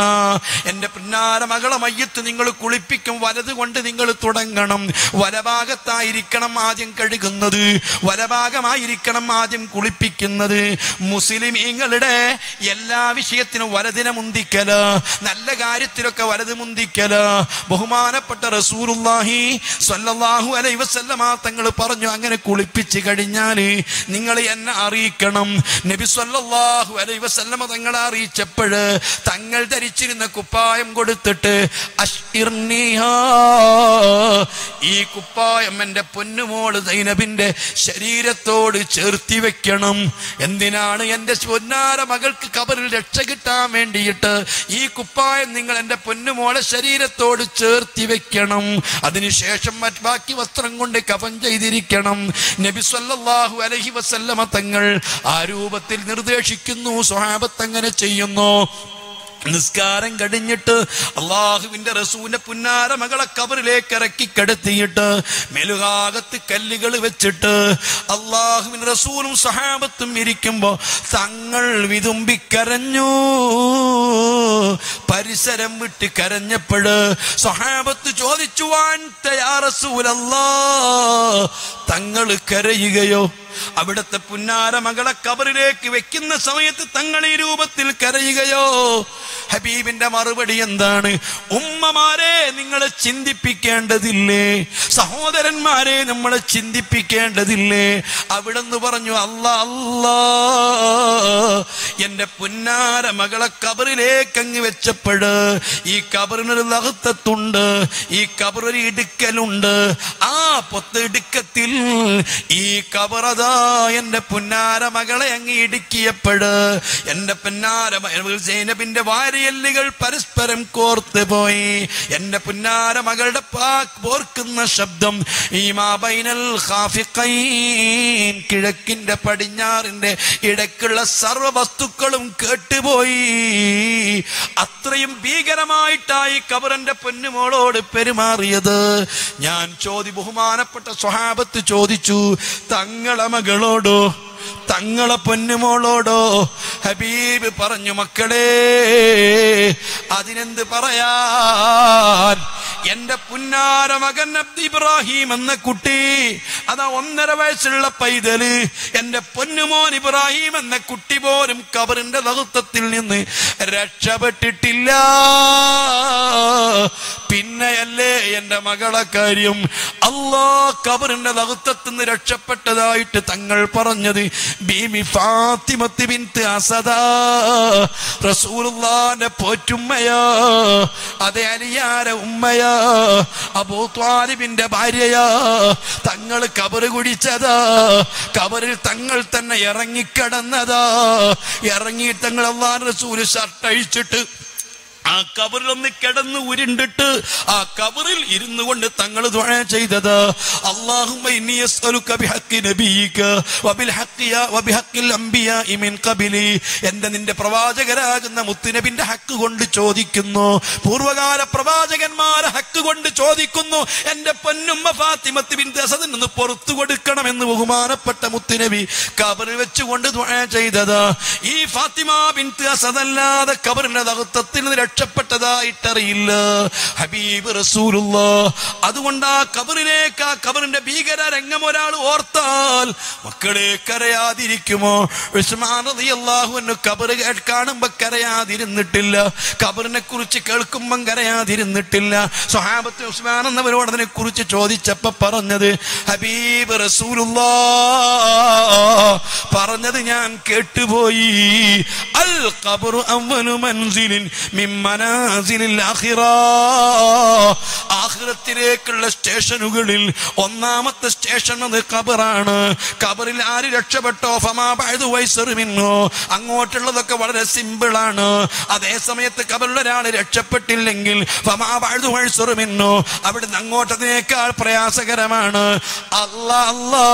എൻ്റെ പിന്നാര മകളെ മയ്യത്ത് നിങ്ങൾ കുളിപ്പിക്കും, വലതുകൊണ്ട് നിങ്ങൾ തുടങ്ങണം, വലഭാഗത്തായിരിക്കണം ആദ്യം കഴുകുന്നത്, വലഭാഗമായിരിക്കണം ആദ്യം കുളിപ്പിക്കുന്നത്. മുസ്ലിമീങ്ങളുടെ എല്ലാ വിഷയത്തിനും വലതിനെ മുന്തിക്കല, നല്ല കാര്യത്തിലൊക്കെ വലത് മുന്തിക്കല. ബഹുമാനപ്പെട്ട റസൂലുള്ളാഹി സ്വല്ലല്ലാഹു അലൈഹി വസല്ലം തങ്ങൾ പറഞ്ഞു, അങ്ങനെ കുളിപ്പിച്ചു കഴിഞ്ഞാൽ നിങ്ങൾ എന്നെ അറിയിക്കണം. നബി സ്വല്ലല്ലാഹു അലൈഹി വസല്ലം തങ്ങളെ അറിയിച്ചപ്പോൾ തങ്ങൾ ധരിച്ചിരുന്ന കുപ്പായം കൊടുത്തിട്ട്, അശ്ഇർനിഹാ, ഈ കുപ്പായം എൻ്റെ പൊന്നുമോള് സൈനബിൻ്റെ ശരീരത്തോട് ചേർത്തി വെക്കണം. എന്തിനാണ്? എൻ്റെ പൊന്നാര മകൾക്ക് ഖബറിൽ രക്ഷ കിട്ടാൻ വേണ്ടിയിട്ട് ഈ കുപ്പായം നിങ്ങൾ എൻ്റെ പൊന്നുമോളെ ശരീരത്തോട് ചേർത്തി വെക്കണം. അതിനുശേഷം ബാക്കി വസ്ത്രം കൊണ്ട് കഫൻ ചെയ്തിരിക്കണം. നബി സ്വല്ലല്ലാഹു അലൈഹി വസല്ലമ തങ്ങൾ ആ രൂപത്തിൽ നിർദ്ദേശിക്കുന്നു. സ്വഹാബത്ത് അങ്ങനെ ചെയ്യുന്നു. നിസ്കാരം കഴിഞ്ഞിട്ട് അള്ളാഹുവിന്റെ റസൂലിന്റെ പുന്നാര മകളെ ഖബറിലേക്ക് ഇറക്കി കിടത്തിയിട്ട് മെലുകാകത്ത് കല്ലുകൾ വെച്ചിട്ട് അള്ളാഹുവിന്റെ റസൂലും സഹാബത്തും ഇരിക്കുമ്പോ തങ്ങൾ വിതുമ്പിക്കരഞ്ഞു. പരിസരം വിട്ട് കരഞ്ഞപ്പോഴ് സഹാബത്ത് ചോദിച്ചു, അൻത യാ റസൂലല്ലാഹ്, തങ്ങൾ കരയുകയോ? അവിടുത്തെ പുന്നാര മകളെ ഖബറിലേക്ക് വെക്കുന്ന സമയത്ത് തങ്ങൾ ഈ രൂപത്തിൽ കരയുകയോ? ഹബീബിന്റെ മറുപടി എന്താണ്? ഉമ്മമാരെ നിങ്ങളെ ചിന്തിപ്പിക്കേണ്ടതില്ലേ? സഹോദരന്മാരെ നമ്മളെ ചിന്തിപ്പിക്കേണ്ടതില്ലേ? അവിടെന്ന് പറഞ്ഞു, അല്ലാ അല്ലാ, എന്റെ പുന്നാര മകളെ കബറിലേക്ക് അങ്ങ് വെച്ചപ്പോഴ് ഈ കബറിനൊരു ലഹത്തത്തുണ്ട്, ഈ കബറൊരു ഇടുക്കലുണ്ട്, ആ പൊത്തിടുക്കത്തിൽ ഈ കബറതാ എന്റെ പുന്നാര മകളെ അങ്ങ് ഇടുക്കിയപ്പോഴ് എന്റെ പുന്നാര സൈനബിന്റെ വാരിയല്ലുകൾ പരസ്പരം കോർത്ത് പോയി. എന്റെ പുന്നാര മകളുടെ പോർക്കുന്ന ശബ്ദം ഈ മാബൈനൽ ഖാഫിഖൈൻ, കിഴക്കിന്റെ പടിഞ്ഞാറിന്റെ ഇടയ്ക്കുള്ള സർവ്വ വസ്തുക്കളും കേട്ടുപോയി. അത്രയും ഭീകരമായിട്ടായി കബറിന്റെ പൊന്നുമോളോട് പെരുമാറിയത്. ഞാൻ ബഹുമാനപ്പെട്ട സ്വഹാബത്ത് ചോദിച്ചു, തങ്ങളെ മകളോടോ തങ്ങളെ പൊന്നുമോളോടോ? ഹബീബ് പറഞ്ഞു, മക്കളെ അതിനെന്ത് പറയാൻ, എന്റെ പുന്നാര മകൻ ഇബ്രാഹിം എന്ന കുട്ടി, അതാ 1.5 വയസ്സുള്ള പൈതല്, എന്റെ പൊന്നുമോൻ ഇബ്രാഹിം എന്ന കുട്ടി പോലും കബറിന്റെ ദൗത്യത്തിൽ നിന്ന് രക്ഷപ്പെട്ടിട്ടില്ല. പിന്നെയല്ലേ എന്റെ മകളെ കാര്യം? അള്ളാ കബറിന്റെ ദൗത്യത്തിൽ നിന്ന് രക്ഷപ്പെട്ടതായിട്ട് തങ്ങൾ പറഞ്ഞത് ബീബി ഫാത്തിമത്ത് ബിൻത് അസദ, റസൂലുള്ളാഹിന്റെ പോറ്റുമ്മയാ, അതേ അലിയാരെ ഉമ്മയാ, അബൂ ത്വാലിബിന്റെ ഭാര്യയാ. തങ്ങൾ കബറ് കുടിച്ചതാ, കബറിൽ തങ്ങൾ തന്നെ ഇറങ്ങിക്കിടന്നതാ. ഇറങ്ങിയിട്ട് തങ്ങൾ അല്ലാഹുവിന്റെ റസൂൽ ഷർട്ട് അഴിച്ചിട്ട് ആ കബറിലൊന്ന് കിടന്ന് ഉരുണ്ടിട്ട് ആ കബറിൽ ഇരുന്നു കൊണ്ട് തങ്ങൾ ദുആ ചെയ്തത്, അല്ലാഹുമ്മ ഇന്നി അസ്അലുക ബിഹഖി നബിയിക വബിൽ ഹഖിയ വബിഹഖിൽ അംബിയാ മിൻ ഖബലി, എൻ്റെ നിന്റെ പ്രവാചകരാകുന്ന മുത്തുനബിന്റെ ഹക്ക് കൊണ്ട് ചോദിക്കുന്നു, പൂർവകാല പ്രവാചകന്മാരെ ഹക്ക് കൊണ്ട് ചോദിക്കുന്നു, എൻ്റെ പൊന്നുമ്മ ഫാത്തിമത്ത് ബിൻത് അസദിൽ നിന്ന് പുറത്തു കൊടുക്കണമെന്ന് ബഹുമാനപ്പെട്ട മുത്തുനബി കബറിൽ വെച്ചുകൊണ്ട് ദുആ ചെയ്തത്. ഈ ഫാത്തിമ ബിൻത് അസദല്ലാതെ കബറിന്റെ ദൗത്യത്തിൽ പ്പെട്ടതായിട്ടറിയില്ല ഹബീബ് റസൂലുള്ള. അതുകൊണ്ട് ആ കബറിലേക്ക്, ആ കബറിന്റെ ഭീകര രംഗം ഒരാൾ ഓർത്താൽ മക്കളെ കരയാതിരിക്കുമോ? ഉസ്മാൻ റളിയല്ലാഹു അൻഹു കബർ കാണുമ്പോ കരയാതിരുന്നിട്ടില്ല, കബറിനെ കുറിച്ച് കേൾക്കുമ്പം കരയാതിരുന്നിട്ടില്ല. സ്വഹാബത്ത് ഉസ്മാൻ എന്നവരോട് അതിനെ കുറിച്ച് ചോദിച്ചപ്പോ പറഞ്ഞത്, ഹബീബ് റസൂലുള്ള പറഞ്ഞത് ഞാൻ കേട്ടുപോയി, അൽ ഖബറു അവ്വലു മൻസിലിൻ മിൻ മനാസിലിൽ ആഖിറ, ആഖിറത്തിലേക്കുള്ള സ്റ്റേഷനുകളിൽ ഒന്നാമത്തെ സ്റ്റേഷൻ അത് ഖബറാണ്. ഖബറിൽ ആര് രക്ഷപ്പെട്ടോ ഫമാ ബഅദു വൈസറു മിന്നോ, അങ്ങോട്ടുള്ളതൊക്കെ വളരെ സിമ്പിളാണ്. അതേ സമയത്ത് ഖബറിൽ ഒരാൾ രക്ഷപ്പെട്ടില്ലെങ്കിൽ ഫമാ ബഅദു വൈസറു മിന്നോ, അവിടുന്ന് അങ്ങോട്ടതിനേക്കാൾ പ്രയാസകരമാണ്. അല്ലാ അല്ലാ,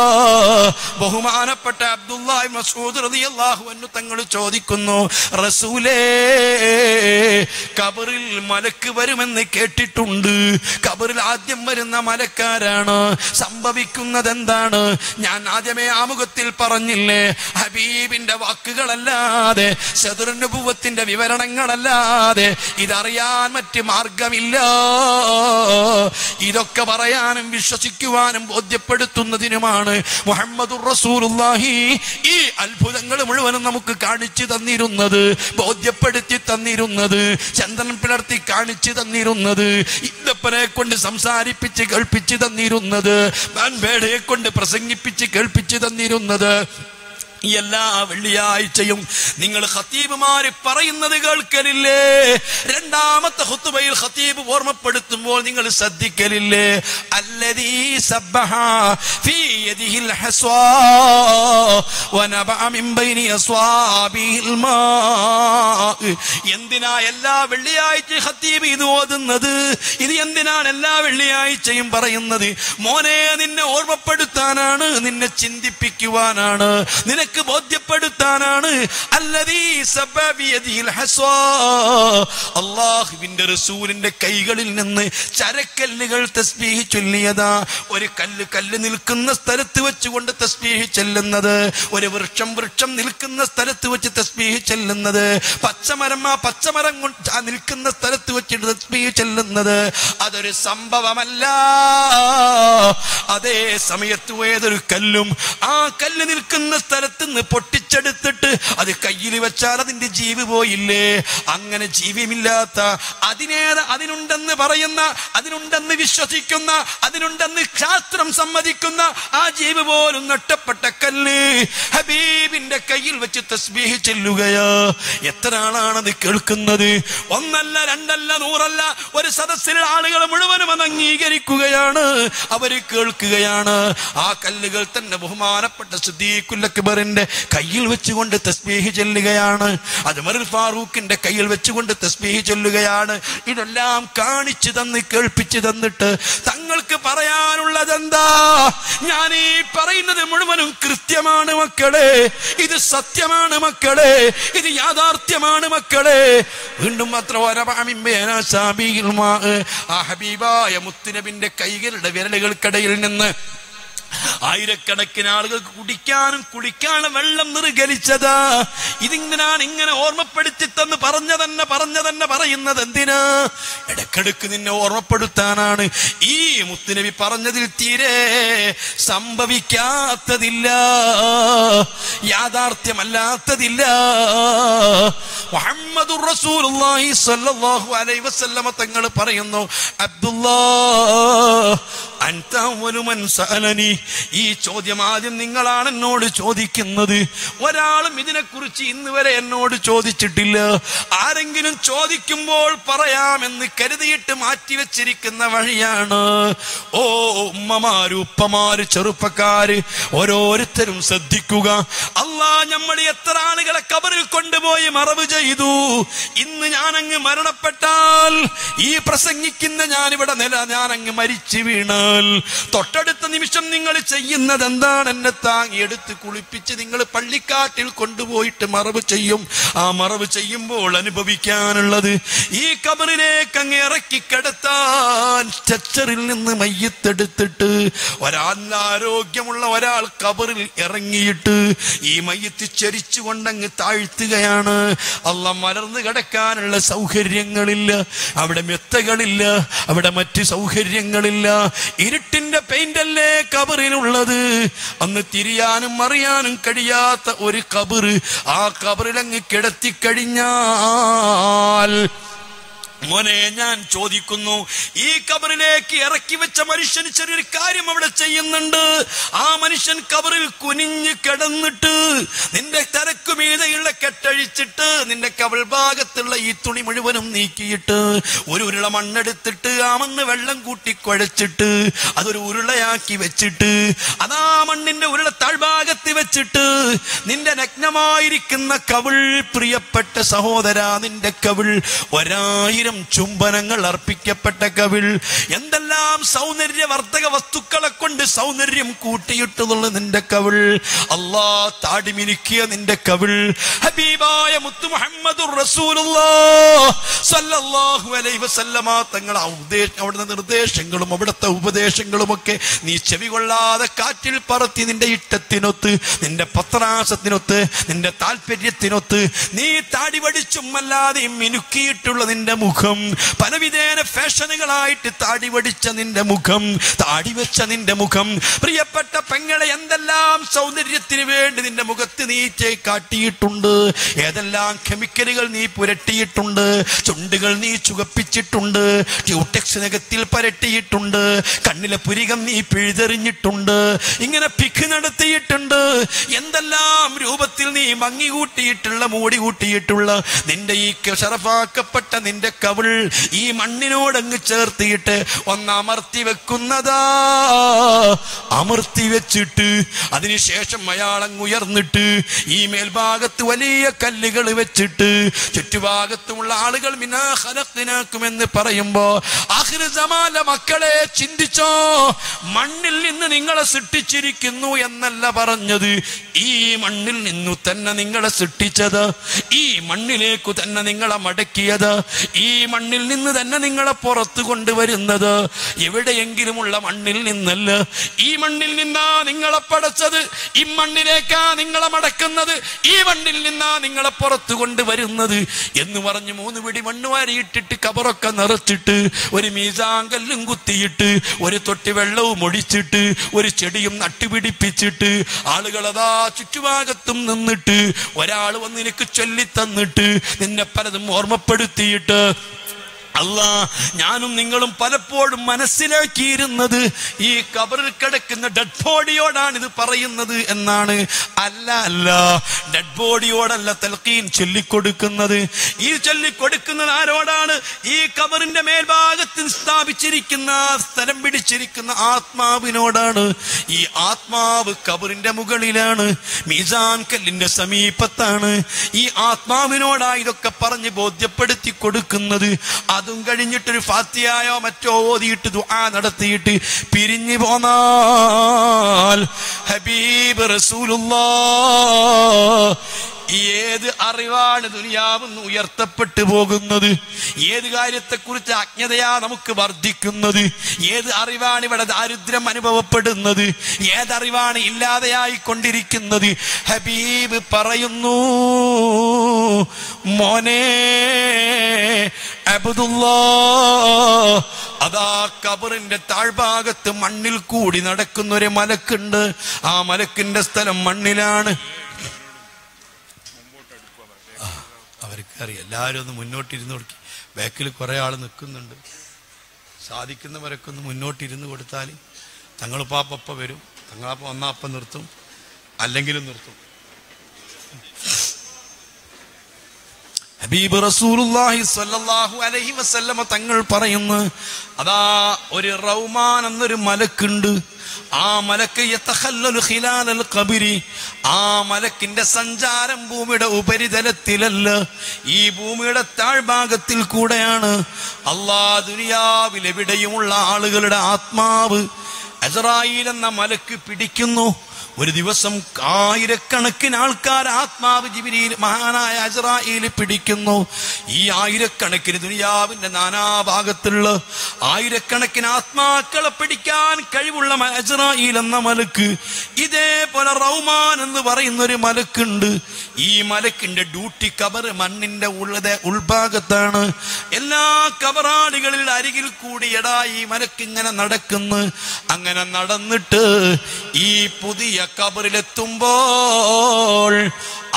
ബഹുമാനപ്പെട്ട അബ്ദുല്ലാഹി മസ്ഊദ് റളിയല്ലാഹു അൻഹു തങ്ങൾ ചോദിക്കുന്നു, റസൂലേ കബറിൽ മലക്ക് വരുമെന്ന് കേട്ടിട്ടുണ്ട്, കബറിൽ ആദ്യം വരുന്ന മലക്കാരാണ്, സംഭവിക്കുന്നത് എന്താണ്? ഞാൻ ആദ്യമേ ആമുഖത്തിൽ പറഞ്ഞില്ലേ, ഹബീബിന്റെ വാക്കുകളല്ലാതെ സദറുനുബുവത്തിന്റെ വിവരണങ്ങളല്ലാതെ ഇതറിയാൻ മറ്റ് മാർഗമില്ല. ഇതൊക്കെ പറയാനും വിശ്വസിക്കുവാനും ബോധ്യപ്പെടുത്തുന്നതിനുമാണ് മുഹമ്മദുർ റസൂലുള്ളാഹി ഈ അത്ഭുതങ്ങൾ മുഴുവനും നമുക്ക് കാണിച്ചു തന്നിരുന്നത്, ബോധ്യപ്പെടുത്തി തന്നിരുന്നത്, ചന്ദ്രൻ പിളർത്തി കാണിച്ചു തന്നിരുന്നത്, ഇതപ്പനെ കൊണ്ട് സംസാരിപ്പിച്ച് കേൾപ്പിച്ചു തന്നിരുന്നത്, വേടയെ കൊണ്ട് പ്രസംഗിപ്പിച്ച് കേൾപ്പിച്ചു തന്നിരുന്നത്. എല്ലാ വെള്ളിയാഴ്ചയും നിങ്ങൾ ഖത്തീബുമാർ പറയുന്നത് കേൾക്കലില്ലേ? രണ്ടാമത്തെ ഖുതുബയിൽ ഖത്തീബ് ഓർമ്മപ്പെടുത്തുമ്പോൾ നിങ്ങൾ ശ്രദ്ധിക്കലില്ലേ? അല്ലദീ സബ്ബഹ ഫീ യദിഹിൽ ഹസ്വാ വനബഅ മിൻ ബൈനി അസ്വാബിഹിൽ മാ. എന്തിനാ എല്ലാ വെള്ളിയാഴ്ച ഖത്തീബ് ഇത് ഓതുന്നത്? ഇത് എന്തിനാണ് എല്ലാ വെള്ളിയാഴ്ചയും പറയുന്നത്? മോനെ, നിന്നെ ഓർമ്മപ്പെടുത്താനാണ്, നിന്നെ ചിന്തിപ്പിക്കുവാനാണ്, നിനക്ക് ബോധ്യപ്പെടുത്താനാണ്. അല്ലാഹുവിന്റെ റസൂലിന്റെ കൈകളിൽ നിന്ന് ചരക്കല്ലുകൾ തസ്ബീഹ് ചൊല്ലിയതാ. ഒരു കല്ല് കല്ല് നിൽക്കുന്ന സ്ഥലത്ത് വെച്ചുകൊണ്ട് തസ്ബീഹ് ചൊല്ലുന്നത്, ഒരു വൃക്ഷം വൃക്ഷം നിൽക്കുന്ന സ്ഥലത്ത് വെച്ച് തസ്ബീഹ് ചൊല്ലുന്നത്, പച്ചമരം ആ പച്ചമരം നിൽക്കുന്ന സ്ഥലത്ത് വെച്ചിട്ട് തസ്ബീഹ് ചൊല്ലുന്നത്, അതൊരു സംഭവമല്ല. അതേ സമയത്ത് ഏതൊരു കല്ലും ആ കല്ല് നിൽക്കുന്ന സ്ഥലത്ത് നിന്ന് പൊട്ടിച്ചെടുത്തിട്ട് അത് കയ്യിൽ വെച്ചാൽ അതിന്റെ ജീവി പോയില്ലേ? അങ്ങനെ ജീവിമില്ലാത്ത അതിനേറെ അതിനുണ്ടെന്ന് പറയുന്ന, അതിനുണ്ടെന്ന് വിശ്വസിക്കുന്ന, അതിനുണ്ടെന്ന് ശാസ്ത്രം സമ്മതിക്കുന്ന ആ ജീവി പോലും നട്ടപ്പെട്ട കല്ല് ഹബീബിന്റെ കയ്യിൽ വെച്ച് തസ്ബീഹ് ചെല്ലുകയാ. എത്ര ആളാണത് കേൾക്കുന്നത്? ഒന്നല്ല, രണ്ടല്ല, നൂറല്ല, ഒരു സദസ്സിലെ ആളുകൾ മുഴുവനും അത് അംഗീകരിക്കുകയാണ്, അവര് കേൾക്കുകയാണ്. ആ കല്ലുകൾ തന്നെ ബഹുമാനപ്പെട്ട സിദ്ദീഖുൽ അക്ബറിന്റെ കയ്യിൽ വെച്ചുകൊണ്ട് തസ്ബീഹ് ചെല്ലുകയാണ്, അത് ഉമറുൽ ഫാറൂഖിന്റെ കയ്യിൽ വെച്ചുകൊണ്ട് തസ്ബീഹ് ചെല്ലുകയാണ്. ഇതെല്ലാം കാണിച്ചു തന്ന് കേൾപ്പിച്ചു തന്നിട്ട് തങ്ങൾക്ക് പറയാനുള്ളതെന്താ? ഞാൻ ഈ പറയുന്നത് മുഴുവനും കൃത്യമാണ് മക്കളെ, ഇത് സത്യമാണ് മക്കളെ, ഇത് യാഥാർത്ഥ്യമാണ് മക്കളെ. വീണ്ടും ഹബീബായ മുത്തുനബിന്റെ കൈകളുടെ വിരലുകൾക്കിടയിൽ നിന്ന് ആയിരക്കണക്കിന് ആളുകൾക്ക് കുടിക്കാനും വെള്ളം നിർഗലിച്ചതാ. ഇതിങ്ങനാണ് ഇങ്ങനെ ഓർമ്മപ്പെടുത്തി തന്ന് പറഞ്ഞ തന്നെ പറയുന്നത് എന്തിനാ? ഇടക്കിടക്ക് നിന്നെ ഓർമ്മപ്പെടുത്താനാണ്. ഈ മുത്തുനബി പറഞ്ഞതിൽ തീരെ സംഭവിക്കാത്തതില്ല, യാഥാർത്ഥ്യമല്ലാത്തതില്ല. മുഹമ്മദുർ റസൂലുള്ളാഹി സ്വല്ലല്ലാഹു അലൈഹി വസല്ലമ തങ്ങൾ പറയുന്നു, അബ്ദുല്ലാഹ് അൻത അവലു മൻ സഅലനി, ഈ ചോദ്യം ആദ്യം നിങ്ങളാണ് എന്നോട് ചോദിക്കുന്നത്. ഒരാളും ഇതിനെക്കുറിച്ച് ഇന്ന് വരെ എന്നോട് ചോദിച്ചിട്ടില്ല. ആരെങ്കിലും ചോദിക്കുമ്പോൾ പറയാമെന്ന് കരുതിയിട്ട് മാറ്റിവെച്ചിരിക്കുന്ന വഴിയാണ്. ഓ ഉമ്മമാര്, ഉപ്പമാര്, ചെറുപ്പക്കാര്, ഓരോരുത്തരും ശ്രദ്ധിക്കുക. അല്ലാ, നമ്മൾ എത്ര ആളുകളെ കബറിൽ കൊണ്ടുപോയി മറവ് ചെയ്തു. ഇന്ന് ഞാനങ്ങ് മരണപ്പെട്ടാൽ, ഈ പ്രസംഗിക്കുന്ന ഞാനിവിടെ ഞാനങ്ങ് മരിച്ചു വീണാൽ, തൊട്ടടുത്ത നിമിഷം നിങ്ങൾ ചെയ്യുന്നത് എന്താണ്? എന്നെ താങ്ങിയെടുത്ത് കുളിപ്പിച്ച് നിങ്ങൾ പള്ളിക്കാട്ടിൽ കൊണ്ടുപോയിട്ട് മറവ് ചെയ്യും. ആ മറവ് ചെയ്യുമ്പോൾ അനുഭവിക്കാനുള്ളത്, ഈ കബറിലേക്ക് അങ്ങ് ഇറക്കി കിടത്താൻ സ്ട്രെച്ചറിൽ നിന്ന് മയ്യത്തെടുത്തിട്ട് ഒരാളാരോഗ്യമുള്ള ഒരാൾ കബറിൽ ഇറങ്ങിയിട്ട് ഈ മയ്യത്ത് ചരിച്ചു കൊണ്ടങ്ങ് താഴ്ത്തുകയാണ്. അള്ളാഹ് മലർന്നു കിടക്കാനുള്ള സൗകര്യങ്ങളില്ല, അവിടെ മെത്തകളില്ല, അവിടെ മറ്റ് സൗകര്യങ്ങളില്ല. ഇരുട്ടിന്റെ പെയിന്റല്ലേ കബറിലുള്ളത്. അന്ന് തിരിയാനും അറിയാനും കഴിയാത്ത ഒരു കബറ്. ആ കബറിലങ്ങ് കിടത്തിക്കഴിഞ്ഞാൽ മോനെ, ഞാൻ ചോദിക്കുന്നു, ഈ കബറിലേക്ക് ഇറക്കി വെച്ച മനുഷ്യന് ചെറിയൊരു കാര്യം അവിടെ ചെയ്യുന്നുണ്ട്. ആ മനുഷ്യൻ കബറിൽ കുനിഞ്ഞു കിടന്നിട്ട് നിന്റെ തലക്കു മീതയുള്ള കെട്ടഴിച്ചിട്ട് നിന്റെ കവൾഭാഗത്തുള്ള ഈ തുണി മുഴുവനും നീക്കിയിട്ട് ഒരു ഉരുള മണ്ണെടുത്തിട്ട് ആ മണ്ണ് വെള്ളം കൂട്ടി കുഴച്ചിട്ട് അതൊരു ഉരുളയാക്കി വെച്ചിട്ട് അതാ മണ്ണിന്റെ ഉരുള താഴ്ഭാഗത്ത് വെച്ചിട്ട് നിന്റെ നഗ്നമായിരിക്കുന്ന കവിൾ, പ്രിയപ്പെട്ട സഹോദരാ, നിന്റെ കവിൾ 1000 ചുംബനങ്ങൾ അർപ്പിക്കപ്പെട്ട കവിൾ, എന്തെല്ലാം സൗന്ദര്യവർദ്ധക വസ്തുക്കളെ കൊണ്ട് സൗന്ദര്യം കൂട്ടിയിട്ടുള്ള നിന്റെ കവിൾ, അള്ളാ താടിമിനുക്കിയ നിന്റെ കവിൾ, ഹബീബായ മുത്തു മുഹമ്മദുർ റസൂലുള്ളാഹി സ്വല്ലല്ലാഹു അലൈഹി വസല്ലമ തങ്ങൾ അവിടുത്തെ നിർദ്ദേശങ്ങളും അവിടുത്തെ ഉപദേശങ്ങളും ഒക്കെ നീ ചെവികൊള്ളാതെ കാറ്റിൽ പറത്തി നിന്റെ ഇഷ്ടത്തിനൊത്ത്, നിന്റെ പത്രാസത്തിനൊത്ത്, നിന്റെ താല്പര്യത്തിനൊത്ത് നീ താടി വടിച്ചും അല്ലാതെയും മിനുക്കിയിട്ടുള്ള നിന്റെ മുഖം, പലവിധേന ഫാഷനുകളായിട്ട് താടി വടിച്ച നിന്റെ മുഖം, താടി വെച്ച നിന്റെ മുഖം, പ്രിയപ്പെട്ട പെങ്ങളെ, എന്തെല്ലാം സൗന്ദര്യത്തിന് വേണ്ടി നിന്റെ മുഖത്ത് നീ കാട്ടിയിട്ടുണ്ട്, ഏതെല്ലാം കെമിക്കലുകൾ നീ പുരട്ടിയിട്ടുണ്ട്, ചുണ്ടുകൾ നീ ചുകപ്പിച്ചിട്ടുണ്ട്, ക്യൂടെക്സ് നഖത്തിൽ പരട്ടിയിട്ടുണ്ട്, കണ്ണിലെ പുരികം നീ പിഴുതെറിഞ്ഞിട്ടുണ്ട്, ഇങ്ങനെ പിക്ക് നടത്തിയിട്ടുണ്ട്, എന്തെല്ലാം രൂപത്തിൽ നീ മങ്ങി കൂട്ടിയിട്ടുള്ള, മൂടി കൂട്ടിയിട്ടുള്ള നിന്റെ ഈ ശറഫാക്കപ്പെട്ട നിന്റെ കവിൾ ഈ മണ്ണിനോടങ്ങ് ചേർത്തിയിട്ട് ഒന്ന് അമർത്തി വെക്കുന്നതാ. അമർത്തി വെച്ചിട്ട് അതിനുശേഷം അയാളങ്ങ് ഉയർന്നിട്ട് ഈ മേൽഭാഗത്ത് വലിയ കല്ലുകൾ വെച്ചിട്ട് ചുറ്റുഭാഗത്തുമുള്ള ആളുകൾ മിനാ ഖലഖ്നാകുമെന്ന് പറയുമ്പോ ആഖിർ സമാന മക്കളെ ചിന്തിച്ചോ, മണ്ണിൽ നിന്ന് നിങ്ങളെ സൃഷ്ടിച്ചിരിക്കുന്നു എന്നല്ല പറഞ്ഞത്, ഈ മണ്ണിൽ നിന്നു തന്നെ നിങ്ങളെ സൃഷ്ടിച്ചത്, ഈ മണ്ണിലേക്കു തന്നെ നിങ്ങളെ മടക്കിയത്, ഈ മണ്ണിൽ നിന്ന് തന്നെ നിങ്ങളെ പുറത്തു കൊണ്ടുവരുന്നത്. എവിടെയെങ്കിലുമുള്ള മണ്ണിൽ നിന്നല്ല. ഈ മണ്ണിൽ നിന്നാ നിങ്ങളെ പടച്ചത്, ഈ മണ്ണിലേക്കാ നിങ്ങളെ മടക്കുന്നത്, ഈ മണ്ണിൽ നിന്നാ നിങ്ങളെ പുറത്തു കൊണ്ടുവരുന്നത് എന്ന് പറഞ്ഞ് 3 പിടി മണ്ണ് വാരിയിട്ടിട്ട് കബറൊക്കെ നിറച്ചിട്ട് ഒരു മീസാങ്കല്ലും കുത്തിയിട്ട് ഒരു തൊട്ടി വെള്ളവും ഒഴിച്ചിട്ട് ഒരു ചെടിയും നട്ടുപിടിപ്പിച്ചിട്ട് ആളുകളതാ ചുറ്റുഭാഗത്തും നിന്നിട്ട് ഒരാൾ വന്ന് നിനക്ക് ചൊല്ലിത്തന്നിട്ട് നിന്നെ പലതും ഓർമ്മപ്പെടുത്തിയിട്ട് അല്ലാ, ഞാനും നിങ്ങളും പലപ്പോഴും മനസ്സിലാക്കിയിരുന്നത് ഈ കബറിൽ കിടക്കുന്ന ഡെഡ് ബോഡിയോടാണ് ഇത് പറയുന്നത് എന്നാണ്. അല്ല അല്ല, ഡെഡ് ബോഡിയോടല്ല തൽക്കീൻ ചൊല്ലിക്കൊടുക്കുന്നത്. ഈ ചൊല്ലിക്കൊടുക്കുന്നത് ആരോടാണ്? ഈ കബറിന്റെ മേൽഭാഗത്ത് സ്ഥാപിച്ചിരിക്കുന്ന, സ്ഥലം പിടിച്ചിരിക്കുന്ന ആത്മാവിനോടാണ്. ഈ ആത്മാവ് കബറിന്റെ മുകളിലാണ്, മീസാൻ കല്ലിന്റെ സമീപത്താണ്. ഈ ആത്മാവിനോടാണ് ഇതൊക്കെ പറഞ്ഞ് ബോധ്യപ്പെടുത്തി കൊടുക്കുന്നത്. അതും കഴിഞ്ഞിട്ടൊരു ഫാത്തിയായോ മറ്റോ ഓതിയിട്ട് ദുആ നടത്തിയിട്ട് പിരിഞ്ഞു പോന്നാൽ ഹബീബ് റസൂലുള്ളാഹ് ഏത് അറിവാണ് ദുനിയാവെന്ന് ഉയർത്തപ്പെട്ടു പോകുന്നത്? ഏത് കാര്യത്തെക്കുറിച്ച് അജ്ഞതയാ നമുക്ക് വർദ്ധിക്കുന്നത്? ഏത് അറിവാണ് ഇവിടെ ദാരിദ്ര്യം അനുഭവപ്പെടുന്നത്? ഏതറിവാണ് ഇല്ലാതെയായി കൊണ്ടിരിക്കുന്നത്? ഹബീബ് പറയുന്നു, മോനെ അബ്ദുല്ലാ, അതാ കബറിന്റെ താഴ്ഭാഗത്ത് മണ്ണിൽ കൂടി നടക്കുന്നൊരു മലക്കുണ്ട്. ആ മലക്കിന്റെ സ്ഥലം മണ്ണിലാണ്. അവർക്കറിയാം. എല്ലാവരും ഒന്ന് മുന്നോട്ടിരുന്ന് കൊടുക്കും. ബാക്കിൽ കുറേ ആൾ നിൽക്കുന്നുണ്ട്. സാധിക്കുന്നവരൊക്കെ ഒന്ന് മുന്നോട്ടിരുന്ന് കൊടുത്താൽ തങ്ങളിപ്പാപ്പ വരും. തങ്ങളപ്പം ഒന്നാപ്പം നിർത്തും, അല്ലെങ്കിലും നിർത്തും. ഹബീബ് റസൂലുള്ളാഹി സ്വല്ലല്ലാഹു അലൈഹി വസല്ലമ തങ്ങൾ പറയുന്നു, അതാ ഒരു റൗമാൻ എന്നൊരു മലക്കുണ്ട്. ആ മലക്ക് യതഖല്ലലു ഖിലാലൽ ഖബരി, ആ മലക്കിന്റെ സഞ്ചാരം ഭൂമിയുടെ ഉപരിതലത്തിലല്ല, ഈ ഭൂമിയുടെ താഴ്ഭാഗത്തിൽ കൂടെയാണ്. അല്ലാഹു ദുനിയാവിൽ എവിടെയുമുള്ള ആളുകളുടെ ആത്മാവ് അസ്രായീൽ എന്ന മലക്ക് പിടിക്കുന്നു. ഒരു ദിവസം 1000കണക്കിന് ആൾക്കാർ ആത്മാവ് ജിബ്രീൽ മഹാനായ അസ്രായീൽ പിടിക്കുന്നു. ഈ 1000കണക്കിന് ദുനിയാവിന്റെ നാനാഭാഗത്തുള്ള 1000കണക്കിന് ആത്മാക്കളെ പിടിക്കാൻ കഴിവുള്ള അസ്രായീൽ എന്ന മലക്ക്, ഇതേപോലെ റൗമാൻ എന്ന് പറയുന്നൊരു മലക്കുണ്ട്. ഈ മലക്കിന്റെ ഡ്യൂട്ടി കബർ മണ്ണിന്റെ ഉൾഭാഗത്താണ്. എല്ലാ കബറാടികളുടെ അരികിൽ കൂടിയടാ ഈ മലക്കിങ്ങനെ നടക്കുന്നു. അങ്ങനെ നടന്നിട്ട് ഈ പുതിയ കബറിലെത്തുമ്പോൾ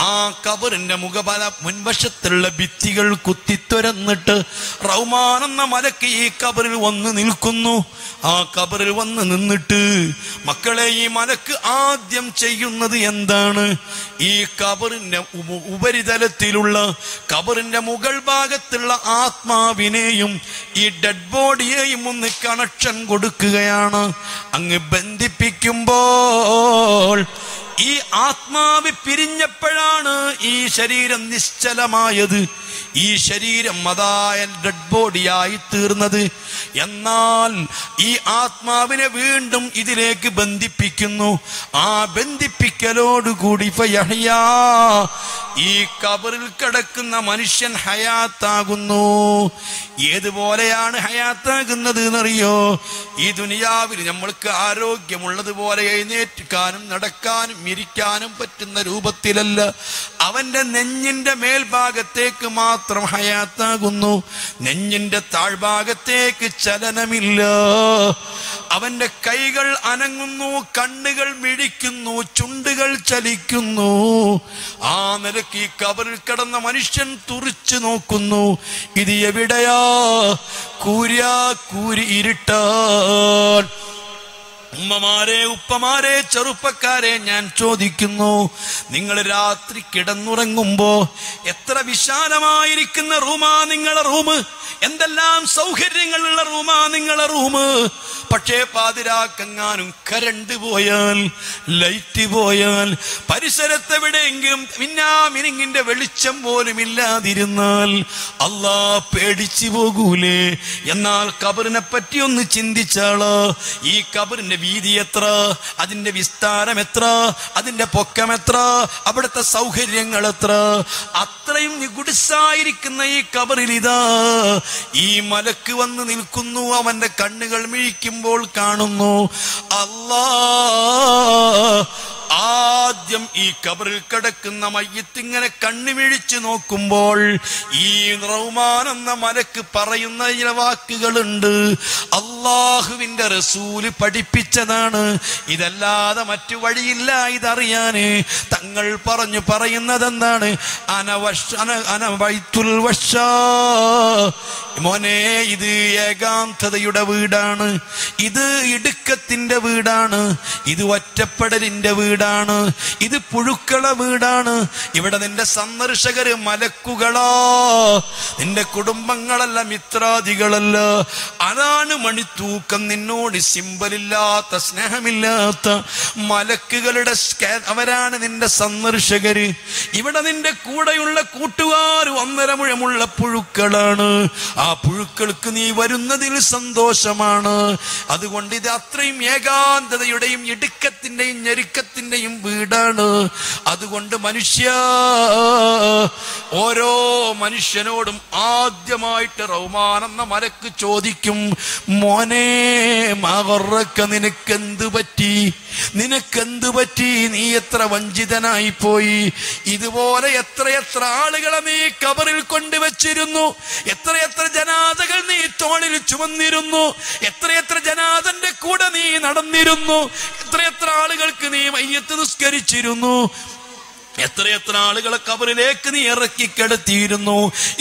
ആ കബറിന്റെ മുഖബല മുൻവശത്തുള്ള ഭിത്തികൾ കുത്തിത്തുരന്നിട്ട് റൗമാൻ എന്ന മലക്ക് ഈ കബറിൽ വന്ന് നിൽക്കുന്നു. ആ കബറിൽ വന്ന് നിന്നിട്ട് മക്കളെ, ഈ മലക്ക് ആദ്യം ചെയ്യുന്നത് എന്താണ്? ഈ കബറിന്റെ ഉപരിതലത്തിലുള്ള, കബറിന്റെ മുകൾ ഭാഗത്തുള്ള ആത്മാവിനെയും ഈ ഡെഡ് ബോഡിയെയും ഒന്ന് കണക്ഷൻ കൊടുക്കുകയാണ്. അങ്ങ് ബന്ധിപ്പിക്കുമ്പോൾ ഈ ആത്മാവ് പിരിഞ്ഞപ്പോഴാണ് ഈ ശരീരം നിശ്ചലമായത്. ഈ ശരീരം അതായ ഡെഡ് ബോഡിയായി തീർന്നത്. എന്നാൽ ഈ ആത്മാവിനെ വീണ്ടും ഇതിലേക്ക് ബന്ധിപ്പിക്കുന്നു. ആ ബന്ധിപ്പിക്കലോടുകൂടി ഈ കബറിൽ കിടക്കുന്ന മനുഷ്യൻ ഹയാത്താകുന്നു. ഏതുപോലെയാണ് ഹയാത്താകുന്നത് എന്നറിയോ? ഈ ദുനിയാവിൽ നമ്മൾക്ക് ആരോഗ്യമുള്ളതുപോലെ എഴുന്നേറ്റുക്കാനും നടക്കാനും ഇരിക്കാനും പറ്റുന്ന രൂപത്തിലല്ല, അവന്റെ നെഞ്ഞിന്റെ മേൽഭാഗത്തേക്ക് മാത്രം ഹയാത്താകുന്നു. നെഞ്ഞിന്റെ താഴ്ഭാഗത്തേക്ക് ചലനമില്ല. അവന്റെ കൈകൾ അനങ്ങുന്നു, കണ്ണുകൾ മിഴിക്കുന്നു, ചുണ്ടുകൾ ചലിക്കുന്നു. ആ നിലക്ക് ഈ കബറിൽ കിടന്ന മനുഷ്യൻ തുറിച്ചു നോക്കുന്നു. ഇത് എവിടെയാ? കൂരി ഇരുട്ടാൻ. ഉമ്മമാരെ, ഉപ്പമാരെ, ചെറുപ്പക്കാരെ, ഞാൻ ചോദിക്കുന്നു, നിങ്ങൾ രാത്രി കിടന്നുറങ്ങുമ്പോ എത്ര വിശാലമായിരിക്കുന്ന റൂമാ നിങ്ങളെ റൂം, എന്തെല്ലാം സൗകര്യങ്ങളുള്ള റൂമാ നിങ്ങളെ റൂം. പക്ഷേ പാതിരാക്കെങ്ങാനും കരണ്ട് പോയാൽ, ലൈറ്റ് പോയാൽ, പരിസരത്തെവിടെയെങ്കിലും മിന്നാമിനിങ്ങിന്റെ വെളിച്ചം പോലും ഇല്ലാതിരുന്നാൽ അല്ലാ പേടിച്ചു പോകൂലേ? എന്നാൽ കബറിനെ പറ്റി ഒന്ന് ചിന്തിച്ചാള്. ഈ കബറിന്റെ വീതി എത്ര, അതിന്റെ വിസ്താരം എത്ര, അതിന്റെ പൊക്കം എത്ര, അവിടുത്തെ സൗകര്യങ്ങൾ എത്ര, അത്രയും നിഗുഡ്സായിരിക്കുന്ന ഈ കബറിലിതാ ഈ മലക്ക് വന്ന് നിൽക്കുന്നു, അവന്റെ കണ്ണുകൾ മിഴിക്കുമ്പോൾ കാണുന്നു അല്ലാ, ആദ്യം ഈ കബറിൽ കിടക്കുന്ന മയ്യത്തിങ്ങനെ കണ്ണുമിഴിച്ചു നോക്കുമ്പോൾ ഈ റഹ്മാൻ എന്ന മലക്ക് പറയുന്ന ചില വാക്കുകളുണ്ട്. അള്ളാഹുവിന്റെ റസൂല് പഠിപ്പിച്ചതാണ്, ഇതല്ലാതെ മറ്റു വഴിയില്ല ഇതറിയാന്. തങ്ങൾ പറഞ്ഞു പറയുന്നത് എന്താണ്? അനവൈത്തുൽ വശ, മോനെ ഇത് ഏകാന്തതയുടെ വീടാണ്, ഇത് ഇടുക്കത്തിന്റെ വീടാണ്, ഇത് ഒറ്റപ്പെടലിന്റെ വീടാണ്, ഇത് പുഴുക്കള വീടാണ്. ഇവിടെ നിന്റെ സന്ദർശകര് മലക്കുകളാ, നിന്റെ കുടുംബങ്ങളല്ല, മിത്രാദികളല്ല. അതാണ് മണിത്തൂക്കം, നിന്നോട് സിമ്പലില്ലാത്ത സ്നേഹമില്ലാത്ത മലക്കുകളുടെ അവരാണ് നിന്റെ സന്ദർശകര്. ഇവിടെ നിന്റെ കൂടെയുള്ള കൂട്ടുകാർ ഒന്നര മുഴമുള്ള പുഴുക്കളാണ്. ആ പുഴുക്കൾക്ക് നീ വരുന്നതിൽ സന്തോഷമാണ്. അതുകൊണ്ട് ഇത് അത്രയും ഏകാന്തതയുടെയും ഇടുക്കത്തിന്റെയും ഞെരുക്കത്തിന്റെയും വീടാണ്. അതുകൊണ്ട് മനുഷ്യ, ഓരോ മനുഷ്യനോടും ആദ്യമായിട്ട് റഹ്മാൻ എന്ന മലക്ക് ചോദിക്കും, മോനെ മഗറക്ക, നിനക്കെന്ത് പറ്റി, നിനക്കെന്ത് പറ്റി, നീ എത്ര വഞ്ചിതനായി പോയി. ഇതുപോലെ എത്രയെത്ര ആളുകളെ നീ കബറിൽ കൊണ്ടുവച്ചിരുന്നു, എത്രയെത്ര ജനാദകൾ നീ തോളിൽ ചുമന്നിരുന്നു, എത്രയെത്ര ജനാദന്റെ കൂടെ നീ നടന്നിരുന്നു, എത്രയെത്ര ആളുകൾക്ക് നീ മയ്യത്ത് നിസ്കരിച്ചിരുന്നു, എത്രയെത്ര ആളുകളെ കബറിലേക്ക് നീ ഇറക്കിക്കെടുത്തിയിരുന്നു,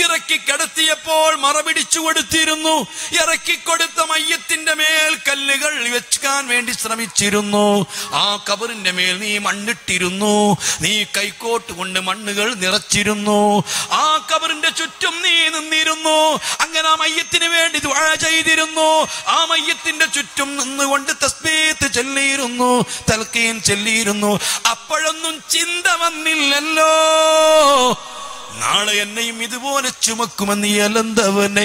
ഇറക്കിക്കെടുത്തിയപ്പോൾ മറപിടിച്ചു കൊടുത്തിരുന്നു, ഇറക്കിക്കൊടുത്ത മയ്യത്തിന്റെ മേൽ കല്ലുകൾ വെക്കാൻ വേണ്ടി ശ്രമിച്ചിരുന്നു, ആ കബറിന്റെ മേൽ നീ മണ്ണിട്ടിരുന്നു, നീ കൈക്കോട്ട് കൊണ്ട് മണ്ണുകൾ നിറച്ചിരുന്നു, ആ കബറിന്റെ ചുറ്റും നീ നിന്നിരുന്നു, അങ്ങനെ ആ മയ്യത്തിന് വേണ്ടി ദുആ ചെയ്തിരുന്നു, ആ മയ്യത്തിന്റെ ചുറ്റും നിന്നുകൊണ്ട് തസ്ബീഹ് ചൊല്ലിയിരുന്നു, തൽഖീൻ ചൊല്ലിയിരുന്നു. അപ്പോഴൊന്നും ചിന്ത ല്ലോ നാളെ എന്നെയും ഇതുപോലെ ചുമക്കുമെന്ന് എലന്തവനെ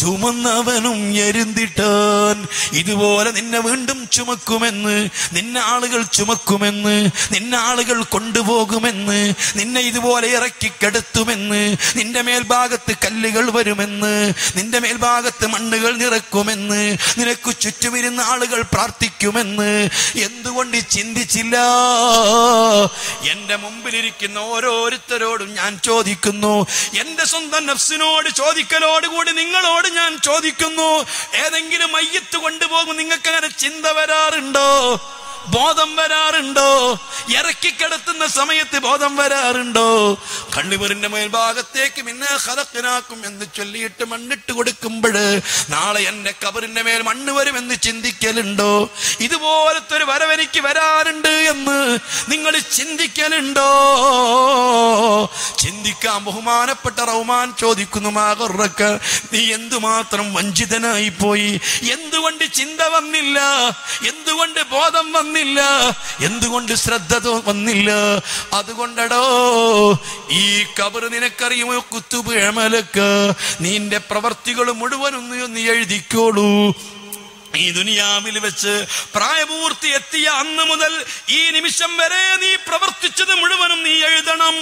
ചുമന്നവനും എരുന്തിട്ടാൻ, ഇതുപോലെ നിന്നെ വീണ്ടും ചുമക്കുമെന്ന്, നിന്നെ ആളുകൾ ചുമക്കുമെന്ന്, നിന്നെ ആളുകൾ കൊണ്ടുപോകുമെന്ന്, നിന്നെ ഇതുപോലെ ഇറക്കിക്കെടുത്തുമെന്ന്, നിന്റെ മേൽഭാഗത്ത് കല്ലുകൾ വരുമെന്ന്, നിന്റെ മേൽഭാഗത്ത് മണ്ണുകൾ നിറക്കുമെന്ന്, നിനക്ക് ചുറ്റുമിരുന്ന ആളുകൾ പ്രാർത്ഥിക്കുമെന്ന്. എന്തുകൊണ്ട് ചിന്തിച്ചില്ല? എന്റെ മുമ്പിലിരിക്കുന്ന ഓരോരുത്തരോടും ഞാൻ ചോദിക്കും, എന്റെ സ്വന്തം നഫ്സിനോട് ചോദിക്കലോടുകൂടി നിങ്ങളോട് ഞാൻ ചോദിക്കുന്നു, ഏതെങ്കിലും മയ്യത്ത് കൊണ്ടുപോകും നിങ്ങൾക്ക് അങ്ങനെ ചിന്ത വരാറുണ്ടോ? ബോധം വരാറുണ്ടോ? ഇറക്കിക്കിടത്തുന്ന സമയത്ത് ബോധം വരാറുണ്ടോ? കള്ളിവറിന്റെ മേൽഭാഗത്തേക്ക് മിന്നെ ഖലഖനാക്കും എന്ന് ചൊല്ലിയിട്ട് മണ്ണിട്ട് കൊടുക്കുമ്പോൾ നാളെ എന്റെ കബറിന്റെ മേൽ മണ്ണ് വരുമെന്ന് ചിന്തിക്കലുണ്ടോ? ഇതുപോലത്തെ ഒരു വരവെനിക്ക് വരാറുണ്ട് എന്ന് നിങ്ങൾ ചിന്തിക്കലുണ്ടോ? ചിന്തിക്കാൻ ബഹുമാനപ്പെട്ട റഹ്മാൻ ചോദിക്കുന്നു, മാഗറക്ക, നീ എന്തുമാത്രം വഞ്ചിതനായി പോയി, എന്തുകൊണ്ട് ചിന്ത വന്നില്ല, എന്തുകൊണ്ട് ബോധം വന്നില്ല, എന്തുകൊണ്ട് ശ്രദ്ധ വന്നില്ല. അതുകൊണ്ടടോ ഈ കബർ, നിനക്കറിയുമോ കുത്തുബ് അമലക്ക്, നിന്റെ പ്രവർത്തികൾ മുഴുവനും നീ എഴുതിക്കോളൂ. ഈ ദുനിയാവിൽ വെച്ച് പ്രായപൂർത്തി എത്തിയ അന്ന് മുതൽ ഈ നിമിഷം വരെ നീ പ്രവർത്തിച്ചത് മുഴുവനും നീ എഴുതണം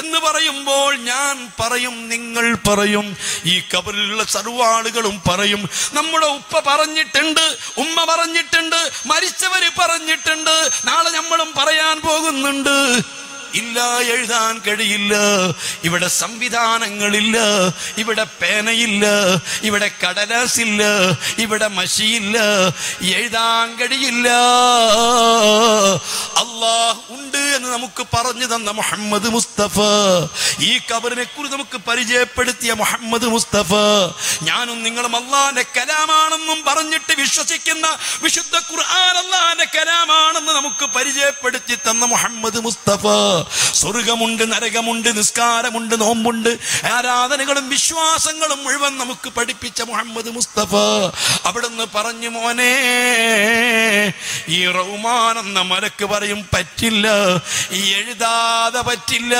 എന്ന് പറയുമ്പോൾ ഞാൻ പറയും, നിങ്ങൾ പറയും, ഈ കബറിലുള്ള സർവ്വ ആളുകളും പറയും, നമ്മുടെ ഉപ്പ പറഞ്ഞിട്ടുണ്ട്, ഉമ്മ പറഞ്ഞിട്ടുണ്ട്, മരിച്ചവര് പറഞ്ഞിട്ടുണ്ട്, നാളെ നമ്മളും പറയാൻ പോകുന്നുണ്ട്. ഇല്ല, എഴുതാൻ കഴിയില്ല, ഇവിടെ സംവിധാനങ്ങളില്ല, ഇവിടെ പേനയില്ല, ഇവിടെ കടലാസില്ല, ഇവിടെ മഷിയില്ല, എഴുതാൻ കഴിയില്ല. അല്ലാഹ് ഉണ്ട് എന്ന് നമുക്ക് പറഞ്ഞു തന്ന മുഹമ്മദ് മുസ്തഫ, ഈ ഖബറിനെ കുറിച്ച് നമുക്ക് പരിചയപ്പെടുത്തിയ മുഹമ്മദ് മുസ്തഫ, ഞാനും നിങ്ങളും അല്ലാഹുവിന്റെ കലാമാണെന്നും പറഞ്ഞിട്ട് വിശ്വസിക്കുന്ന വിശുദ്ധ ഖുർആൻ അല്ലാഹുവിന്റെ കലാമാണെന്ന് നമുക്ക് പരിചയപ്പെടുത്തി തന്ന മുഹമ്മദ് മുസ്തഫ, സ്വർഗമുണ്ട്, നരകമുണ്ട്, നിസ്കാരമുണ്ട്, നോമ്പുണ്ട്, ആരാധനകളും വിശ്വാസങ്ങളും മുഴുവൻ നമുക്ക് പഠിപ്പിച്ച മുഹമ്മദ് മുസ്തഫ അവിടുന്ന് പറഞ്ഞു, മോനെ ഈ റഹ്മാൻ എന്ന മലക്ക് പറയും, പറ്റില്ല, ഈ എഴുതാതെ പറ്റില്ല.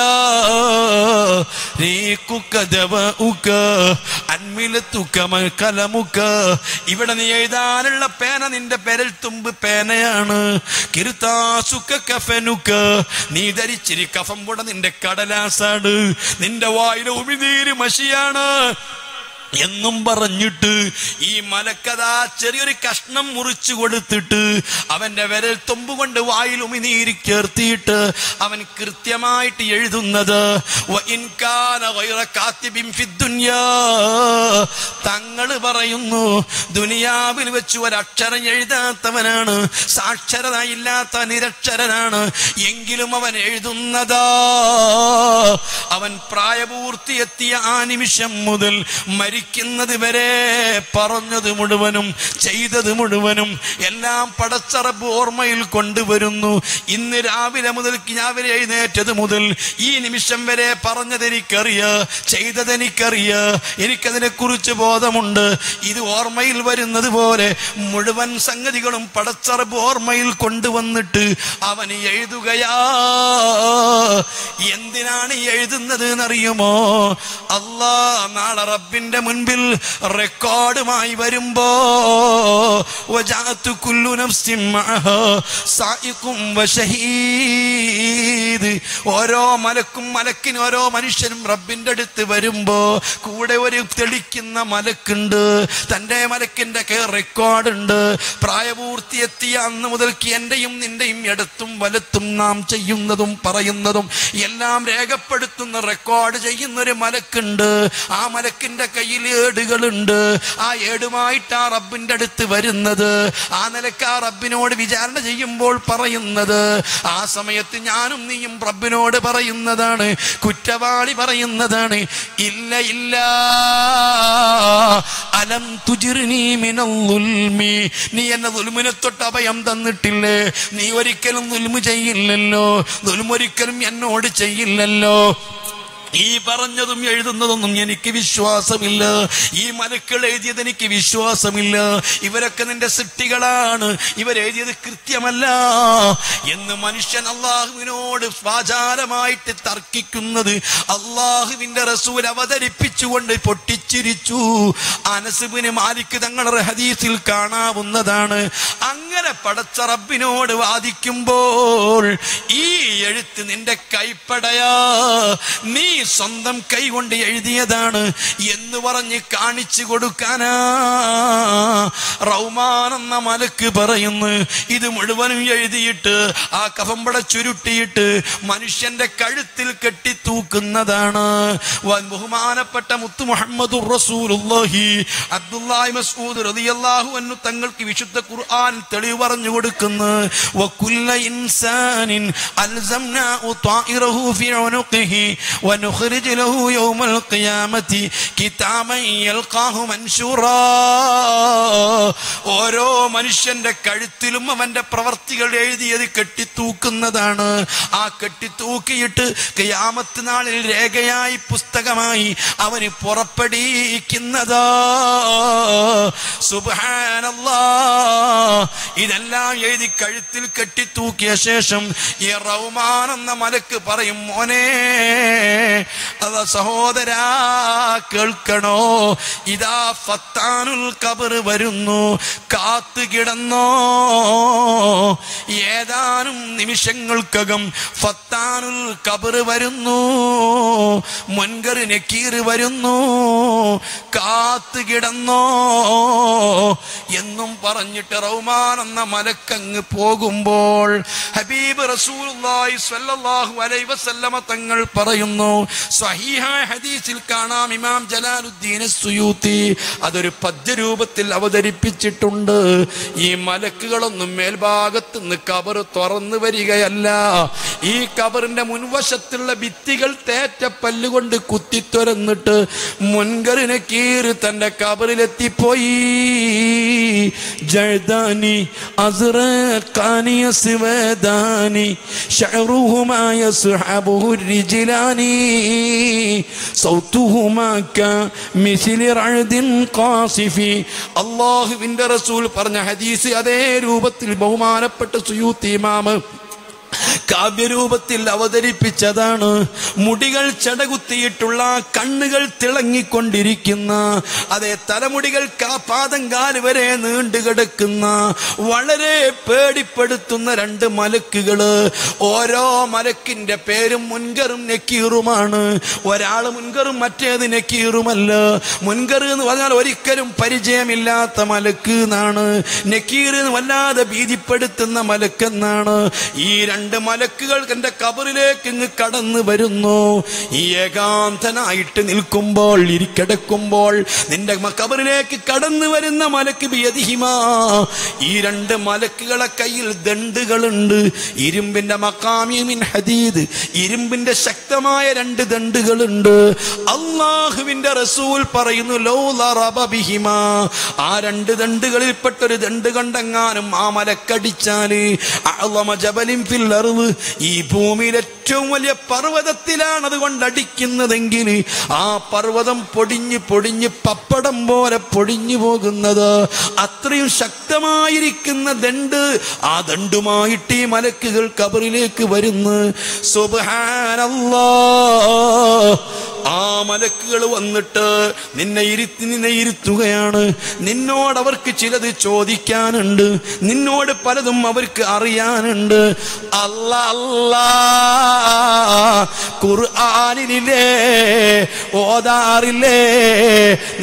ഇവിടെ നീ എഴുതാനുള്ള പേന നിന്റെ പെരൽത്തുമ്പ് പേനയാണ്. നീ ധരിച്ചിരി കഫം കൂടെ നിന്റെ കടലാസാണ്, നിന്റെ വായിലെ ഉമിനീര് മഷിയാണ്. എന്നും പറഞ്ഞിട്ട് ഈ മലക്കതാ ചെറിയൊരു കഷ്ണം മുറിച്ചു കൊടുത്തിട്ട് അവന്റെ വിരൽ തൊമ്പ് കൊണ്ട് വായിൽ ഉമിനീരി ചേർത്തിയിട്ട് അവൻ കൃത്യമായിട്ട് എഴുതുന്നത് തങ്ങൾ പറയുന്നു, ദുനിയാവിൽ വെച്ച് ഒരക്ഷരം എഴുതാത്തവനാണ്, സാക്ഷരത ഇല്ലാത്ത നിരക്ഷരനാണ്. എങ്കിലും അവൻ എഴുതുന്നത് അവൻ പ്രായപൂർത്തിയെത്തിയ ആ നിമിഷം മുതൽ മരിക്കുന്നത് വരെ പറഞ്ഞത് മുഴുവനും ചെയ്തത് മുഴുവനും എല്ലാം പടച്ചറബ് ഓർമ്മയിൽ കൊണ്ടുവരുന്നു. ഇന്ന് രാവിലെ മുതൽ രാവിലെ എഴുന്നേറ്റത് മുതൽ ഈ നിമിഷം വരെ പറഞ്ഞതെനിക്കറിയാ, ചെയ്തതെനിക്കറിയാ, എനിക്കതിനെ കുറിച്ച് ബോധമുണ്ട്. ഇത് ഓർമ്മയിൽ വരുന്നത് പോലെ മുഴുവൻ സംഗതികളും പടച്ചറബ് ഓർമ്മയിൽ കൊണ്ടുവന്നിട്ട് അവൻ എഴുതുകയാ. എന്തിനാണ് എഴുതുന്നത് എന്നറിയുമോ? അല്ലാ നാളെ റബ്ബിന്റെ മുൻപിൽ റെക്കോർഡുമായി വരുമ്പോ ഓരോ മലക്കും മലക്കിന് ഓരോ മനുഷ്യനും റബ്ബിന്റെ അടുത്ത് വരുമ്പോ കൂടെ ഒരു തെളിക്കുന്ന മലക്കുണ്ട്, തൻ്റെ മലക്കിന്റെ റെക്കോർഡുണ്ട്. പ്രായപൂർത്തിയെത്തിയ അന്ന് മുതൽക്ക് എന്റെയും നിന്റെയും ഇടത്തും വലത്തും നാം ചെയ്യുന്നതും പറയുന്നതും എല്ലാം രേഖപ്പെടുത്തുന്ന റെക്കോർഡ് ചെയ്യുന്നൊരു മലക്കുണ്ട്. ആ മലക്കിന്റെ കയ്യിൽ ഏടുകളുണ്ട്. ആ ഏടുമായിട്ടാ റബ്ബിന്റെ അടുത്ത് വരുന്നത്. ആ നിലക്ക് ആ റബ്ബിനോട് വിചാരണ ചെയ്യുമ്പോൾ പറയുന്നത്, ആ സമയത്ത് ഞാനും നീയും റബ്ബിനോട് പറയുന്നതാണ്, കുറ്റവാളി പറയുന്നതാണ്, ഇല്ല ഇല്ല അലം തുജിർനി മിനൽ ദുൽമി, നീ എന്നെ ദുൽമിനെ തൊട്ട് അഭയം തന്നിട്ടില്ലേ, നീ ഒരിക്കലും ദുൽമു ചെയ്യില്ലല്ലോ, ദുൽമൊരിക്കലും എന്നോട് ചെയ്യില്ലല്ലോ, ഈ പറഞ്ഞതും എഴുതുന്നതൊന്നും എനിക്ക് വിശ്വാസമില്ല, ഈ മലക്കൾ എഴുതിയത് എനിക്ക് വിശ്വാസമില്ല, ഇവരൊക്കെ നിന്റെ സൃഷ്ടികളാണ്, ഇവരെഴുതിയത് കൃത്യമല്ല എന്ന് മനുഷ്യൻ അള്ളാഹുവിനോട് വാചാരമായിട്ട് തർക്കിക്കുന്നത് അള്ളാഹുവിന്റെ റസൂൽ അവതരിപ്പിച്ചുകൊണ്ട് പൊട്ടിച്ചിരിച്ചു. അനസ് ഇബ്നു മാലിക് തങ്ങളുടെ ഹദീസിൽ കാണാവുന്നതാണ്. അങ്ങനെ പടച്ച റബ്ബിനോട് വാദിക്കുമ്പോൾ ഈ എഴുത്ത് നിന്റെ കൈപ്പടയാ, നീ സ്വന്തം കൈകൊണ്ട് എഴുതിയതാണ് എന്ന് പറഞ്ഞ് കാണിച്ചു കൊടുക്കാനാ റൗമാൻ എന്ന മലക്ക് പറയുന്നു. ഇത് മുഴുവനും എഴുതിയിട്ട് ആ കഫംപട ചുരുട്ടിയിട്ട് മനുഷ്യന്റെ കഴുത്തിൽ കെട്ടിത്തൂക്കുന്നതാണ്. ബഹുമാനപ്പെട്ട മുത്തു മുഹമ്മദുർ റസൂലുള്ളാഹി അബ്ദുല്ലാഹി മസ്ഊദ് റളിയല്ലാഹു അൻഹു തങ്ങൾക്ക് വിശുദ്ധ ഖുർആൻ തെളിവ് പറഞ്ഞു കൊടുക്കുന്നു, വകുല്ല ഇൻസാനിൻ അൽസംനാഉ താഇറഹു ഫീ ഉനുഖിഹി ونخرج له يوم القيامة كتابا يلقاه منشورا. ഓരോ മനുഷ്യന്റെ കഴുത്തിലും അവന്റെ പ്രവർത്തികൾ എഴുതിയത് കെട്ടിത്തൂക്കുന്നതാണ്. ആ കെട്ടിത്തൂക്കിയിട്ട് ഖിയാമത്ത് നാളിൽ രേഖയായി പുസ്തകമായി അവന് പുറപ്പെടുവിക്കുന്നതാ. സുബ്ഹാനല്ലാഹ്. ഇതെല്ലാം എഴുതി കഴുത്തിൽ കെട്ടിത്തൂക്കിയ ശേഷം ഈ റഹ്മാൻ എന്ന മലക്ക് പറയും, മോനെ അതാ സഹോദരാ കേൾക്കണോ, ഇതാ ഫത്താനുൽ ഖബർ വരുന്നു, കാത്തു കിടന്നോ, ഏതാനും നിമിഷങ്ങൾക്കകം ഫത്താനുൽ ഖബർ വരുന്നു, മുൻകർ നക്കീർ വരുന്നു, കാത്തു കിടന്നോ എന്നും പറഞ്ഞിട്ട് റഹ്മാൻ എന്ന മലക്കങ്ങ് പോകുമ്പോൾ ഹബീബ് റസൂലുള്ളാഹി സ്വല്ലല്ലാഹു അലൈഹി വസല്ലമ തങ്ങൾ പറയുന്നു, സഹീഹായ ഹദീസിൽ കാണാം, ഇമാം ജലാലുദ്ദീൻ സുയൂത്തി അതൊരു പദ്യരൂപത്തിൽ അവതരിപ്പിച്ചിട്ടുണ്ട്. ഈ മലക്കുകളൊന്നും മേൽഭാഗത്ത് നിന്ന് കബർ തുറന്നു വരികയല്ല, ഈ കബറിന്റെ മുൻവശത്തുള്ള ഭിത്തികൾ തേറ്റപ്പല്ലുകൊണ്ട് കുത്തി തുരന്നിട്ട് മുൻകറിനെ കീറി തന്റെ കബറിലെത്തിപ്പോയി. ജഴ്ദാനി അസ്റഖാനി സ്വേദാനി ശഅറുഹുമാ യസ്ഹബുഹു رجلاني صوتهما كمثل رعد قاصف. الله بن رسول പറഞ്ഞ ഹദീസ് അതേ രൂപത്തിൽ ബഹുമാനപ്പെട്ട സുയൂത്തി ഇമാം കാവ്യരൂപത്തിൽ അവതരിപ്പിച്ചതാണ്. മുടികൾ ചടകുത്തിയിട്ടുള്ള, കണ്ണുകൾ തിളങ്ങിക്കൊണ്ടിരിക്കുന്ന, അതേ തലമുടികൾ പാദം കാല് വരെ നീണ്ടുകിടക്കുന്ന, വളരെ പേടിപ്പെടുത്തുന്ന രണ്ട് മലക്കുകള്. ഓരോ മലക്കിന്റെ പേരും മുൻകറും നക്കീറുമാണ്. ഒരാള് മുൻകറും മറ്റേത് നക്കീറുമല്ല. മുൻകർ എന്ന് പറഞ്ഞാൽ ഒരിക്കലും പരിചയമില്ലാത്ത മലക്ക് എന്നാണ്. നക്കീർ എന്ന് വല്ലാതെ ഭീതിപ്പെടുത്തുന്ന മലക്കെന്നാണ്. ഈ രണ്ട് മലക്കുകൾ എന്റെ കബറിലേക്ക് ഇങ്ങ് കടന്നു വരുന്നു. ഏകാന്തനായിട്ട് നിൽക്കുമ്പോൾ, ഇരിക്കിടക്കുമ്പോൾ നിന്റെ കബറിലേക്ക് കടന്നു വരുന്ന മലക്ക് ബിയദിഹിമാ, ഈ രണ്ട് മലക്കുകളെ കയ്യിൽ ദണ്ഡുകളുണ്ട്. ഇരുമ്പിന്റെ മഖാമി മിൻ ഹദീദ്, ഇരുമ്പിന്റെ ശക്തമായ രണ്ട് ദണ്ഡുകളുണ്ട്. അല്ലാഹുവിന്റെ റസൂൽ പറയുന്നു, ലൗലാ റബബിഹിമാ, ആ രണ്ട് ദണ്ഡുകളിൽപ്പെട്ടൊരു ദണ്ഡ് കണ്ടെങ്ങാനും ആ മലക്കടിച്ചാല് അഅ്ളമ ജബലിൻ ഫിൽ അർദ്, ഈ ഭൂമിയിൽ ഏറ്റവും വലിയ പർവ്വതത്തിലാണ് അതുകൊണ്ടടിക്കുന്നതെങ്കിൽ ആ പർവ്വതം പൊടിഞ്ഞ് പൊടിഞ്ഞ് പപ്പടം പോലെ പൊടിഞ്ഞു പോകുന്നത്. അത്രയും ശക്തമായിരിക്കുന്ന ദണ്ട്, ആ ദണ്ടുമായിട്ട് ഈ മലക്കുകൾ കബറിലേക്ക് വരുന്നു. സുബ്ഹാനല്ലാഹ്, ആ മലക്കുകൾ വന്നിട്ട് നിന്നെ ഇരുത്തുകയാണ്. നിന്നോട് അവർക്ക് ചിലത് ചോദിക്കാനുണ്ട്, നിന്നോട് പലതും അവർക്ക് അറിയാനുണ്ട്. അല്ലാ അല്ലാ ഖുർആനിലെ ഓതാറില്ലേ,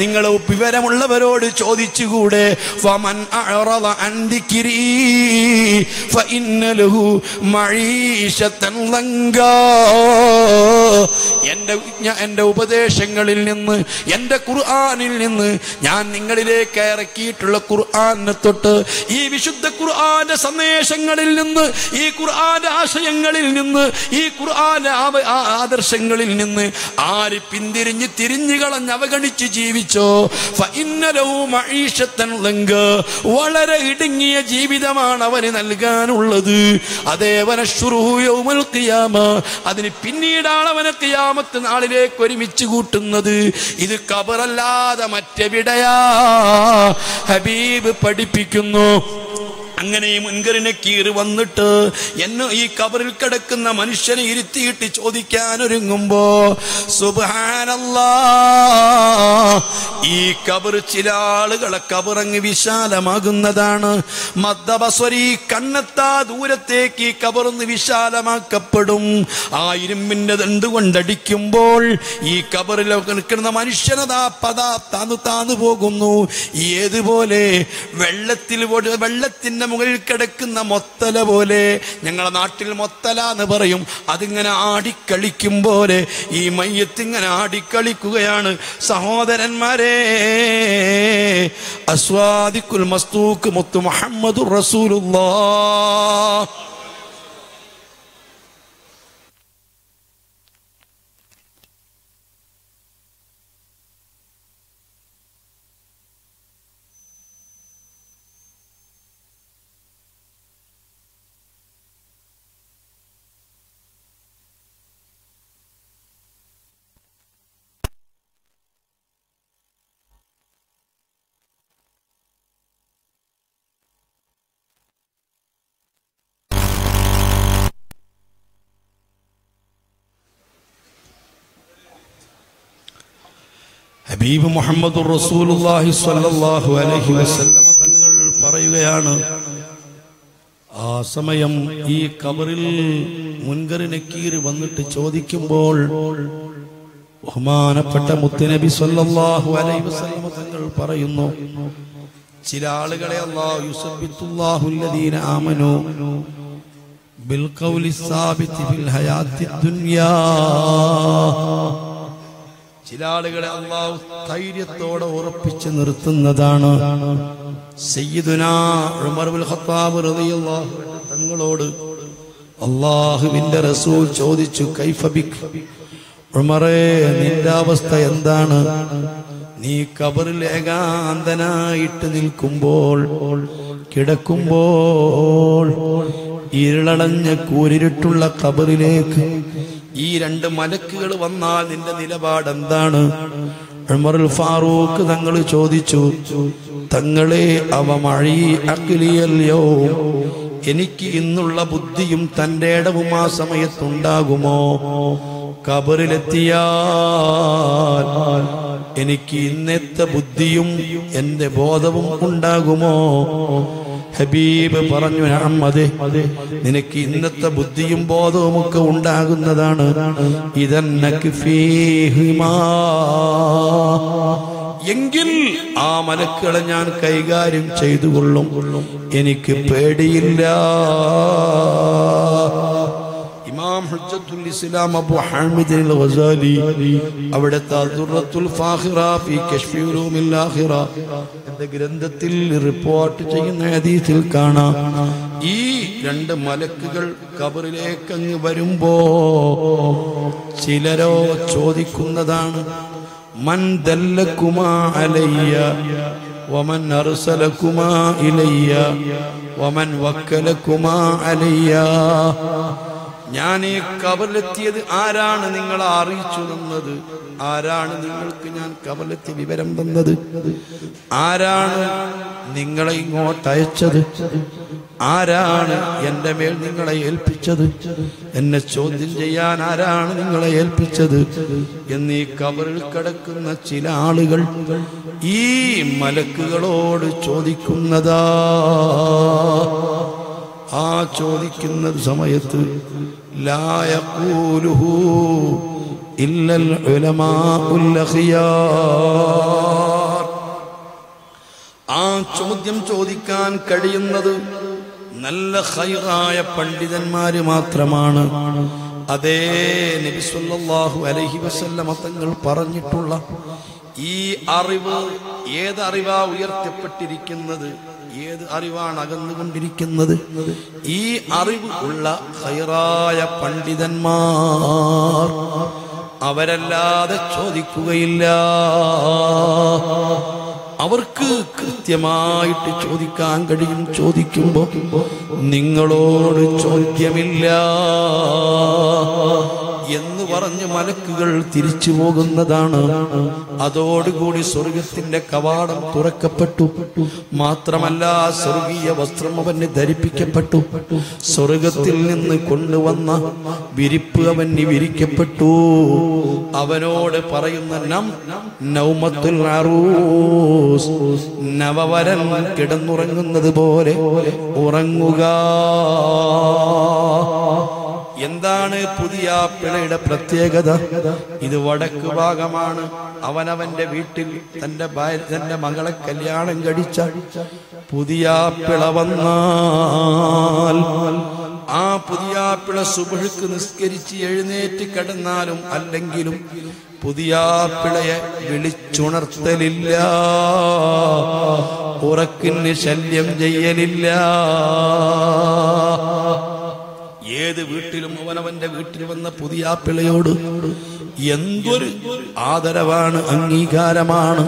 നിങ്ങൾ വിവരമുള്ളവരോട് ചോദിച്ചുകൂടെ? ഫമൻ അഅറള അൻ ദിക്രി ഫഇന്ന ലഹു മഈശതൻ ലംഗാ, എന്റെ ഉപദേശങ്ങളിൽ നിന്ന്, എന്റെ ഖുർആനിൽ നിന്ന്, ഞാൻ നിങ്ങളിലേക്ക് ഇറക്കിയിട്ടുള്ള ഖുർആനെ തൊട്ട്, ഈ വിശുദ്ധ ഖുർആന്റെ സന്ദേശങ്ങളിൽ നിന്ന്, ഈ ഖുർആന്റെ ആശയങ്ങളിൽ നിന്ന്, ഈ ഖുർആന്റെ ആദർശങ്ങളിൽ നിന്ന് ആര് പിന്തിരിഞ്ഞ് തിരിഞ്ഞുകളഞ്ഞ് അവഗണിച്ച് ജീവിച്ചോ, വളരെ ഇടുങ്ങിയ ജീവിതമാണ് അവന് നൽകാനുള്ളത്. അതേവനെ അതിന് പിന്നീടാണ് അവനെ ഖിയാമത്ത് നാളിലേക്ക് ഒരുമിച്ച് കൂട്ടുന്നത്. ഇത് ഖബറല്ലാതെ മറ്റെവിടെയാ ഹബീബ് പഠിപ്പിക്കുന്നു. അങ്ങനെ ഈ മുൻകറിനെ കീറി വന്നിട്ട് എന്നെ ഈ കബറിൽ കിടക്കുന്ന മനുഷ്യനെ ഇരുത്തിയിട്ട് ചോദിക്കാനൊരുങ്ങുമ്പോ സുബ്ഹാനല്ലാഹ്, ഈ കബർ ചില ആളുകളെ കബറങ്ങ് വിശാലമാകുന്നതാണ്. മദ്ദബസ്വരി, കണ്ണെത്താ ദൂരത്തേക്ക് ഈ കബറൊന്ന് വിശാലമാക്കപ്പെടും. ആ ഇരുമ്പിൻ്റെ ദണ്ട് കൊണ്ടടിക്കുമ്പോൾ ഈ കബറിൽ കിടക്കുന്ന മനുഷ്യനതാ പതാ താന്നു താന്നു പോകുന്നു. ഏതുപോലെ വെള്ളത്തിന്റെ മുകളിൽ കിടക്കുന്ന മൊത്തല പോലെ, ഞങ്ങളുടെ നാട്ടിൽ മൊത്തല എന്ന് പറയും, അതിങ്ങനെ ആടിക്കളിക്കും പോലെ ഈ മയ്യത്തിങ്ങനെ ആടിക്കളിക്കുകയാണ്. സഹോദരന്മാരെ, അസ്വാദിഖുൽ മസ്തൂഖ് മുത്തു മുഹമ്മദുർ റസൂലുള്ളാഹ്. ഹബീബ് മുഹമ്മദുർ റസൂലുള്ളാഹി സ്വല്ലല്ലാഹു അലൈഹി വസല്ലം തങ്ങൾ പറയുകയാണ്, ആ സമയം ഈ ഖബറിൽ മുൻകർ നക്കീർ വന്നിട്ട് ചോദിക്കുമ്പോൾ ബഹുമാനപ്പെട്ട മുത്തുനബി സ്വല്ലല്ലാഹു അലൈഹി വസല്ലം തങ്ങൾ പറയുന്നു, ചില ആളുകളെ അല്ലാഹു യുസബ്ബിത്തുല്ലാഹുൽ ലദീന ആമനൂ ബിൽ ഖൗലി സാബിതി ഫിൽ ഹയാത്തിദ് ദുനിയാ, ചില ആളുകളെ അല്ലാഹു ധൈര്യത്തോടെ ഉറപ്പിച്ചു നിർത്തുന്നതാണ്. സയ്യിദുനാ ഉമർ ബിൻ ഖത്താബ് റളിയല്ലാഹു അൻഹു തങ്ങളോട് അല്ലാഹുവിന്റെ റസൂൽ ചോദിച്ചു, കൈഫ ബിക ഉമറേ, നിന്റെ അവസ്ഥ എന്താണ്? നീ ഖബറിൽ ഏകാന്തനായിട്ട് നിൽക്കുമ്പോൾ, കിടക്കുമ്പോൾ, ഇരുളടഞ്ഞ കൂരിരുട്ടുള്ള ഖബറിലേക്ക് ഈ രണ്ട് മലക്കുകൾ വന്നാൽ നിന്റെ നിലപാട് എന്താണ്? ഉമറുൽ ഫാറൂഖ് തങ്ങൾ ചോദിച്ചു, തങ്ങളെ അവ മഴ അഖിലിയല്ലയോ, എനിക്ക് ഇന്നുള്ള ബുദ്ധിയും തൻ്റെ ഇടവും ആ സമയത്തുണ്ടാകുമോ? കബറിലെത്തിയാൽ എനിക്ക് ഇന്നത്തെ ബുദ്ധിയും എൻ്റെ ബോധവും ഉണ്ടാകുമോ? ഹബീബ് പറഞ്ഞു, അതെ, നിനക്ക് ഇന്നത്തെ ബുദ്ധിയും ബോധവും ഒക്കെ ഉണ്ടാകുന്നതാണ്. ഇതെന്നക്ക് ഫീഹിമാ, എങ്കിൽ ആ മലക്കുകളെ ഞാൻ കൈകാര്യം ചെയ്തു കൊള്ളും, എനിക്ക് പേടിയില്ല. ഇമാം ഹുജ്ജത്തുൽ ഇസ്ലാം അബൂ ഹാമിദ് അൽ-ഗസാലി അവിടെ തദുറത്തുൽ ഫാഖിറ ഫീ കശ്ഫി ഉലൂമിൽ ആഖിറ എന്ന ഗ്രന്ഥത്തിൽ റിപ്പോർട്ട് ചെയ്യുന്ന ഹദീസിൽ കാണാം, ഈ രണ്ട് മലക്കുകൾ ഖബറിലേക്ക് അങ്ങ് വരുമ്പോ ചിലരോ ചോദിക്കുന്നതാണ്, من دلكما علي ومن أرسلكما إلي ومن وكلكما علي. ഞാൻ ഈ കബറിലെത്തിയത് ആരാണ് നിങ്ങളെ അറിയിച്ചു തന്നത്? ആരാണ് നിങ്ങൾക്ക് ഞാൻ കബറിലെത്തി വിവരം തന്നത്? ആരാണ് നിങ്ങളെ ഇങ്ങോട്ട് അയച്ചത്? ആരാണ് എൻ്റെ മേൽ നിങ്ങളെ ഏൽപ്പിച്ചത്? എന്നെ ചോദ്യം ചെയ്യാൻ ആരാണ് നിങ്ങളെ ഏൽപ്പിച്ചത്? എന്നീ കബറിൽ കിടക്കുന്ന ചില ആളുകൾ ഈ മലക്കുകളോട് ചോദിക്കുന്നതാ. ആ ചോദിക്കുന്ന സമയത്ത് ലാ യഖൂലുഹു ഇല്ലൽ ഉലമാഉൽ അഖിയാർ, ആ ചോദ്യം ചോദിക്കാൻ കഴിയുന്നത് നല്ല ഖൈറായ പണ്ഡിതന്മാർ മാത്രമാണ്. അതേ നബി സല്ലല്ലാഹു അലൈഹി വസല്ലമ തങ്ങൾ പറഞ്ഞിട്ടുള്ള ഈ അറിവ്, ഏതറിവാ ഉയർത്തപ്പെട്ടിരിക്കുന്നത്? ഏത് അറിവാണ് അകന്നുകൊണ്ടിരിക്കുന്നത്? ഈ അറിവ് ഉള്ള ഖൈറായ പണ്ഡിതന്മാർ, അവരല്ലാതെ ചോദിക്കുകയില്ല. അവർക്ക് കൃത്യമായിട്ട് ചോദിക്കാൻ കഴിയും. ചോദിക്കുമ്പോൾ നിങ്ങളോട് ചോദ്യമില്ല എന്ന് പറഞ്ഞ് മലക്കുകൾ തിരിച്ചു പോകുന്നതാണ്. അതോടുകൂടി സ്വർഗത്തിന്റെ കവാടം തുറക്കപ്പെട്ടു. മാത്രമല്ല, സ്വർഗീയ വസ്ത്രം അവന് ധരിപ്പിക്കപ്പെട്ടു. സ്വർഗത്തിൽ നിന്ന് കൊണ്ടുവന്ന വിരിപ്പ് അവന് വിരിക്കപ്പെട്ടു. അവനോട് പറയുന്ന നൗമത്തുൽ അറൂസ്, നവവരൻ കിടന്നുറങ്ങുന്നത് പോലെ ഉറങ്ങുക. എന്താണ് പുതിയ പിഴയുടെ പ്രത്യേകത? ഇത് വടക്ക് ഭാഗമാണ്. അവനവന്റെ വീട്ടിൽ തന്റെ തന്റെ മകളെ കല്യാണം കഴിച്ച പുതിയ പിഴ വന്നാൽ, ആ പുതിയ പിഴ സുബ്ഹിക്ക് നിസ്കരിച്ച് എഴുന്നേറ്റ് കിടന്നാലും അല്ലെങ്കിലും പുതിയ പിഴയെ വിളിച്ചുണർത്തലില്ല, ഉറക്കിന് ശല്യം ചെയ്യലില്ല. ഏത് വീട്ടിലും അവനവന്റെ വീട്ടിൽ വന്ന പുതിയ പിള്ളയോട് എന്തൊരു ആദരവാണ്, അംഗീകാരമാണ്.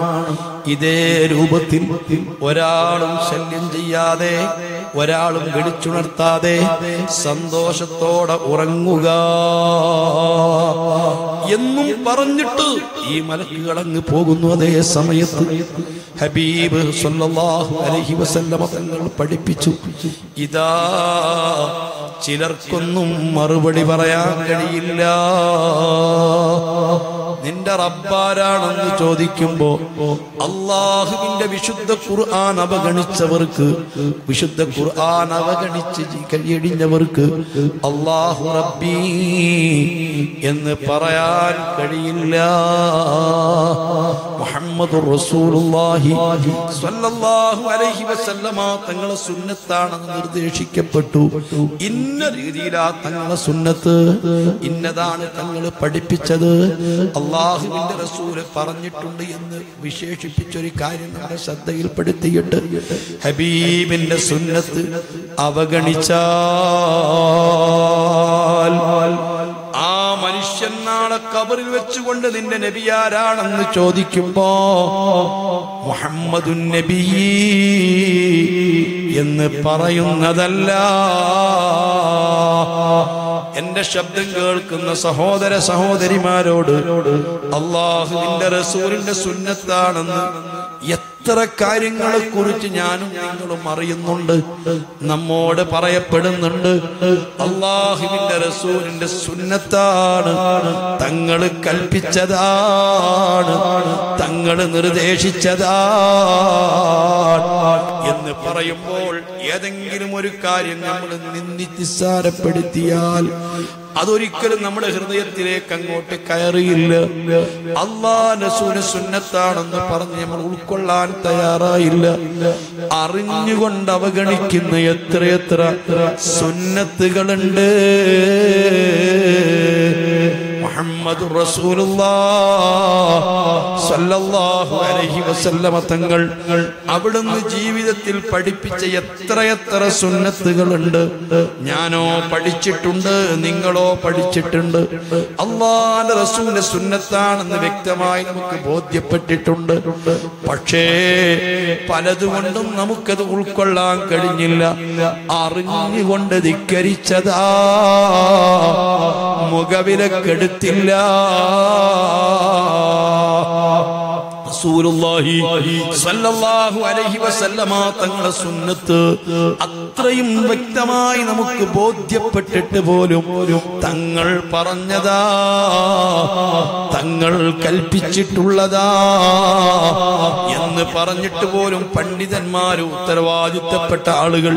ഇതേ രൂപത്തിൽ ഒരാളും ശല്യം ചെയ്യാതെ, ഒരാളും വിളിച്ചുണർത്താതെ സന്തോഷത്തോടെ ഉറങ്ങുക എന്നും പറഞ്ഞിട്ട് ഈ മലക്കുകളങ്ങ് പോകുന്നു. അതേ സമയത്ത് ഹബീബ് സല്ലല്ലാഹു അലൈഹി വസല്ലമ തങ്ങൾ പഠിപ്പിച്ചു, ഇതാ ചിലർക്കൊന്നും മറുപടി പറയാൻ കഴിയില്ല. നിന്റെ റബ്ബാരാണെന്ന് ചോദിക്കുമ്പോ അല്ലാഹുവിന്റെ വിശുദ്ധ ഖുർആൻ അവഗണിച്ചവർക്ക്, വിശുദ്ധ ഖുർആൻ അവഗണിച്ച് കഴിയടിഞ്ഞവർക്ക് അല്ലാഹു റബ്ബീ എന്ന് പറയാൻ കഴിയില്ല. മുഹമ്മദ് റസൂലുള്ളാഹി സ്വല്ലല്ലാഹു അലൈഹി വസല്ലമ തങ്ങളെ സുന്നത്താണെന്ന് നിർദ്ദേശിക്കപ്പെട്ടു. ഇന്ന രീതിയിലാ തങ്ങളെ സുന്നത്ത്, ഇന്നതാണ് തങ്ങൾ പഠിപ്പിച്ചത്, അള്ളാഹുവിന്റെ റസൂല് പറഞ്ഞിട്ടുണ്ട് എന്ന് വിശേഷിപ്പിച്ചൊരു കാര്യം നമ്മുടെ ശ്രദ്ധയിൽപ്പെടുത്തിയിട്ട് ഹബീബിന്റെ സുന്നത്ത് അവഗണിച്ചാൽ ആ മനുഷ്യൻ നാളെ ഖബറിൽ വെച്ചുകൊണ്ട് നിന്റെ നബിയാരാണെന്ന് ചോദിക്കുമ്പോ മുഹമ്മദുൻ നബി എന്ന് പറയുന്നതല്ല, എന്റെ ശബ്ദം കേൾക്കുന്ന സഹോദര സഹോദരിമാരോട് അല്ലാഹുവിന്റെ റസൂലിന്റെ സുന്നത്താണെന്ന് എത്ര കാര്യങ്ങളെ കുറിച്ച് ഞാനും നിങ്ങളും അറിയുന്നുണ്ട്, നമ്മോട് പറയപ്പെടുന്നുണ്ട്. അല്ലാഹുവിന്റെ റസൂലിന്റെ സുന്നത്താണ്, തങ്ങൾ കൽപ്പിച്ചതാണ്, തങ്ങൾ നിർദ്ദേശിച്ചതാണ് എന്ന് പറയുമ്പോൾ ഏതെങ്കിലും ഒരു കാര്യം നമ്മൾ നിസ്സാരപ്പെടുത്തിയാൽ അതൊരിക്കലും നമ്മുടെ ഹൃദയത്തിലേക്ക് അങ്ങോട്ട് കയറിയില്ല. അല്ലാഹുവിന്റെ റസൂലിന്റെ സുന്നത്താണെന്ന് പറഞ്ഞ് നമ്മൾ ഉൾക്കൊള്ളാൻ തയ്യാറായില്ല. അറിഞ്ഞുകൊണ്ട് അവഗണിക്കുന്ന എത്രയെത്ര സുന്നത്തുകളുണ്ട്. മുഹമ്മദ് റസൂലുള്ളാഹി സ്വല്ലല്ലാഹു അലൈഹി വസല്ലമ തങ്ങൾ അവിടുന്ന് ജീവിതത്തിൽ പഠിപ്പിച്ച എത്രയെത്ര സുന്നത്തുകളുണ്ട്. ഞാനോ പഠിച്ചിട്ടുണ്ട്, നിങ്ങളോ പഠിച്ചിട്ടുണ്ട്. അല്ലാഹുവിന്റെ റസൂലിന്റെ സുന്നത്താണെന്ന് വ്യക്തമായി നമുക്ക് ബോധ്യപ്പെട്ടിട്ടുണ്ട്. പക്ഷേ പലതുകൊണ്ടും നമുക്കത് ഉൾക്കൊള്ളാൻ കഴിഞ്ഞില്ല. അറിഞ്ഞുകൊണ്ട് ധിക്കരിച്ചതാ, മുഖവിലക്കെടുത്തില്ല. റസൂലുള്ളാഹി സ്വല്ലല്ലാഹു അലൈഹി വസല്ലമ തങ്ങളുടെ സുന്നത്ത് അത്രയും വ്യക്തമായി നമുക്ക് ബോധ്യപ്പെട്ടിട്ട് പോലും തങ്ങൾ പറഞ്ഞതാ, തങ്ങൾ കൽപ്പിച്ചിട്ടുള്ളതാ എന്ന് പറഞ്ഞിട്ട് പോലും പണ്ഡിതന്മാർ, ഉത്തരവാദിത്തപ്പെട്ട ആളുകൾ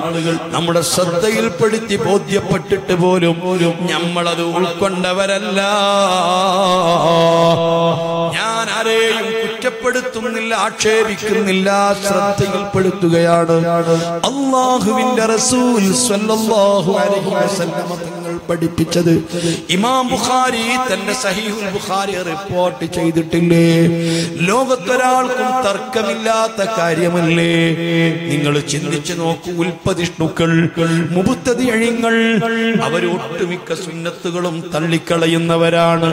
നമ്മുടെ ശ്രദ്ധയിൽപ്പെടുത്തി ബോധ്യപ്പെട്ടിട്ട് പോലും നമ്മളത് ഉൾക്കൊണ്ടവരല്ല. ഞാൻ ആരെയും കുറ്റപ്പെടുത്തുന്നില്ല, ആക്ഷേപിക്കുന്നില്ല, ശ്രദ്ധയിൽപ്പെടുത്തുകയാണ്. അല്ലാഹുവിന്റെ റസൂൽ സ്വല്ലല്ലാഹു അലൈഹി വസല്ലമ തങ്ങൾ പഠിപ്പിച്ചത് ഇമാം ബുഖാരി തന്റെ സഹീഹുൽ ബുഖാരി റിപ്പോർട്ട് ചെയ്തിട്ടില്ലേ? ലോകത്തൊരാൾക്കും തർക്കമില്ലാത്ത കാര്യമല്ലേ? നിങ്ങൾ ചിന്തിച്ചു നോക്കൂ. ഉൽപ്പതിഷ്ണുക്കൾ, മുബത്തദിഈങ്ങൾ, അവരൊട്ടുമിക്ക സുന്നത്തുകളും തള്ളിക്കളയുന്നവരാണ്.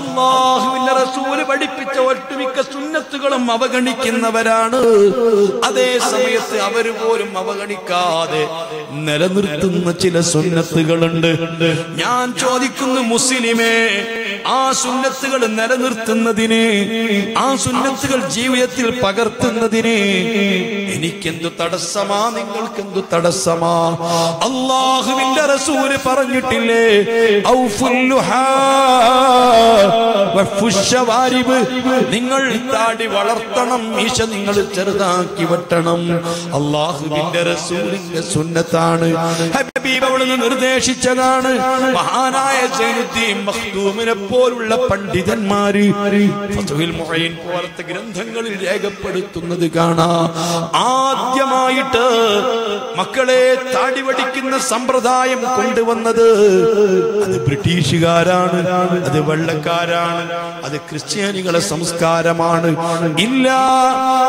അല്ലാഹുവിന്റെ റസൂൽ പഠിപ്പിച്ച ഒട്ടുമിക്ക സുന്നത്തുകളും അവഗണിക്കുന്നവരാണ്. അതേ സമയത്ത് അവർ പോലും അവഗണിക്കാതെ നിലനിർത്തുന്ന ചില സുന്നത്തുകളുണ്ട്. ഞാൻ ചോദിക്കുന്നു മുസ്ലിമേ, ആ സുന്നത്തുകൾ നിലനിർത്തുന്നതിന്, ആ സുന്നത്തുകൾ ജീവിതത്തിൽ പകർത്തുന്നതിന് എനിക്കെന്തു തടസ്സമാ, നിങ്ങൾക്കെന്തു തടസ്സമാ? അല്ലാഹുവിന്റെ റസൂല് പറഞ്ഞിട്ടില്ലേ, നിങ്ങൾ താടി വളർത്തണം, മീശ നിങ്ങൾ ചെറുതാക്കി വെട്ടണം. അല്ലാഹുവിന്റെ റസൂലിന്റെ സുന്നത്താണ്, ഹബീബ് അവിടുന്ന് നിർദ്ദേശിച്ചതാണ്. മഹാനായ സൈനുദ്ദീൻ മഖ്ദൂമിനെ പോലുള്ള പണ്ഡിതന്മാര് ഫത്ഹുൽ മുഈൻ പോലത്തെ ഗ്രന്ഥങ്ങളിൽ രേഖപ്പെടുത്തുന്നത് കാണാം. ആദ്യമായിട്ട് മക്കളെ താടി വടിക്കുന്ന സമ്പ്രദായം കൊണ്ടുവന്നത് അത് ബ്രിട്ടീഷുകാരാണ്, അത് വെള്ളക്കാരാണ്, അത് ക്രിസ്ത്യാനികളെ സംസ്കാരമാണ്. ഇല്ല,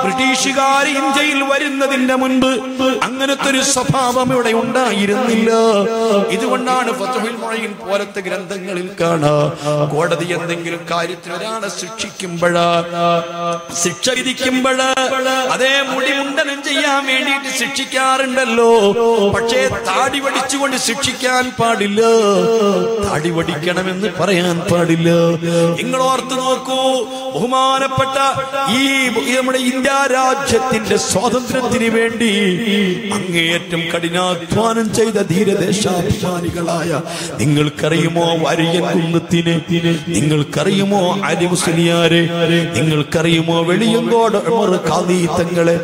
ബ്രിട്ടീഷുകാർ ഇന്ത്യയിൽ വരുന്നതിന്റെ മുൻപ് അങ്ങനത്തെ ഒരു സ്വഭാവം ഇവിടെ ഉണ്ടായിരുന്നില്ല. ഇതുകൊണ്ടാണ് ഫത്ഹുൽ മുഈൻ പോലത്തെ ഗ്രന്ഥങ്ങളിൽ കാണാം, കോടതി എന്തെങ്കിലും കാര്യത്തിൽ ഒരാളെ ശിക്ഷ വിധിക്കുമ്പോൾ അതേ മുടി മുണ്ടനം ചെയ്യാൻ വേണ്ടിയിട്ട് ശിക്ഷിക്കാറുണ്ടല്ലോ, പക്ഷേ താടി വടിച്ചുകൊണ്ട് ശിക്ഷിക്കാൻ പാടില്ല, താടി വടിക്കണമെന്ന് പറയാൻ പാടില്ല. നിങ്ങൾ ഓർത്തു നോക്കൂ, ബഹുമാനപ്പെട്ട ഈ നമ്മുടെ ഇന്ത്യ രാജ്യത്തിന്റെ സ്വാതന്ത്ര്യത്തിന് വേണ്ടി അങ്ങേയറ്റം കഠിനാധ്വാനം ചെയ്ത ധീരദേശാഭിമാനികളായ നിങ്ങൾക്കറിയുമോ വരിയൻ കുന്നത്തിനെ, നിങ്ങൾക്കറിയുമോ അലി മുസ്ലിയാരെ, നിങ്ങൾക്കറിയുമോ വെളിയങ്കോട് ഉമർ ഖാദി തങ്ങളെ.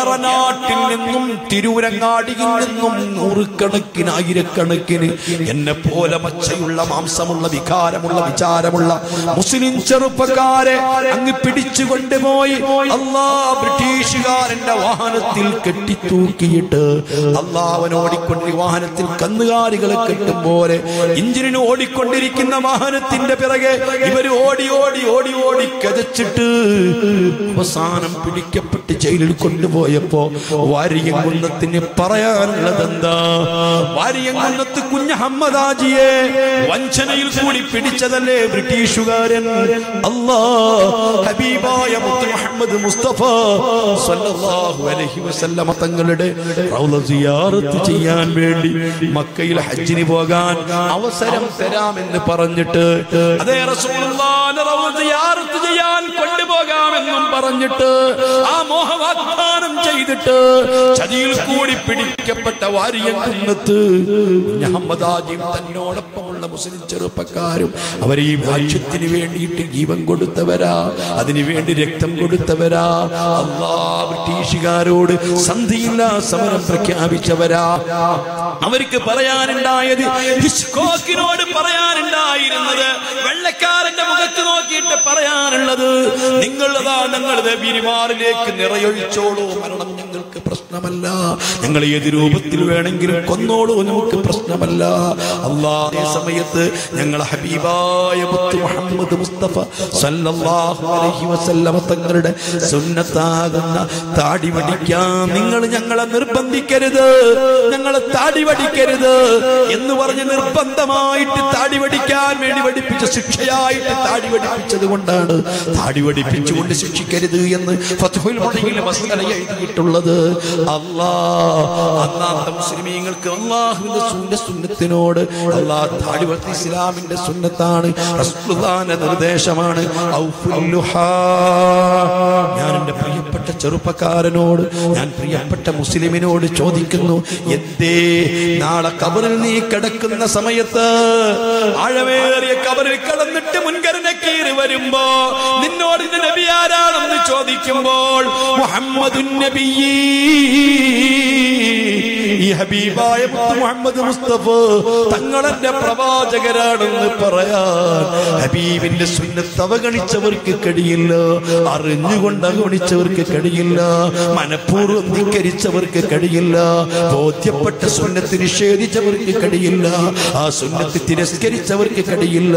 എറനാട്ടിൽ നിന്നും തിരൂരങ്ങാടിയിൽ നിന്നും നൂറുകണക്കിന് ആയിരക്കണക്കിന് എന്നെ പോലെ മച്ചയുള്ള മാംസമുള്ള വികാരമുള്ള വിചാരമുള്ള മുസ്ലിം ചെറുപ്പക്കാരെ അങ്ങ് പിടിച്ചുകൊണ്ടുപോയി അല്ലാ ബ്രിട്ടീഷുകാരന്റെ വാഹനത്തിൽ കെട്ടിത്തൂക്കിയിട്ട് അല്ലാവനെ ഓടിക്കൊണ്ട് വാഹനത്തിൽ കന്നുകാലികളെ കെട്ടും പോലെ ഇഞ്ചിന് ഓടിക്കൊണ്ടിരിക്കുന്ന വാഹനത്തിന്റെ പിറകെ ഇവർ ഓടി ഓടി ഓടി ഓടി കതച്ചിട്ട് അവസാനം പിടിക്കപ്പെട്ട് ജയിലിൽ കൊണ്ടുപോയപ്പോ വാരിയംകുന്നത്തിന് പറയാനുള്ളതെന്താ? വാരിയംകുന്നത്ത് കുഞ്ഞഹമ്മദാജിയെ വഞ്ചനയിൽ കൂടി പിടിച്ചതല്ലേ ബ്രിട്ടീഷുകാരൻ. അല്ലാഹ് ഹബീബായ മുത്ത് മുഹമ്മദ് മുസ്തഫ സല്ലല്ലാഹു അലൈഹി വസല്ലമ തങ്ങളുടെ റൗള സിയാറത്ത് ചെയ്യാൻ വേണ്ടി മക്കയിൽ ഹജ്ജിന് പോകാൻ അവസരം തരാമെന്ന് പറഞ്ഞിട്ട് അതേ റസൂലുള്ളാഹിനെ റൗള സിയാറത്ത് ചെയ്യാൻ കൊണ്ടുപോകാമെന്നും പറഞ്ഞിട്ട് ആ മോഹവാഗ്ദാനം ചെയ്തിട്ട് ചതിയിൽ കൂടി പിടിക്കപ്പെട്ട വാരിയൻ കുന്നത്ത് മുഹമ്മദ് ആജിം തന്നോടൊപ്പമുള്ള മുസ്ലിം ചെറുപ്പക്കാരും അവരെ ഈ രാജ്യത്തിന് വേണ്ടിയിട്ട് ജീവൻ കൊടുത്തവരാ, അതിനുവേണ്ടി രക്തം കൊടുത്തവരാ, അല്ലാഹ് ബ്രിട്ടീഷുകാരോട് സന്ധിയില്ലാ സമരം പ്രഖ്യാപിച്ചവരാ. അവർക്ക് പറയാനുണ്ടായത് ഹിച്ച്കോക്കിനോട് പറയാനുണ്ടായിരുന്നത്, വെള്ളക്കാരന്റെ മുഖത്ത് നോക്കിയിട്ട് പറയാനുള്ളത് നിങ്ങളതാ ഞങ്ങളുടെ പെരുമാറിലേക്ക് നിറയൊഴിച്ചോളൂ, മരണം ഞങ്ങൾക്ക് പ്രശ്നമല്ല, ഞങ്ങൾ ഏത് രൂപത്തിൽ വേണമെങ്കിലും കൊന്നോളൂ, നമുക്ക് പ്രശ്നമല്ല. അല്ലാഹുവേ സമയത്ത് ഞങ്ങളെ ഹബീബായ മുത്ത് മുഹമ്മദ് മുസ്തഫ സല്ലല്ലാഹു അലൈഹി വസല്ലമ തങ്ങളുടെ സുന്നത്താകുന്ന താടി വടിക്കാൻ നിങ്ങൾ ഞങ്ങളെ നിർബന്ധിക്കരുത്, ഞങ്ങളെ താടി വടിക്കരുത് എന്ന് പറഞ്ഞ് നിർബന്ധമായിട്ട് താടി വടിക്കാൻ വേണ്ടി വടിപ്പിച്ച ശിക്ഷയായിട്ട് താടി വടിപ്പിച്ചത് കൊണ്ടാണ് താടി വടിപ്പിച്ചുകൊണ്ട് ശിക്ഷിക്കരുത് എന്ന് ഫത്ഹുൽ മുബീനിൽ മസ്അല എഴുതിയിട്ടുള്ളത്. അല്ലാഹ് അന്നാത്തെ മുസ്ലിമീങ്ങൾക്ക് അല്ലാഹുവിന്റെ സുന്നത്തിനോട് അല്ലാഹ് താടി വടിച്ച ഇസ്ലാമിന്റെ സുന്നത്താണ്, റസൂലുള്ളാഹിന്റെ നിർദ്ദേശമാണ്. ഞാൻ എൻ്റെ പ്രിയപ്പെട്ട ചെറുപ്പക്കാരനോട്, ഞാൻ പ്രിയപ്പെട്ട മുസ്ലിമിനോട് ചോദിക്കുന്നു, എന്തേ നാളെ ഖബറിൽ നീ കിടക്കുന്ന സമയത്ത് ആഴമേറിയ ഖബറിൽ കിടന്നിട്ട് മുൻകർ നക്കീർ വരുമ്പോ നിന്നോട് നിന്റെ നബി ആരാണെന്ന് ചോദിക്കുമ്പോൾ മുഹമ്മദുൻ നബി ഈ ഹബീബായ മുഹമ്മദ് മുസ്തഫ തങ്ങളെന്റെ പ്രവാചകരാണെന്ന് പറയാൻ ഹബീബിന്റെ സുന്നത്ത് അവഗണിച്ചവർക്ക് കഴിയില്ല, അറിഞ്ഞുകൊണ്ട് അവഗണിച്ചവർക്ക് കഴിയില്ല, മനഃപൂർവ്വം ധിക്കരിച്ചവർക്ക് കഴിയില്ല, ബോധ്യപ്പെട്ട സുന്നത്ത് നിഷേധിച്ചവർക്ക് കഴിയില്ല, ആ സുന്നത്ത് തിരസ്കരിച്ചവർക്ക് കഴിയില്ല.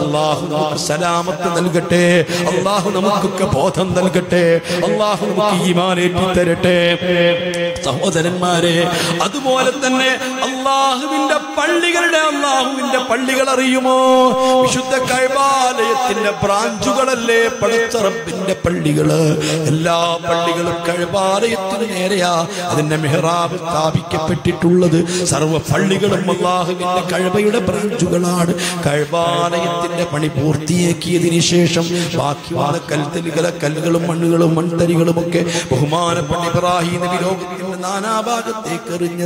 അല്ലാഹു നമുക്ക് സലാമത്ത് നൽകട്ടെ, അല്ലാഹു നമുക്കൊക്കെ ബോധം നൽകട്ടെ, അല്ലാഹു നമുക്ക് ഈമാൻ ഏറ്റി തരട്ടെ. സഹോദരന്മാരെ, അതുപോലെ തന്നെ അല്ലാഹുവിന്റെ പള്ളികളുടെ അല്ലാഹുവിന്റെ പള്ളികൾ അറിയുമോ? വിശുദ്ധ കഅബാലയത്തിന്റെ ബ്രാഞ്ചുകളല്ലേ പടച്ച റബ്ബിന്റെ പള്ളികള്. എല്ലാ പള്ളികളും കഅബാലയത്തിന് നേരെയാ അതിന്റെ മെഹ്റാബ് സ്ഥാപിക്കപ്പെട്ടിട്ടുള്ളത്. സർവ്വ പള്ളികളും അല്ലാഹുവിന്റെ കഅബയുടെ ബ്രാഞ്ചുകളാണ്. കഅബാലയത്തിന്റെ പണി പൂർത്തിയാക്കിയതിനു ശേഷം ബാക്കി വന്ന കല്ലുകളും മണ്ണുകളും മൺതരികളും ഒക്കെ ബഹുമാനപ്പെട്ട ഇബ്രാഹിം നബി ലോകത്തിന്റെ നാനാഭാഗത്തേക്ക് എറിഞ്ഞത്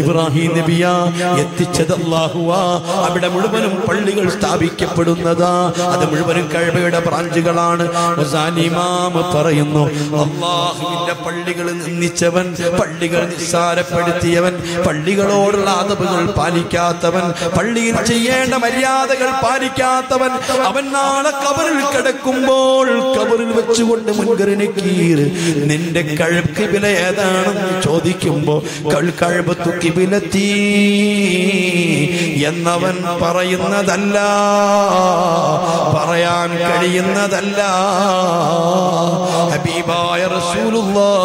ഇബ്രാഹിം നബിയാ, എത്തിച്ചത് അല്ലാഹുവാ. അവിടെ മുഴുവനും പള്ളികൾ സ്ഥാപിക്കപ്പെടുന്നതാ, അത് മുഴുവനും കഅബയുടെ ബ്രാഞ്ചുകളാണ്. ഇമാമ് പറയുന്നു, അല്ലാഹുവിന്റെ പള്ളികൾ നിന്ദിച്ചവൻ, പള്ളികൾ നിസ്സാരപ്പെടുത്തിയവൻ, പള്ളികളോടുള്ള ആദബുകൾ പാലിക്കാത്തവൻ, പള്ളിയിൽ ചെയ്യേണ്ട മര്യാദകൾ പാലിക്കാത്തവൻ അവൻ നാളെ ഖബറിൽ കിടക്കുമ്പോൾ ഖബറിൽ വെച്ചുകൊണ്ട് മുൻകർ നക്കീർ നിന്റെ ഖിബ്ല ഏതാണെന്ന് ചോദിക്കുമ്പോ കഅബത്തു ഖിബ്ലത്തി എന്നവൻ പറയുന്നതല്ല, പറയാൻ കഴിയുന്നതല്ല. ഹബീബായ റസൂലുള്ളാഹി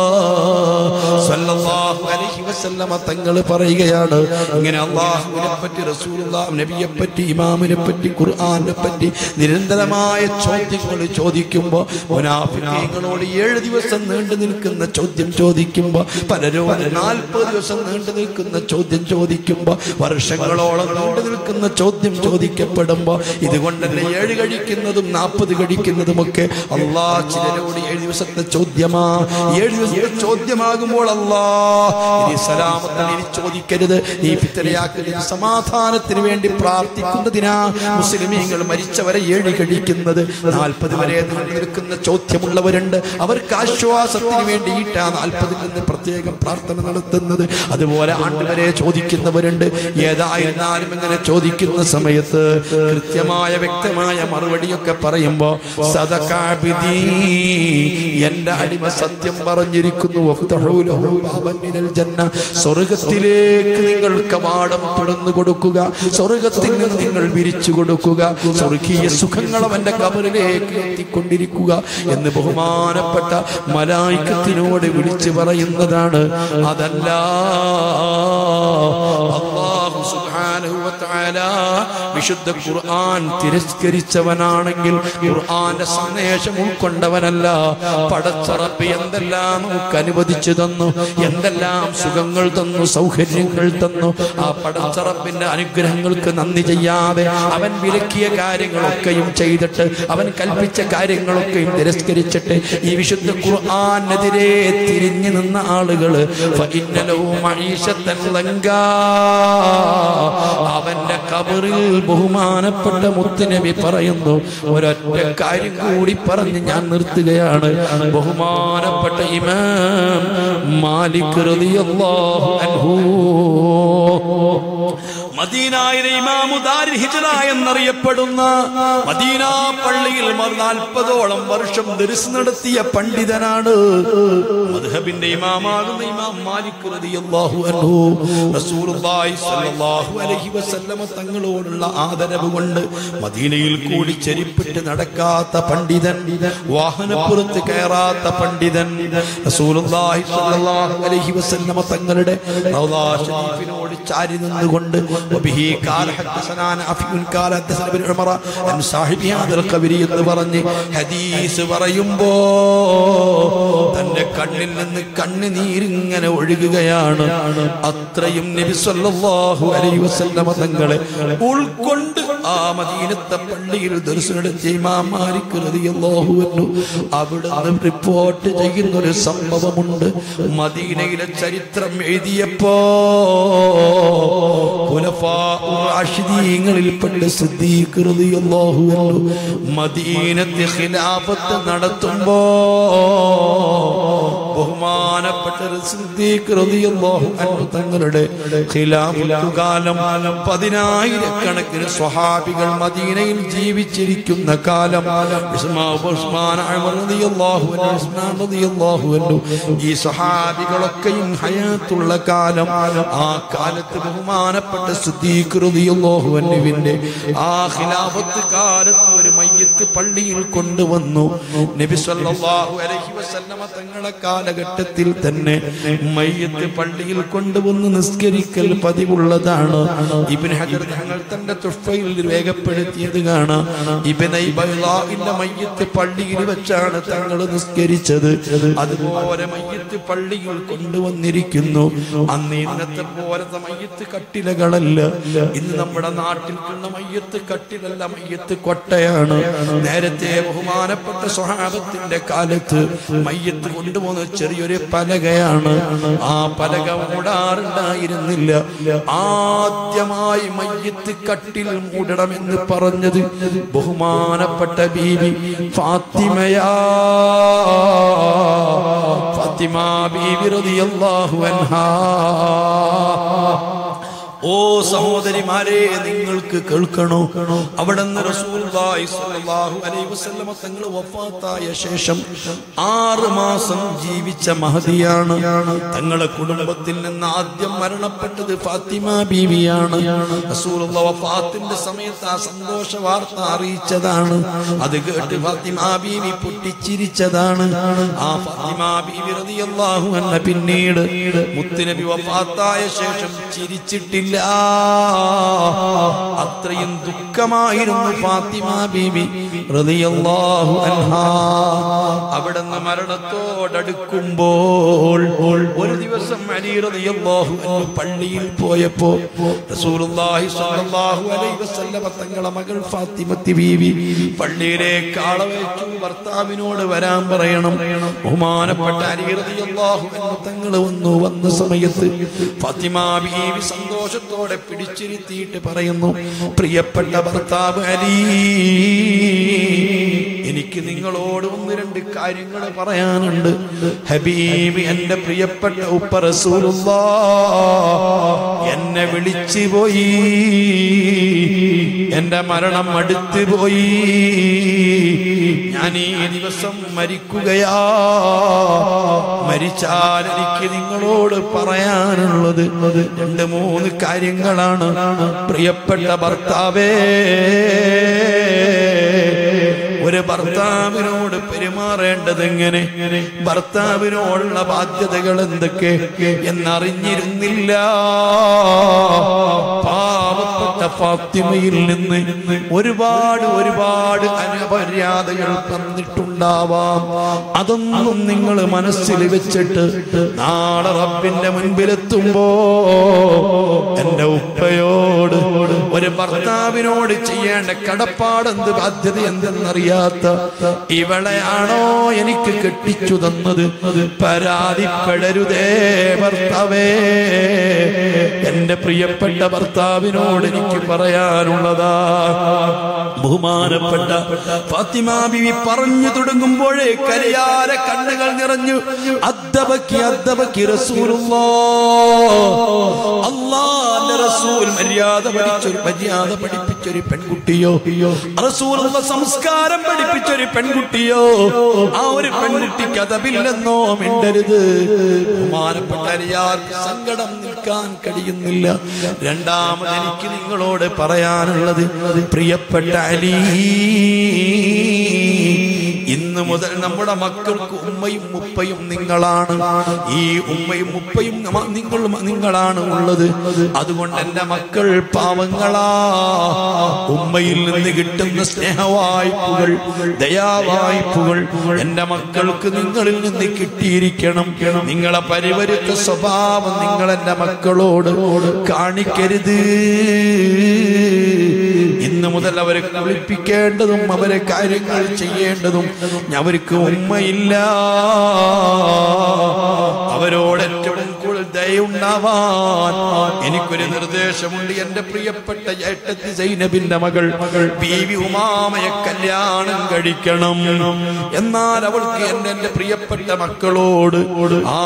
സല്ലല്ലാഹു അലൈഹി വസല്ലമ തങ്ങൾ പറയുകയാണ്. ഇങ്ങനെ അല്ലാഹുവിനെ പറ്റി, റസൂലുള്ളാഹി നബിയെ പറ്റി, ഇമാമിനെ പറ്റി, ഖുർആനെ പറ്റി നിരന്തരമായ ചോദ്യങ്ങൾ ചോദിക്കുമ്പോൾ, മുനാഫിഖീങ്ങളോട് 7 ദിവസം നീണ്ടു നിൽക്കുന്ന ചോദ്യം ചോദിക്കുമ്പോൾ, പലരും 40 ദിവസം നീണ്ടു നിൽക്കുന്ന ചോദ്യം ചോദിക്കുമ്പോൾ, വർഷങ്ങളോളം നീണ്ടു നിൽക്കുന്ന ചോദ്യം ചോദിക്കപ്പെടുമ്പോൾ, ഇതുകൊണ്ടല്ലേ 7 കഴിക്കുന്നതും 40 കഴിക്കുന്നതുമൊക്കെ അല്ലാഹ് ചിലരോട് 7 ദിവസത്തെ ചോദ്യമാ. 7 ദിവസത്തെ ചോദ്യമാകുമ്പോൾ അല്ലാഹ് സലാമത്തിന് ഇനി ചോദിക്കരുത്, നീ ഫിത്റയാക്കരുത്, സമാധാനത്തിന് വേണ്ടി പ്രാർത്ഥിക്കുന്നതിനാ മുസ്ലിമീങ്ങൾ മരിച്ചവരെ 7 കഴിക്കുന്നത്. 40 വരെ നീണ്ടു നിൽക്കുന്ന ചോദ്യമുള്ളവരുണ്ട്, അവർക്ക് ആശ്വാസത്തിന് വേണ്ടിയിട്ടാ 40 നിന്ന് പ്രത്യേകം പ്രാർത്ഥന നടത്തുന്നത്. അതുപോലെ ആണ്ടുവരെ ചോദിക്കുന്നവരുണ്ട്. ഏതായിരുന്നാലും ഇങ്ങനെ ചോദിക്കുന്ന സമയത്ത് കൃത്യമായ വ്യക്തമായ മറുപടിയൊക്കെ പറയുമ്പോ സദഖാബിദി എന്റെ അടിമ സത്യം പറഞ്ഞിരിക്കുന്നു, സ്വർഗത്തിലേക്ക് നിങ്ങൾ കവാടം തുറന്നു കൊടുക്കുക, സ്വർഗത്തിൽ നിന്ന് നിങ്ങൾ വിരിച്ചു കൊടുക്കുക, സ്വർഗീയ സുഖങ്ങൾ അവന്റെ കബറിലേക്ക് എത്തിക്കൊണ്ടിരിക്കുക എന്ന് ബഹുമാനപ്പെട്ട മലായികത്തിനോട് വിളിച്ചു പറയുന്നതാണ്. അതല്ല, അല്ലാഹു സുബ്ഹാന subhanahu wa ta'ala Vishudda Quran Tirishkarichavananengil Quran Sanesham Ulkondavanalla Padatha Rabbi Yendellam Kanivadichu Thannu Yendellam Sugangal Thannu Saukaryangal Thannu Aa Padatha Rabbinte Anugrahangalkku Nanni Cheyyathe Avan Vilakkiya Karyangalokkayyum Cheytittu Avan Kalppicha Karyangalokkayyum Tirishkarichattu Ee Vishudda Quranethire Tirinju Ninna Aalukal Fa inna lahu ma'ishatan lanka Avante Qabril ബഹുമാനപ്പെട്ട മുത്തുനബി പറയുന്നു ഒരൊറ്റ കാര്യം കൂടി പറഞ്ഞു ഞാൻ നിർത്തുകയാണ് ബഹുമാനപ്പെട്ട ഇമാം മാലിക് റളിയല്ലാഹു അൻഹു മദീനയിലെ ഇമാമു ദാരിൽ ഹിജ്റ എന്നറിയപ്പെടുന്ന മദീന പള്ളിയിൽ 40ഓളം വർഷം ദർസ് നടത്തിയ പണ്ഡിതനാണ് മദ്ഹബിന്റെ ഇമാമാകുന്ന ഇമാം മാലിക് റളിയല്ലാഹു അൻഹു റസൂലുള്ളാഹി സ്വല്ലല്ലാഹു അലൈഹി വസല്ലം തങ്ങളോടുള്ള ആദരവ് കൊണ്ട് മദീനയിൽ കൂടി ചെരിപ്പിട്ട് നടക്കാത്ത പണ്ഡിതൻ വാഹനപ്പുറത്ത് കയറാത്ത പണ്ഡിതൻ റസൂലുള്ളാഹി സ്വല്ലല്ലാഹു അലൈഹി വസല്ലം തങ്ങളുടെ റൗളാ ശരീഫിനോട് ചാരി നിന്നുകൊണ്ട് وبه قال حدثنا عن أفيون قال حدثنا بن عمر عن صاحب هذا القبر يذبرني حديث പറയുമ്പോൾ തന്റെ കണ്ണിൽ നിന്ന് കണ്ണുനീർ ഇങ്ങനെ ഒഴുകുകയാണ് അത്രയും നബി സല്ലല്ലാഹു അലൈഹി വസല്ലം തങ്ങളെ ഉൾക്കൊണ്ട് ആ മദീനത്തെ പള്ളിയിൽ ദർസ് നടത്തിയ ഇമാം മാലിക് റളിയല്ലാഹു അൻഹു അവിടുന്ന് റിപ്പോർട്ട് ചെയ്യുന്ന ഒരു സംഭവമുണ്ട് മദീനയിലെ ചരിത്രം എഴുതിയപ്പോൾ ിൽപ്പെട്ട് സിദ്ദീഖ് റളിയല്ലാഹു അൻഹു മദീനത്ത് ഖിലാഫത്ത് നടത്തുമ്പോ ബഹുമാനപ്പെട്ട സിദ്ദീഖ് റളിയല്ലാഹു അൻഹു തങ്ങളുടെ ഖിലാഫത്ത് കാലം 10000കണക്കിന് സ്വഹാബികൾ മദീനയിൽ ജീവിച്ചിരിക്കുന്ന കാലം ഉസ്മാൻ റളിയല്ലാഹു അൻഹു ഉസ്മാൻ റളിയല്ലാഹു അൻഹു ഈ സ്വഹാബികളൊക്കെയും ഹയാത്തുള്ള കാലം ആ കാലത്ത് ബഹുമാനപ്പെട്ട സിദ്ദീഖ് റളിയല്ലാഹു അൻഹുവിന്റെ ആ ഖിലാഫത്ത് കാലത്ത് ഒരു മയ്യിത്ത് പള്ളിയിൽ കൊണ്ടുവന്നു നബി സല്ലല്ലാഹു അലൈഹി വസല്ലം തങ്ങളുടെ കാലഘട്ടത്തിൽ തന്നെ മയ്യിത്ത് പള്ളിയിൽ കൊണ്ടുവന്ന് നിസ്കരിക്കൽ പതിവുള്ളതാണ് ഇബ്നു ഹജർ തങ്ങൾ തന്റെ തുഫയിൽ രേഖപ്പെടുത്തിയത് കാണാം ഇബ്നു ബൈളാഇന്റെ മയ്യിത്ത് പള്ളിയിൽ വെച്ചാണ് തങ്ങൾ നിസ്കരിച്ചത് അതുപോലെ മയ്യിത്ത് പള്ളിയിൽ കൊണ്ടുവന്നിരിക്കുന്നു അന്ന് ഇന്നത്തെ പോലത്തെ മയ്യിത്ത് കട്ടിലകൾ ഇന്ന് നമ്മുടെ നാട്ടിൽ ഉള്ള മയ്യത്ത് കട്ടിലല്ല മയ്യത്ത് കൊട്ടയാണ് നേരത്തെ ബഹുമാനപ്പെട്ട സ്വഹാബത്തിന്റെ കാലത്ത് മയ്യത്ത് കൊണ്ടുപോകുന്ന ചെറിയൊരു പലകയാണ് ആ പലക മൂടാറുണ്ടായിരുന്നില്ല ആദ്യമായി മയ്യത്ത് കട്ടിൽ മൂടണമെന്ന് പറഞ്ഞത് ബഹുമാനപ്പെട്ട ബീവി ഫാത്തിമയാ ഫാത്തിമ ബീവി റളിയല്ലാഹു അൻഹാ ഓ സഹോദരിമാരെ നിങ്ങൾക്ക് കേൾക്കണോ അവിടെ റസൂലുള്ളാഹി സ്വല്ലല്ലാഹു അലൈഹി വസല്ലം തങ്ങൾ വഫാത്തായ ശേഷം 6 മാസം ജീവിച്ച മഹദിയാണ് തങ്ങളുടെ കുടുംബത്തിൽ നിന്ന് ആദ്യം മരണപ്പെട്ടത് ഫാത്തിമ ബീവിയാണ് റസൂലുള്ളാഹി വഫാത്തിന്റെ സമയത്ത് ആ സന്തോഷ വാർത്ത അറിയിച്ചതാണ് അത് കേട്ട് ഫാത്തിമ ബീവി പൊട്ടിച്ചിരിച്ചതാണ് ആ ഫാത്തിമ ബീവി റളിയല്ലാഹു അൻഹ പിന്നീട് മുത്തുനബി വഫാത്തായ ശേഷം ചിരിച്ചിട്ടില്ല അത്രയും ദുഃഖമായിരുന്നു ഫാത്തിമ ബീബി റളിയല്ലാഹു അൻഹാ അവിടുന്ന് മരണത്തോടടുക്കുമ്പോൾ ഒരു ദിവസം അലി റളിയല്ലാഹു അൻഹു പള്ളിയിൽ പോയപ്പോ റസൂലുള്ളാഹി സ്വല്ലല്ലാഹു അലൈഹി വസല്ലം തങ്ങളുടെ മകൾ ഫാത്തിമത്തി ബീവി പള്ളിയിലേക്ക് ആളയച്ചു ഭർത്താവിനോട് വരാൻ പറയണം ബഹുമാനപ്പെട്ട അലി റളിയല്ലാഹു അൻഹു തങ്ങൾ വന്ന സമയത്ത് ഫാത്തിമ ബീവി സന്തോഷ ോടെ പിടിച്ചിരുത്തിയിട്ട് പറയുന്നു പ്രിയപ്പെട്ട ഭർത്താവ് അലി എനിക്ക് നിങ്ങളോട് 1-2 കാര്യങ്ങൾ പറയാനുണ്ട് ഹബീബ് എന്റെ പ്രിയപ്പെട്ട ഉപ്പ റസൂലുള്ളാഹി എന്നെ വിളിച്ചു പോയി എന്റെ മരണം അടുത്തു പോയി ഞാൻ ഈ ദിവസം മരിക്കുകയാ മരിച്ചാൽ എനിക്ക് നിങ്ങളോട് പറയാനുള്ളത് 2-3 കാര്യങ്ങളാണ് പ്രിയപ്പെട്ട ഭർത്താവേ ഒരു ഭർത്താവിനോട് പെരുമാറേണ്ടതെങ്ങനെ, ഭർത്താവിനോടുള്ള ബാധ്യതകൾ എന്തൊക്കെ എന്നറിഞ്ഞിരുന്നില്ല. പാവപ്പെട്ട ഫാത്തിമയിൽ നിന്ന് ഒരുപാട് ഒരുപാട് അനപര്യാദകൾ തന്നിട്ടുണ്ടാവാം. അതൊന്നും നിങ്ങൾ മനസ്സിൽ വെച്ചിട്ട് നാളെ റബ്ബിന്റെ മുൻപിലെത്തുമ്പോ എന്റെ ഉപ്പയോട് ഒരു ഭർത്താവിനോട് ചെയ്യേണ്ട കടപ്പാടെന്ത്, ബാധ്യത എന്തെന്നറിയാത്ത ഇവളെയാണോ എനിക്ക് കെട്ടിച്ചു തന്നത്, പരാതിപ്പെടരുതേ ഭർത്താവേ. എന്റെ പ്രിയപ്പെട്ട ഭർത്താവിനോട് എനിക്ക് പറയാനുള്ളതാ. ബഹുമാനപ്പെട്ട ഫാത്തിമാ ബിവി പറഞ്ഞു തുടങ്ങുമ്പോഴേ കരയാര കണ്ണുകൾ നിറഞ്ഞു. അദ്ദബകി അദ്ദബകി റസൂലുള്ളാഹ്, അല്ലാഹുവിന്റെ റസൂൽ മര്യാദ പഠിച്ചൊരു മര്യാദ പഠിപ്പിച്ചൊരു പെൺകുട്ടിയോ, റസൂലുള്ള സംസ്കാരം പഠിപ്പിച്ചൊരു പെൺകുട്ടിയോ, ആ ഒരു പെൺകുട്ടിക്ക് അതബില്ലെന്നോ മിണ്ടരുത്. ബഹുമാനപ്പെട്ടവർക്ക് സങ്കടം നിൽക്കാൻ കഴിയുന്നില്ല. രണ്ടാമത് എനിക്ക് നിങ്ങളോട് പറയാനുള്ളത്, പ്രിയപ്പെട്ട അലി, ഇന്ന് മുതൽ നമ്മുടെ മക്കൾക്ക് ഉമ്മയും ഉപ്പയും നിങ്ങളാണ്. ഈ ഉമ്മയും ഉപ്പയും നിങ്ങളാണ് ഉള്ളത്. അതുകൊണ്ട് എന്റെ മക്കൾ പാവങ്ങളാ. ഉമ്മയിൽ നിന്ന് കിട്ടുന്ന സ്നേഹവായ്പകൾ, ദയാവായ്പകൾ എന്റെ മക്കൾക്ക് നിങ്ങളിൽ നിന്ന് കിട്ടിയിരിക്കണം. നിങ്ങളെ പരിവരുത്ത സ്വഭാവം നിങ്ങൾ എന്റെ മക്കളോട് കാണിക്കരുത്. ഇന്ന് മുതൽ അവരെ കുളിപ്പിക്കേണ്ടതും അവരെ കാര്യങ്ങൾ ചെയ്യേണ്ടതും അവർക്ക് ഉമ്മയില്ല. അവരോട് ഏറ്റവും കൂടുതൽ ദയുണ്ടാവാൻ എനിക്കൊരു നിർദ്ദേശമുണ്ട്. എന്റെ പ്രിയപ്പെട്ട ഏട്ടത്തി സൈനബിന്റെ മകൾ ബീവി ഉമാമയെ കല്യാണം കഴിക്കണം. എന്നാൽ അവൾക്ക് എന്റെ പ്രിയപ്പെട്ട മക്കളോട് ആ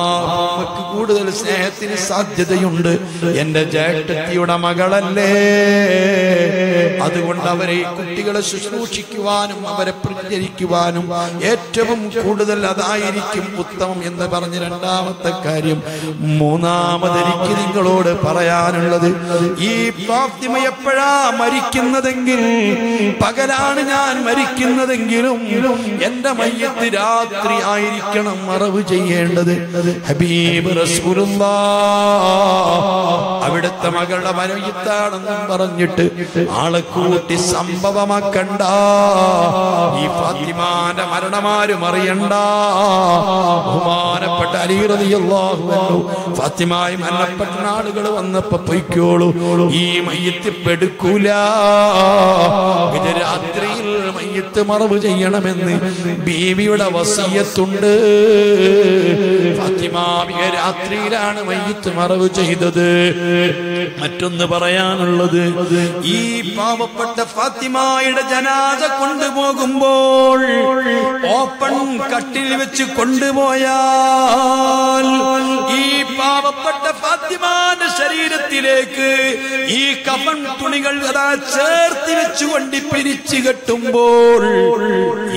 ഉമ്മക്ക് കൂടുതൽ സ്നേഹത്തിന് സാധ്യതയുണ്ട്. എന്റെ ജേട്ടത്തിയുടെ മകളല്ലേ, അതുകൊണ്ട് അവരെ കുട്ടികളെ ശുശ്രൂഷിക്കുവാനും അവരെ പരിചരിക്കുവാനും ഏറ്റവും കൂടുതൽ അതായിരിക്കും ഉത്തമം എന്ന് പറഞ്ഞ് രണ്ടാമത്തെ കാര്യം. മൂന്നാമതെനിക്ക് നിങ്ങളോട് പറയാനുള്ളത്, ഈ ഫാത്തിമ എപ്പോഴാ മരിക്കുന്നതെങ്കിൽ, പകലാണ് ഞാൻ മരിക്കുന്നതെങ്കിലും എന്റെ മയ്യത്ത് രാത്രി ആയിരിക്കണം മറവ് ചെയ്യേണ്ടത്. ഹബീബ് റസൂലുള്ളാഹ് അവിടുത്തെ മകളുടെ മയ്യത്താണെന്നും പറഞ്ഞിട്ട് ആളെ കൂട്ടി സംഭവമാക്കണ്ട. ഈ ഫാത്തിമാന്റെ മരണമാരും അറിയണ്ട. ബഹുമാനപ്പെട്ട അലി റളിയല്ലാഹു അൻഹു ഫാത്തിമായി മരണപ്പെട്ട ആളുകൾ വന്നപ്പോ പൊയ്ക്കോളൂ, ഈ മയ്യത്ത് പെടുക്കൂല, ഇത് രാത്രിയിൽ മയ്യത്ത് മറവ് ചെയ്യണമെന്ന് ബീവിയുടെ വസിയത്തുണ്ട്. ഫാത്തിമ രാത്രിയിലാണ് മയ്യത്ത് മറവ് ചെയ്തത്. മറ്റൊന്ന് പറയാനുള്ളത്, ഈ പാവപ്പെട്ട ഫാത്തിമയുടെ ജനാസ കൊണ്ടുപോകുമ്പോൾ ഓപ്പൺ കട്ടിൽ വെച്ച് കൊണ്ടുപോയാൽ ഈ പാവപ്പെട്ട ഫാത്തിമാന്റെ ശരീരത്തിലേക്ക് ഈ കഫൻ തുണികൾ ചേർത്ത് വെച്ചുകൊണ്ട് പിരിച്ചു കെട്ടുമ്പോൾ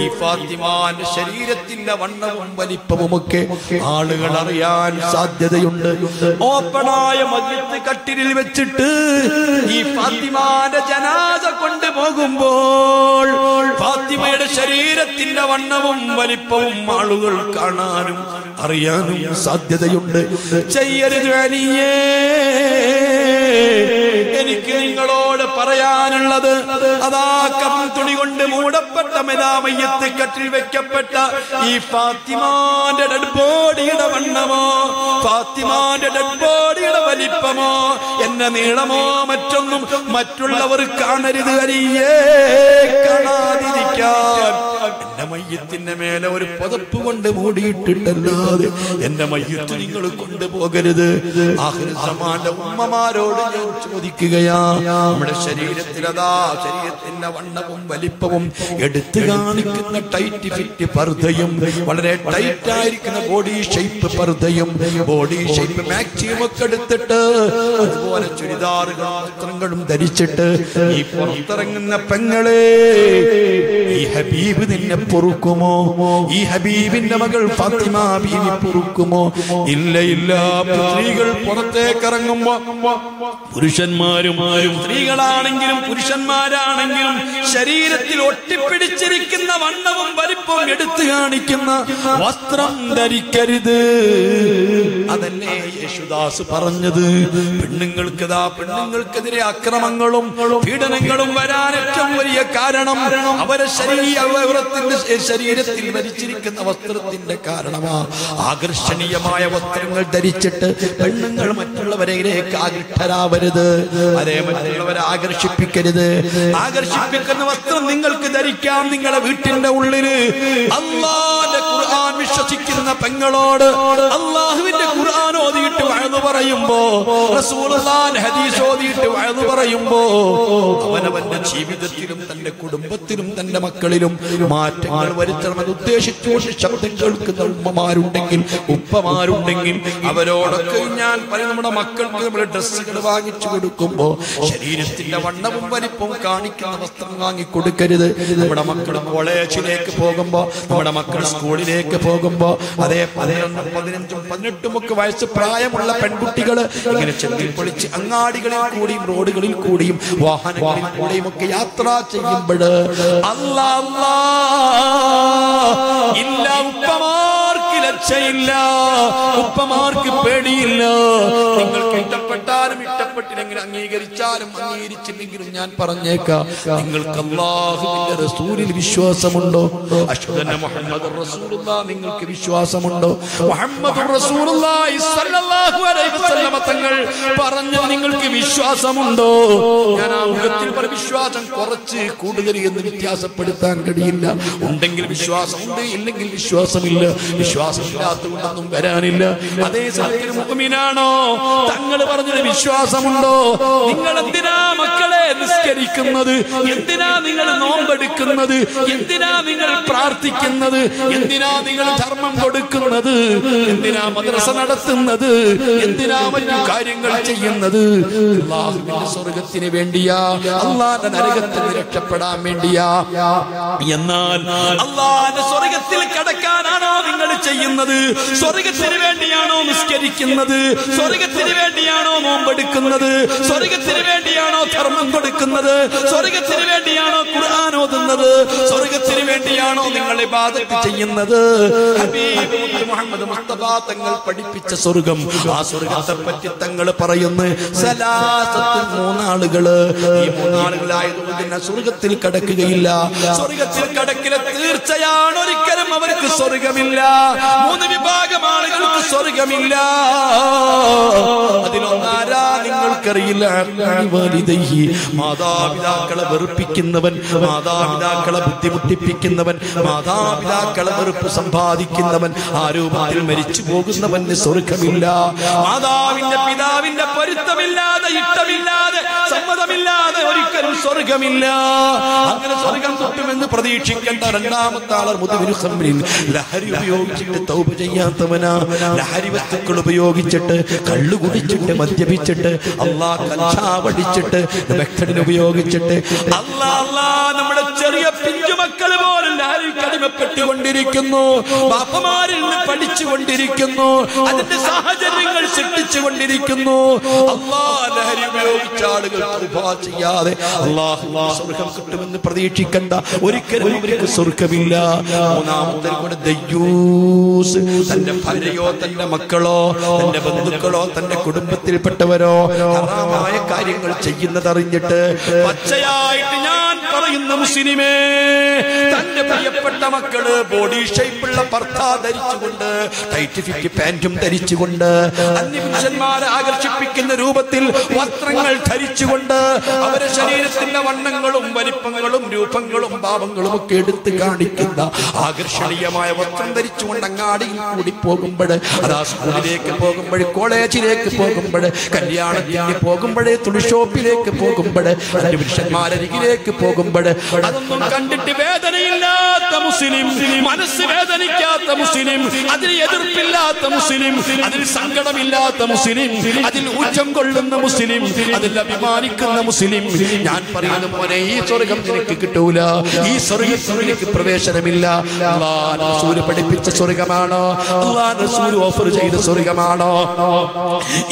ഈ ഫാത്തിമാന്റെ ശരീരത്തിന്റെ വണ്ണവും വലിപ്പവുമൊക്കെ ആളുകൾ അറിയാൻ സാധ്യതയുണ്ട്. ഓപ്പണായ മദ്യത്ത് കട്ടിലിൽ വെച്ചിട്ട് ഈ ഫാത്തിമാന്റെ ജനാസ കൊണ്ടുപോകുമ്പോൾ ഫാത്തിമയുടെ ശരീരത്തിന്റെ വണ്ണവും വലിപ്പവും ആളുകൾ കാണാനും അറിയാനും സാധ്യതയുണ്ട്. ചെയ്യരുത് അലിയേ. എനിക്ക് നിങ്ങളോട് പറയാനുള്ളത്, അതാ കഫൻ തുണി കൊണ്ട് മൂടപ്പെട്ട മയ്യത്ത് കട്ടിൽ വെക്കപ്പെട്ട ഈ ഫാത്തിമാന്റെ ഡെഡ് ബോഡിയുടെ വണ്ണമോ, ഫാത്തിമാന്റെ ഡെഡ് ബോഡിയുടെ വലിപ്പമോ, എന്നെ നീളമോ മറ്റൊന്നും മറ്റുള്ളവർ കാണരുത് അലിയേ. കാണാതിരിക്കാൻ എന്റെ മയ്യത്തിന്റെ മേലെ ഒരു പുതപ്പ് കൊണ്ട് മൂടിയിട്ടിട്ടല്ലാതെ എന്റെ മയ്യത്ത് നിങ്ങൾ കൊണ്ടുപോകരുത്. ആഖിർ സമാന്റെ ഉമ്മമാരോട് ഞാൻ ചോദിക്കുകയാ, നമ്മുടെ ശരീരത്തിലതാ ശരീരത്തിന്റെ വണ്ണവും വലിപ്പവും എടുത്തു കാണിക്കുന്ന ടൈറ്റ് ഫിറ്റ് പർദ്ദയും വളരെ ടൈറ്റ് ആയിരിക്കുന്ന ബോഡി ഷേപ്പ് പർദ്ദയും ബോഡി ഷേപ്പ് മാക്സിമം ഒക്കെ എടുത്തിട്ട് അതുപോലെ ചുരിദാറുകളും വസ്ത്രങ്ങളും ധരിച്ചിട്ട് ഈ പുറത്തിറങ്ങുന്ന പെങ്ങളെ, ഈ ഹബീബ് നിന്നെ പൊറുക്കുമോ ഈ ഹബീബിന്റെ മകൾ ഫാത്തിമ ബീവി പൊറുക്കുമോ? ഇല്ല ഇല്ല. സ്ത്രീകൾ പുറത്തേക്ക് ഇറങ്ങുമ്പോ പുരുഷന്മാരും സ്ത്രീകളാണെങ്കിലും പുരുഷന്മാരാണെങ്കിലും ശരീരത്തിൽ ഒട്ടിപ്പിടിച്ചിരിക്കുന്ന വണ്ണവും വലിപ്പവും എടുത്തു കാണിക്കുന്ന വസ്ത്രം ധരിക്കരുത്. അതല്ലേ യേശുദാസ് പറഞ്ഞത്? പെണ്ണുങ്ങൾക്കെതിരെ അക്രമങ്ങളും പീഡനങ്ങളും വരാൻ ഏറ്റവും വലിയ കാരണം അവരെ ശരീരത്തിൽ ധരിച്ചിരിക്കുന്ന വസ്ത്രത്തിന്റെ കാരണമാണ്. ആകർഷണീയമായ വസ്ത്രങ്ങൾ ധരിച്ചിട്ട് പെണ്ണുങ്ങൾ മറ്റുള്ളവരിലേക്ക് ആകൃഷ്ടരാവരുത്, അതേ മറ്റുള്ളവരെ ആകർഷിപ്പിക്കരുത്. ആകർഷിപ്പിക്കുന്ന വസ്ത്രം നിങ്ങൾക്ക് ധരിക്കാം നിങ്ങളുടെ വീട്ടിന്റെ ഉള്ളില്. അല്ലാഹുവിന്റെ ഖുർആൻ വിശ്വസിക്കുന്ന പെങ്ങളോട് അല്ലാഹുവിന്റെ ഖുർആൻ ഓതിയിട്ട് വഴന്നു പറയുമ്പോ, റസൂലുള്ളാഹിന്റെ ഹദീസ് ഓതിയിട്ട് വഴന്നു പറയുമ്പോ അവനവന്റെ ജീവിതത്തിലും തന്റെ കുടുംബത്തിലും തന്റെ മക്കളിലും മാറ്റങ്ങൾ വരുത്തണമെന്ന് ഉദ്ദേശിച്ചുകൊണ്ട് ശബ്ദം കേൾക്കുന്ന ഉമ്മമാരുണ്ടെങ്കിൽ ഉപ്പമാരുണ്ടെങ്കിൽ അവരോടൊക്കെ ഞാൻ പറയും, നമ്മുടെ മക്കൾക്ക് നമ്മുടെ ഡ്രസ്സുകൾ വാങ്ങിച്ചു കൊടുക്കുമ്പോ ശരീരത്തിന്റെ വണ്ണവും വലിപ്പവും കാണിക്കുന്ന വസ്ത്രം വാങ്ങിക്കൊടുക്കരുത്. നമ്മുടെ മക്കൾ കോളേജിലേക്ക് പോകുമ്പോ, നമ്മുടെ മക്കൾ സ്കൂളിലേക്ക് പോകുമ്പോ, അതേ 15, 18 വയസ്സ് പ്രായമുള്ള പെൺകുട്ടികള് ഇങ്ങനെ ചെന്നിൽ പൊളിച്ച് അങ്ങാടികളിൽ കൂടിയും റോഡുകളിൽ കൂടിയും വാഹനങ്ങളിൽ കൂടിയും ഒക്കെ യാത്ര ചെയ്യുമ്പോൾ ഇല്ല, ഉപ്പമാർക്ക് ലജ്ജയില്ല, ഉപ്പമാർക്ക് പേടിയില്ല. നിങ്ങൾക്ക് ഇഷ്ടപ്പെട്ടാലും ഇഷ്ടപ്പെട്ടില്ലെങ്കിൽ അംഗീകരിച്ചാലും അംഗീകരിച്ചില്ലെങ്കിലും ഞാൻ പറഞ്ഞേക്കാം, നിങ്ങൾക്ക് അല്ലാഹുവിന്റെ റസൂലിൽ വിശ്വാസമുണ്ടോ? അഷ്ഹദു മുഹമ്മദുർ റസൂലുള്ളാഹി നിങ്ങൾക്ക് വിശ്വാസമുണ്ടോ? മുഹമ്മദുർ റസൂലുള്ളാഹി സ്വല്ലല്ലാഹു അലൈഹി വസല്ലം തങ്ങൾ പറഞ്ഞ നിങ്ങൾക്ക് വിശ്വാസമുണ്ടോ? ഞാൻ ആ മുഖത്തിൽ പറ വിശ്വാസം കുറച്ച് കൂടുതൽ എന്ന് വ്യത്യാസപ്പെടുത്താൻ കഴിയില്ല. ഉണ്ടെങ്കിൽ വിശ്വാസമുണ്ട്, ഇല്ലെങ്കിൽ വിശ്വാസമില്ല. വിശ്വാസമില്ലാത്തതുകൊണ്ടൊന്നും വരാനില്ല. അതേ സമയത്ത് മുഅ്മിനാണോ? തങ്ങൾ പറഞ്ഞത് വിശ്വാസമുണ്ടോ? നിങ്ങൾ എന്തിനാ മക്കളെ നിസ്കരിക്കുന്നത്? എന്തിനാ നിങ്ങൾ നോമ്പെടുക്കുന്നത്? എന്തിനാ നിങ്ങൾ പ്രാർത്ഥിക്കുന്നത്? എന്തിനാ നിങ്ങൾ ധർമ്മം കൊടുക്കുന്നത്? എന്തിനാ മദ്രസ നടത്തുന്നത്? എന്തിനാ മറ്റു കാര്യങ്ങൾ ചെയ്യുന്നത്? അല്ലാഹുവിന്റെ സ്വർഗത്തിന് വേണ്ടിയാ, അല്ലാഹുവിന്റെ നരകത്തിൽ രക്ഷപ്പെടാൻ വേണ്ടിയാ. എന്നാൽ അല്ലാഹുവിന്റെ സ്വർഗത്തിൽ കടക്കാനാണോ നിങ്ങൾ ചെയ്യുന്നത്? സ്വർഗത്തിന് വേണ്ടിയാണോ നിസ്കരിക്കുന്നത്? സ്വർഗത്തിന് വേണ്ടിയാണോ നോമ്പെടുക്കുന്നത്? സ്വർഗത്തിന് വേണ്ടിയാണോ ധർമ്മം കൊടുക്കുന്നത്? സ്വർഗത്തിന് വേണ്ടിയാണോ ഖുർആൻ ഓതുന്നത്? സ്വർഗത്തിന് വേണ്ടിയാണോ നിങ്ങൾ ഇബാദത്ത് ചെയ്യുന്നത്? ഹബീബ് മുഹമ്മദ് മുസ്തഫ തങ്ങൾ പഠിപ്പിച്ച സ്വർഗം, ആ സ്വർഗത്തെ പറ്റി തങ്ങൾ പറയുന്നു സലാസത്തുൽ മൂന്നാളുകള്. ഈ മൂന്നാളുകളായതുകൊണ്ട് തന്നെ സ്വർഗത്തിൽ കടക്കുകയില്ല. സ്വർഗത്തിൽ കടക്കില്ല, തീർച്ചയാണ് ഒരിക്കലും അവർക്ക് സ്വർഗമില്ല. മൂന്ന് വിഭാഗം ആളുകൾക്ക് സ്വർഗമില്ല. അതിലൊന്നാരാ? നിങ്ങൾക്കറിയില്ല. മാതാപിതാക്കളെ വെറുപ്പിക്കുന്നവൻ, മാതാപിതാക്കളെ ബുദ്ധിമുട്ടിപ്പിക്കുന്നവൻ, മാതാപിതാക്കളെ വെറുപ്പ് സമ്പാദിക്കുന്നവൻ, ആ രൂപത്തിൽ മരിച്ചു പോകുന്നവന് സ്വർഗമില്ല. മാതാവിന്റെ പിതാവിന്റെ പൊരുത്തമില്ലാതെ, ഇഷ്ടമില്ലാതെ, സമ്മതമില്ലാതെ ഒരിക്കലും സ്വർഗമില്ല. അങ്ങനെ സ്വർഗം കിട്ടുമെന്ന് പ്രതീക്ഷിക്കേണ്ട രണ്ടാമത്തെ ആളർ മുതുവിനുസമ്മിൽ ലഹരി ഉപയോഗിച്ചിട്ട് തൗബ ചെയ്യാത്തവനാ. ലഹരി വസ്തുക്കൾ ഉപയോഗിച്ചിട്ട്, കള്ളു കുടിച്ചിട്ട്, മദ്യപിച്ചിട്ട്, അള്ളാഹ് കഞ്ചാവടിച്ചിട്ട്, ഉപയോഗിച്ചിട്ട്, നമ്മുടെ ചെറിയ പിഞ്ചു മക്കൾ പോലും ലഹരിയിൽ കടിമപ്പെട്ടുകൊണ്ടിരിക്കുന്നു. ബാപ്പമാരിൽ നിന്ന് പഠിച്ചുകൊണ്ടിരിക്കുന്നു, അതിന്റെ സാഹചര്യങ്ങൾ സൃഷ്ടിച്ചുകൊണ്ടിരിക്കുന്നു. അള്ളാഹ് ലഹരി ഉപയോഗിച്ച ആളുകൾ ചെയ്യാതെ അള്ളാഹുവിന് സ്വർഗം കിട്ടുമെന്ന് പ്രതീക്ഷിക്കണ്ട, ഒരിക്കലും അവർക്ക് സ്വർഗമില്ല. മൂന്നാമത്തെ കൂടെ ദയ്യൂസ്, തന്റെ ഭാര്യയോ തന്റെ മക്കളോ തന്റെ ബന്ധുക്കളോ തന്റെ കുടുംബത്തിൽപ്പെട്ടവരോ ഹറാമായ കാര്യങ്ങൾ ചെയ്യുന്നതറിഞ്ഞിട്ട് പച്ചയായിട്ട് ഞാൻ പറയുന്ന മുസ്ലിമേ, തന്റെ പ്രിയപ്പെട്ട മക്കള് ബോഡി ഷേപ്പുള്ള പർദ്ദ ധരിച്ചുകൊണ്ട്, ടൈറ്റ് ഫിറ്റ് പാന്റും ധരിച്ചുകൊണ്ട്, അന്യപുരുഷന്മാരെ ആകർഷിപ്പിക്കുന്ന രൂപത്തിൽ വസ്ത്രങ്ങൾ ധരിച്ചുകൊണ്ട്, അവരെ ശരീരത്തിന്റെ വണ്ണങ്ങളും വലിപ്പങ്ങളും രൂപങ്ങളും ഭാവങ്ങളും ഒക്കെ എടുത്ത് കാണിക്കുന്ന ആകർഷണീയമായ വസ്ത്രം ധരിച്ചുകൊണ്ട് അങ്ങാടിയിൽ കൂടി പോകുമ്പോൾ, അതാ സ്കൂളിലേക്ക് പോകുമ്പോൾ, കോളേജിലേക്ക് പോകുമ്പോൾ, കല്യാണത്തിന് പോകുമ്പോഴേ, തുണി ഷോപ്പിലേക്ക് പോകുമ്പോൾ, അന്യപുരുഷന്മാരരികിലേക്ക് പോകുമ്പോൾ, വരുമ്പോൾ അതൊന്നും കണ്ടിട്ട് വേദനയില്ലാത്ത മുസ്ലിം, മനസ്സ് വേദനിക്കാത്ത മുസ്ലിം, അതിന് എതിർപ്പില്ലാത്ത മുസ്ലിം, അതിൽ സങ്കടമില്ലാത്ത മുസ്ലിം, അതിൽ ഊറ്റം കൊള്ളുന്ന മുസ്ലിം, അതിൽ അഭിമാനിക്കുന്ന മുസ്ലിം. ഞാൻ പറയുന്ന പോലെ ഈ സ്വർഗം നിനക്ക് കിട്ടൂല, ഈ സ്വർഗത്തിൽ നിനക്ക് പ്രവേശനമില്ല. അല്ലാഹു റസൂൽ പഠിപ്പിച്ച സ്വർഗമാണോ? അല്ലാഹു റസൂൽ ഓഫർ ചെയ്ത സ്വർഗമാണോ?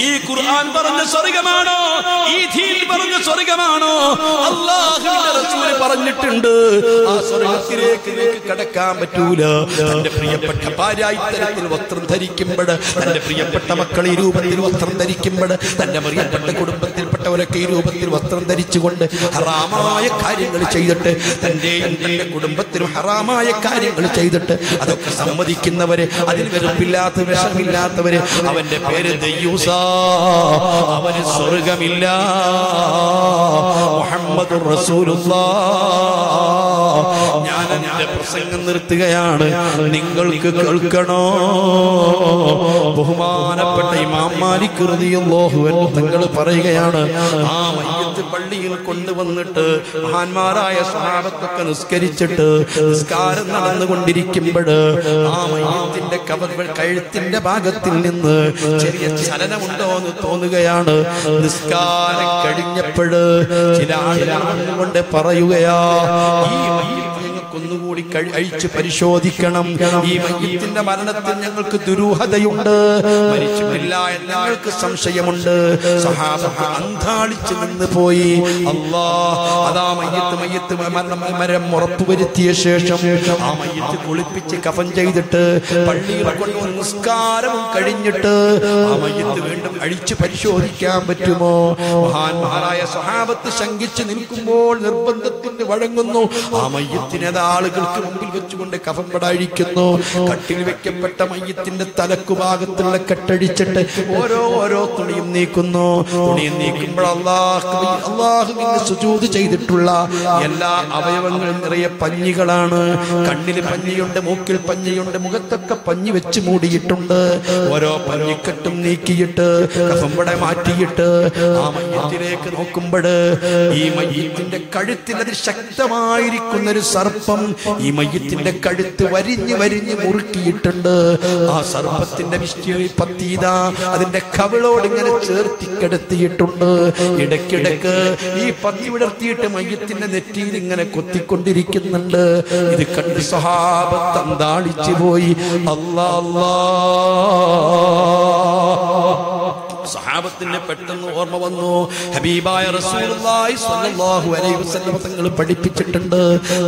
ഈ ഖുർആൻ പറഞ്ഞ സ്വർഗമാണോ? ഈ ദീൻ പറഞ്ഞ സ്വർഗമാണോ? അല്ലാഹുവിന്റെ റസൂൽ പറഞ്ഞിട്ടുണ്ട് ആ സ്വർഗത്തിലേക്ക് നിനക്ക് കടക്കാൻ പറ്റൂല. തന്റെ പ്രിയപ്പെട്ട ഭാര്യ ഇത്തരത്തിൽ വസ്ത്രം ധരിക്കുമ്പോൾ, തന്റെ പ്രിയപ്പെട്ട മക്കൾ ഈ രൂപത്തിൽ വസ്ത്രം ധരിക്കുമ്പോൾ, തന്റെ പ്രിയപ്പെട്ട കുടുംബത്തിൽപ്പെട്ടവരൊക്കെ ഈ രൂപത്തിൽ വസ്ത്രം ധരിച്ചുകൊണ്ട് ഹറാമായ കാര്യങ്ങൾ ചെയ്തിട്ട്, തന്റെയും തന്റെ കുടുംബത്തിലും ഹറാമായ കാര്യങ്ങൾ ചെയ്തിട്ട്, അതൊക്കെ സമ്മതിക്കുന്നവരെ, അതിൽ വെറുപ്പില്ലാത്ത വിഷമില്ലാത്തവരെ, അവന്റെ പേര് ദയ്യൂസാ, അവന് സ്വർഗമില്ല. മുഹമ്മദുർ റസൂലുള്ളാഹ്. ഞാൻ എന്റെ പ്രസംഗം നിർത്തുകയാണ്, നിങ്ങൾക്ക് കേൾക്കണോ? ബഹുമാനപ്പെട്ട ഇമാം മാലിക് റളിയല്ലാഹു അൻഹു തങ്ങൾ പറയുകയാണ്, ആ മയ്യത്ത് പള്ളിയിൽ കൊണ്ടുവന്നിട്ട് മഹാന്മാരായ സഹാബത്തൊക്കെ നിസ്കരിച്ചിട്ട് നിസ്കാരം നടന്നുകൊണ്ടിരിക്കുമ്പോൾ ആ മയ്യത്തിന്റെ കഴുത്തിന്റെ ഭാഗത്തിൽ നിന്ന് ചെറിയ ചലനമുണ്ടോ എന്ന് തോന്നുകയാണ്. നിസ്കാരം കഴിഞ്ഞപ്പോൾ ചില ആളുകൾ കൊണ്ട് പറയുകയാ, ഈ മയ്യത്ത് ഒന്നുകൂടി കഴിച്ചു പരിശോധിക്കണം, ഈ മയ്യത്തിന്റെ മരണത്തിൽ ഞങ്ങൾക്ക് ദുരൂഹതയുണ്ട്, മരിച്ചിട്ടില്ല എന്ന് ഞങ്ങൾക്ക് സംശയമുണ്ട്. സഹാബത്ത് അന്ധാളിച്ചു നിന്ന് പോയി. അല്ലാഹ്, അതാ മയ്യത്ത് മരണം ഉറപ്പുവരുത്തിയ ശേഷം ആ മയ്യത്ത് കുളിപ്പിച്ച് കഫൻ ചെയ്തിട്ട് പള്ളിയിൽ കൊണ്ട് നിസ്കാരം കഴിഞ്ഞിട്ട് ആ മയ്യത്ത് വീണ്ടും അഴിച്ചു പരിശോധിക്കാൻ പറ്റുമോ? മഹാന്മാരായ സഹാബത്ത് ശങ്കിച്ചു നിൽക്കുമ്പോൾ നിർബന്ധത്തിന് വഴങ്ങുന്നു. ആ മയ്യത്തിനെ ആളുകൾക്ക് മുമ്പിൽ വെച്ചുകൊണ്ട് കഫംപടഴിക്കുന്നു. കട്ടിൽ വെക്കപ്പെട്ട മയ്യത്തിന്റെ തലക്കുഭാഗത്തുള്ള കെട്ടടിച്ചിട്ട് ഓരോ ഓരോ തുണിയും നീക്കുന്നു. തുണിയും നീക്കുമ്പോൾ അല്ലാഹുവിന് സുജൂദ് ചെയ്തിട്ടുള്ള എല്ലാ അവയവങ്ങളും നിറയെ പഞ്ഞികളാണ്. കണ്ണിൽ പഞ്ഞിയുണ്ട്, മൂക്കിൽ പഞ്ഞിയുണ്ട്, മുഖത്തൊക്കെ പഞ്ഞി വെച്ച് മൂടിയിട്ടുണ്ട്. ഓരോ പഞ്ഞിക്കെട്ടും നീക്കിയിട്ട് കഫംപട മാറ്റിയിട്ട് ആ മയ്യത്തിലേക്ക് നോക്കുമ്പോൾ ഈ മയ്യത്തിന്റെ കഴുത്തിൽ അതിൽ ശക്തമായിരിക്കുന്നൊരു സർപ്പം, ഈ മയ്യത്തിന്റെ കഴുത്ത് വരിഞ്ഞ് വരിഞ്ഞ് മുറുക്കിയിട്ടുണ്ട്. ആ സർപ്പത്തിന്റെ പത്തീത അതിന്റെ കവിളോട് ഇങ്ങനെ ചേർത്തി കിടത്തിയിട്ടുണ്ട്. ഇടയ്ക്കിടക്ക് ഈ പത്തി വിടർത്തിയിട്ട് മയ്യത്തിന്റെ നെറ്റിയിൽ ഇങ്ങനെ കൊത്തിക്കൊണ്ടിരിക്കുന്നുണ്ട്. ഇത് കണ്ട് സഹാബത്ത് അന്താളിച്ചു പോയി. അല്ലാഹ് അല്ലാഹ്. സഹാബത്തിന് പെട്ടെന്ന് ഓർമ്മ വന്നു, ഹബീബായ റസൂലുള്ളാഹി സ്വല്ലല്ലാഹു അലൈഹി വസല്ലം തങ്ങൾ പഠിപ്പിച്ചിട്ടുണ്ട്,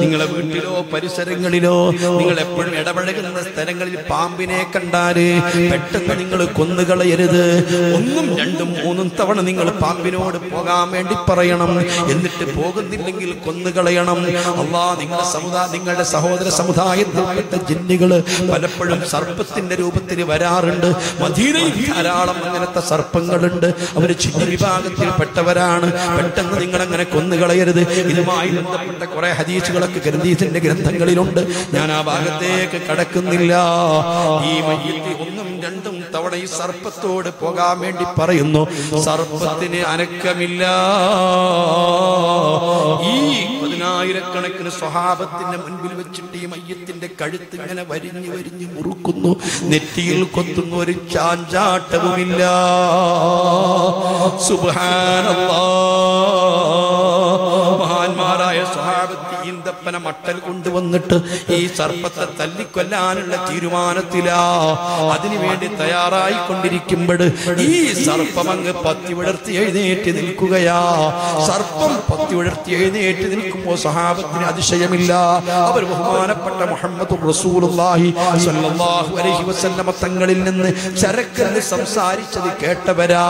നിങ്ങളുടെ വീട്ടിലോ പരിസരങ്ങളിലോ നിങ്ങൾ എപ്പോഴും ഇടപഴകുന്ന സ്ഥലങ്ങളിൽ പാമ്പിനെ കണ്ടാൽ പെട്ടെന്ന് നിങ്ങൾ കൊന്നുകളയരുത്. ഒന്നും രണ്ടും മൂന്നും തവണ നിങ്ങൾ പാമ്പിനോട് പോകാൻ വേണ്ടി പറയണം. എന്നിട്ട് പോകുന്നില്ലെങ്കിൽ കൊന്നുകളയണം. അല്ലാഹ്, നിങ്ങളുടെ സഹോദര സമുദായത്തിൽപ്പെട്ട ജിന്നുകൾ പലപ്പോഴും സർപ്പത്തിന്റെ രൂപത്തിൽ വരാറുണ്ട്. മദീനയിൽ ധാരാളം അങ്ങനത്തെ സർപ്പങ്ങളുണ്ട്. അവര് ചിന്ന വിഭാഗത്തിൽ പെട്ടവരാണ്. പെട്ടെന്ന് നിങ്ങൾ അങ്ങനെ കൊന്നുകളയരുത്. ഇതുമായി ബന്ധപ്പെട്ട കുറെ ഹദീസുകളൊക്കെ ഗ്രന്ഥീസിന്റെ ഗ്രന്ഥങ്ങളിലുണ്ട്. ഞാൻ ആ ഭാഗത്തേക്ക് കടക്കുന്നില്ല. ഈ മയ്യത്ത് ഒന്നും രണ്ടും തവണ ഈ സർപ്പത്തോട് പോകാൻ വേണ്ടി പറയുന്നു. സർപ്പത്തിന് അനക്കമില്ല. ഈ 10,000കണക്കിന് സ്വഹാബത്തിന്റെ മുൻപിൽ വെച്ചിട്ട് ഈ മയ്യത്തിന്റെ കഴുത്ത് ഇങ്ങനെ വരിഞ്ഞു വരിഞ്ഞു മുറുക്കുന്നു, നെറ്റിയിൽ കൊത്തുന്ന ഒരു ചാഞ്ചാട്ടവുമില്ല. സുബ്ഹാനല്ലാഹ്. മഹാന്മാരായ സ്വഹാബത്ത് ഈന്തപ്പന മട്ടൽ കൊണ്ടുവന്നിട്ട് ഈ സർപ്പത്തെ തല്ലിക്കൊല്ലാനുള്ള തീരുമാനത്തിലാ. അതിനുവേണ്ടി തയ്യാറായിക്കൊണ്ടിരിക്കുമ്പോൾ ഈ സർപ്പം അങ്ങ് പത്തി വിടർത്തി എഴുന്നേറ്റ് നിൽക്കുകയാ. സർപ്പം പത്തി വിടർത്തി എഴുന്നേറ്റ് നിൽക്കുമ്പോൾ സ്വഹാബത്തിന് അതിശയമില്ല. അവർ ബഹുമാനപ്പെട്ട മുഹമ്മദുർ റസൂലുള്ളാഹി സ്വല്ലല്ലാഹു അലൈഹി വസല്ലം തങ്ങളിൽ നിന്ന് ചരക്കെന്ന് സംസാരിച്ചത് കേട്ടവരാ.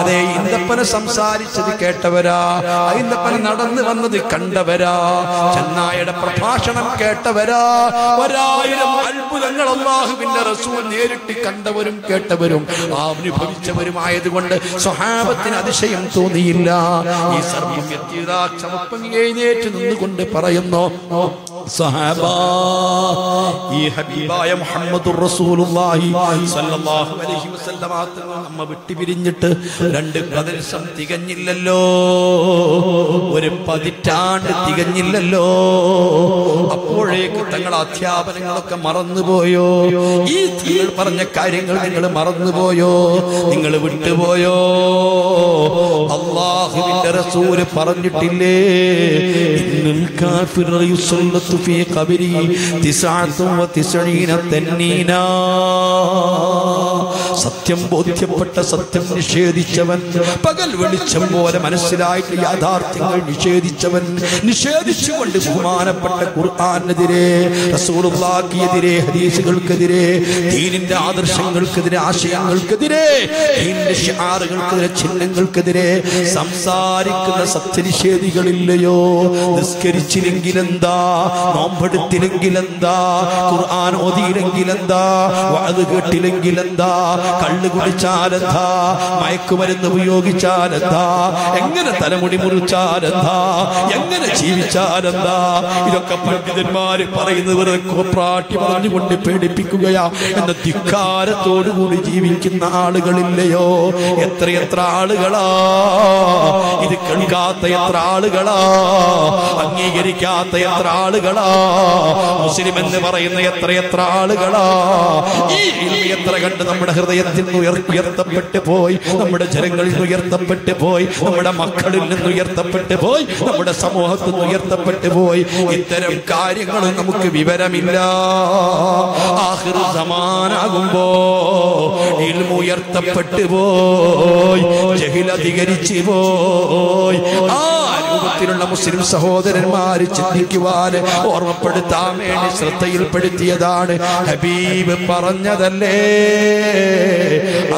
അതേ, ഈന്തപ്പന സംസാരിച്ചത് കേട്ടവരാ. ഈന്തപ്പന നടന്നു വന്നത് കണ്ടവരാ. ചെന്നായയുടെ പ്രഭാഷണം കേട്ടവരാ. 1000 അത്ഭുതങ്ങൾ അല്ലാഹുവിന്റെ റസൂൽ നേരിട്ട് കണ്ടവരും കേട്ടവരും അനുഭവിച്ചവരുമായതുകൊണ്ട് സ്വഹാബത്തിന് അതിശയം തോന്നിയില്ല. ഈ സർപ്പം എഴുന്നേറ്റ് നിന്നുകൊണ്ട് പറയുന്നു, صحابہ یہ حبیبایا محمد الرسول اللہ صلی اللہ علیہ وسلم അമ്മ വിട്ടുപിരിഞ്ഞിട്ട് 2 പ്രദർശനം തികഞ്ഞില്ലല്ലോ, 1 പതിറ്റാണ്ട് തികഞ്ഞില്ലല്ലോ. അപ്പോഴേക്ക് തങ്ങൾ അധ്യാപനങ്ങളൊക്കെ മറന്നുപോയോ? ഈ നിങ്ങൾ പറഞ്ഞ കാര്യങ്ങൾ നിങ്ങൾ മറന്നുപോയോ? നിങ്ങൾ വിട്ടുപോയോ? അല്ലാഹുവിന്റെ റസൂൽ പറഞ്ഞിട്ടില്ലേ, ഇന്നൽ കാഫിറു യുസല്ലത്തു ഫീ ഖബരി 99 തന്നീനാ. സത്യം ബോധ്യപ്പെട്ട സത്യം നിഷേധിച്ചവൻ, പകൽ വെളിച്ചം പോലെ മനസ്സിലായിട്ട് യാഥാർത്ഥ്യങ്ങൾ നിഷേധിച്ചവൻ, നിഷേധിച്ചുകൊണ്ട് ബഹുമാനപ്പെട്ട ഖുർആനെതിരെ, റസൂലുള്ളാഹിക്കെതിരെ, ഹദീസുകൾക്കെതിരെ, ദീനിന്റെ ആദർശങ്ങൾക്കെതിരെ, ആശയങ്ങൾക്കെതിരെ, ദീനിന്റെ ശിആറുകൾക്കെതിരെ, ചിഹ്നങ്ങൾക്കെതിരെ സംസാരിക്കുന്ന സത്യനിഷേധികളില്ലയോ? നിസ്കരിച്ചില്ലെങ്കിലെന്താ, നോമ്പെടുത്തില്ലെങ്കിലെന്താ, ഖുർആൻ ഓതിയില്ലെങ്കിലെന്താ, വഅദ് കേട്ടില്ലെങ്കിലെന്താ, കള്ള് കുടിച്ചാലെന്താ, മയക്കുമരുന്ന് ഉപയോഗിച്ചാലെന്താ, എങ്ങനെ തലമുടി മുറിച്ചാലെന്താ, എങ്ങനെ ജീവിച്ചാലെന്താ? ഇതൊക്കെ പണ്ഡിതന്മാര് പറയുന്നത് വെറുതെ കോപ്രാട്ടി പറഞ്ഞുകൊണ്ട് പേടിപ്പിക്കുകയാ എന്ന ധിക്കാരത്തോടുകൂടി ജീവിക്കുന്ന ആളുകളില്ലയോ? എത്രയെത്ര ആളുകളാ ഇത് കേൾക്കാത്ത, എത്ര ആളുകളാ അംഗീകരിക്കാത്ത, എത്ര ആളുകളാ മുസ്ലിം എന്ന് പറയുന്ന എത്രയെത്ര ആളുകളാ? ഈ എത്ര കണ്ട് നമ്മുടെ ഹൃദയത്തിൽ ഉയർത്തപ്പെട്ട് പോയി, നമ്മുടെ ജനങ്ങളിൽ ഉയർത്തപ്പെട്ട് പോയി, നമ്മുടെ മക്കളിൽ നിന്ന് ഉയർത്തപ്പെട്ട് പോയി, നമ്മുടെ സമൂഹത്തിൽ നിന്ന് ഉയർത്തപ്പെട്ട് പോയി. ഇത്തരം കാര്യങ്ങൾ നമുക്ക് വിവരമില്ല. ആഖിറു സമാനാകുമ്പോ ഇൽമു ഉയർത്തപ്പെട്ട് പോയി, ജഹിൽ അധികരിച്ചു പോയി. ആ രൂപത്തിലുള്ള മുസ്ലിം സഹോദരന്മാര് ചിന്തിക്കുവാൻ ഓർമ്മപ്പെടുത്താൻ വേണ്ടി ശ്രദ്ധയിൽപ്പെടുത്തിയതാണ് ഹബീബ് പറഞ്ഞതല്ലേ,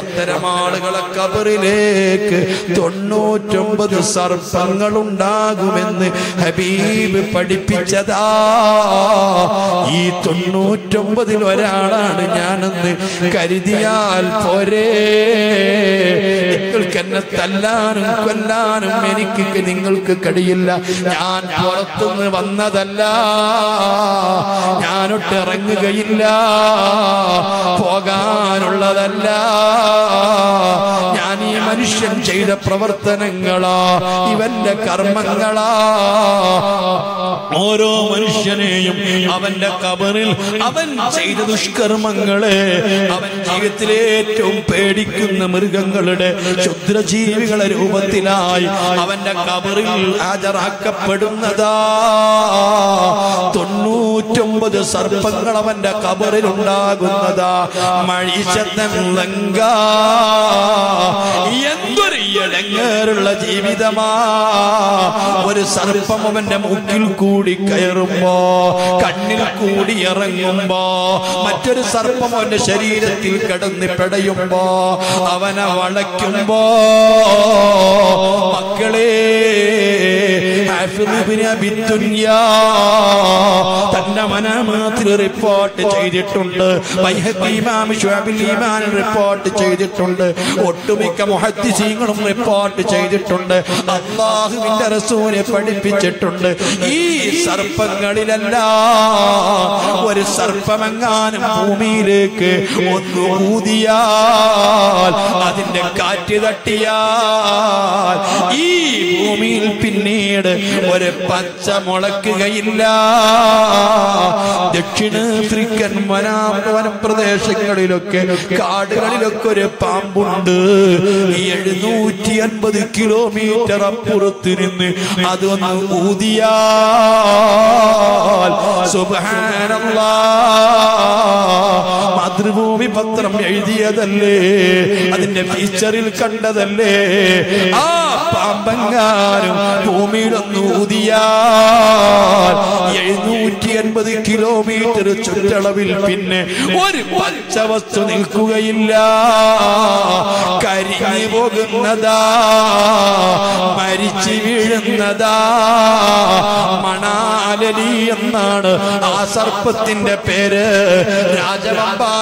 അത്തരം ആളുകളെ ഖബറിലേക്ക് 99 സർപ്പങ്ങളുണ്ടാകുമെന്ന് ഹബീബ് പഠിപ്പിച്ചതാ. ഈ 99ൽ ഒരാളാണ് ഞാനെന്ന് കരുതിയാൽ പോരെ. നിങ്ങൾക്ക് എന്നെ തല്ലാനും കൊല്ലാനും എനിക്ക് നിങ്ങൾക്ക് കഴിയില്ല. ഞാൻ പുറത്തുനിന്ന് വന്നതല്ല, ഞാനൊട്ട് ഇറങ്ങുകയില്ല, പോകാനുള്ളതല്ല. ഞാൻ ഈ മനുഷ്യൻ ചെയ്ത പ്രവർത്തനങ്ങളാ, ഇവന്റെ കർമ്മങ്ങളാ. ഓരോ മനുഷ്യനെയും അവന്റെ ഖബറിൽ അവൻ ചെയ്ത ദുഷ്കർമ്മങ്ങളെ, അവൻ ജീവിതത്തിലെ ഏറ്റവും പേടിക്കുന്ന മൃഗങ്ങളുടെ ക്ഷുദ്രജീവികളെ രൂപത്തിലായി അവന്റെ ഖബറിൽ ഹാജരാക്കപ്പെടുന്നതാ. 99 സർപ്പങ്ങൾ അവന്റെ ഖബറിൽ ഉണ്ടാകുന്നതാ. മഴിച്ചതല്ലങ്ക എന്തൊരു ഇടങ്ങേറുള്ള ജീവിതമാ! ഒരു സർപ്പം അവന്റെ മുക്കിൽ കൂടി കയറുമ്പോ, കണ്ണിൽ കൂടി ഇറങ്ങുമ്പോ, മറ്റൊരു സർപ്പം അവന്റെ ശരീരത്തിൽ കിടന്ന് പെടയുമ്പോ, അവനെ വളയ്ക്കുമ്പോ, മക്കളെ തന്റെ മനാമാത്തിൽ റിപ്പോർട്ട് ചെയ്തിട്ടുണ്ട്, റിപ്പോർട്ട് ചെയ്തിട്ടുണ്ട്, ഒട്ടുമിക്ക മുഹദ്ദിസീങ്ങളും റിപ്പോർട്ട് ചെയ്തിട്ടുണ്ട്, അല്ലാഹുവിന്റെ റസൂലെ പഠിപ്പിച്ചിട്ടുണ്ട്. ഈ സർപ്പങ്ങളിലല്ല ഒരു സർപ്പമെങ്ങാനും ഭൂമിയിലേക്ക് ഒന്ന് ഊതിയാൽ, അതിന്റെ കാറ്റ് തട്ടിയാൽ ഈ ഭൂമിയിൽ പിന്നീട് ഒരു പച്ച മുളക്കുകയില്ല. ദക്ഷിണാഫ്രിക്കൻ വനപ്രദേശങ്ങളിലൊക്കെ കാടുകളിലൊക്കെ ഒരു പാമ്പുണ്ട്. 750 കിലോമീറ്റർ അപ്പുറത്ത് നിന്ന് അതൊന്ന് ഊതിയാൽ സുബ്ഹാനല്ലാഹ്, മാതൃഭൂമി പത്രം എഴുതിയതല്ലേ, അതിന്റെ ഫീച്ചറിൽ കണ്ടതല്ലേ, ആ പാമ്പങ്ങാനും ഭൂമിയിലൊന്ന് ഊതിയാൽ 750 കിലോമീറ്റർ ചുറ്റളവിൽ പിന്നെ ഒരു പച്ച വസ്തു നിൽക്കുകയില്ല, കരിഞ്ഞു പോകുന്നതാ, മരിച്ചു വീഴുന്നതാ. മണാലലി എന്നാണ് ആ സർപ്പത്തിന്റെ പേര്. രാജവമ്പാല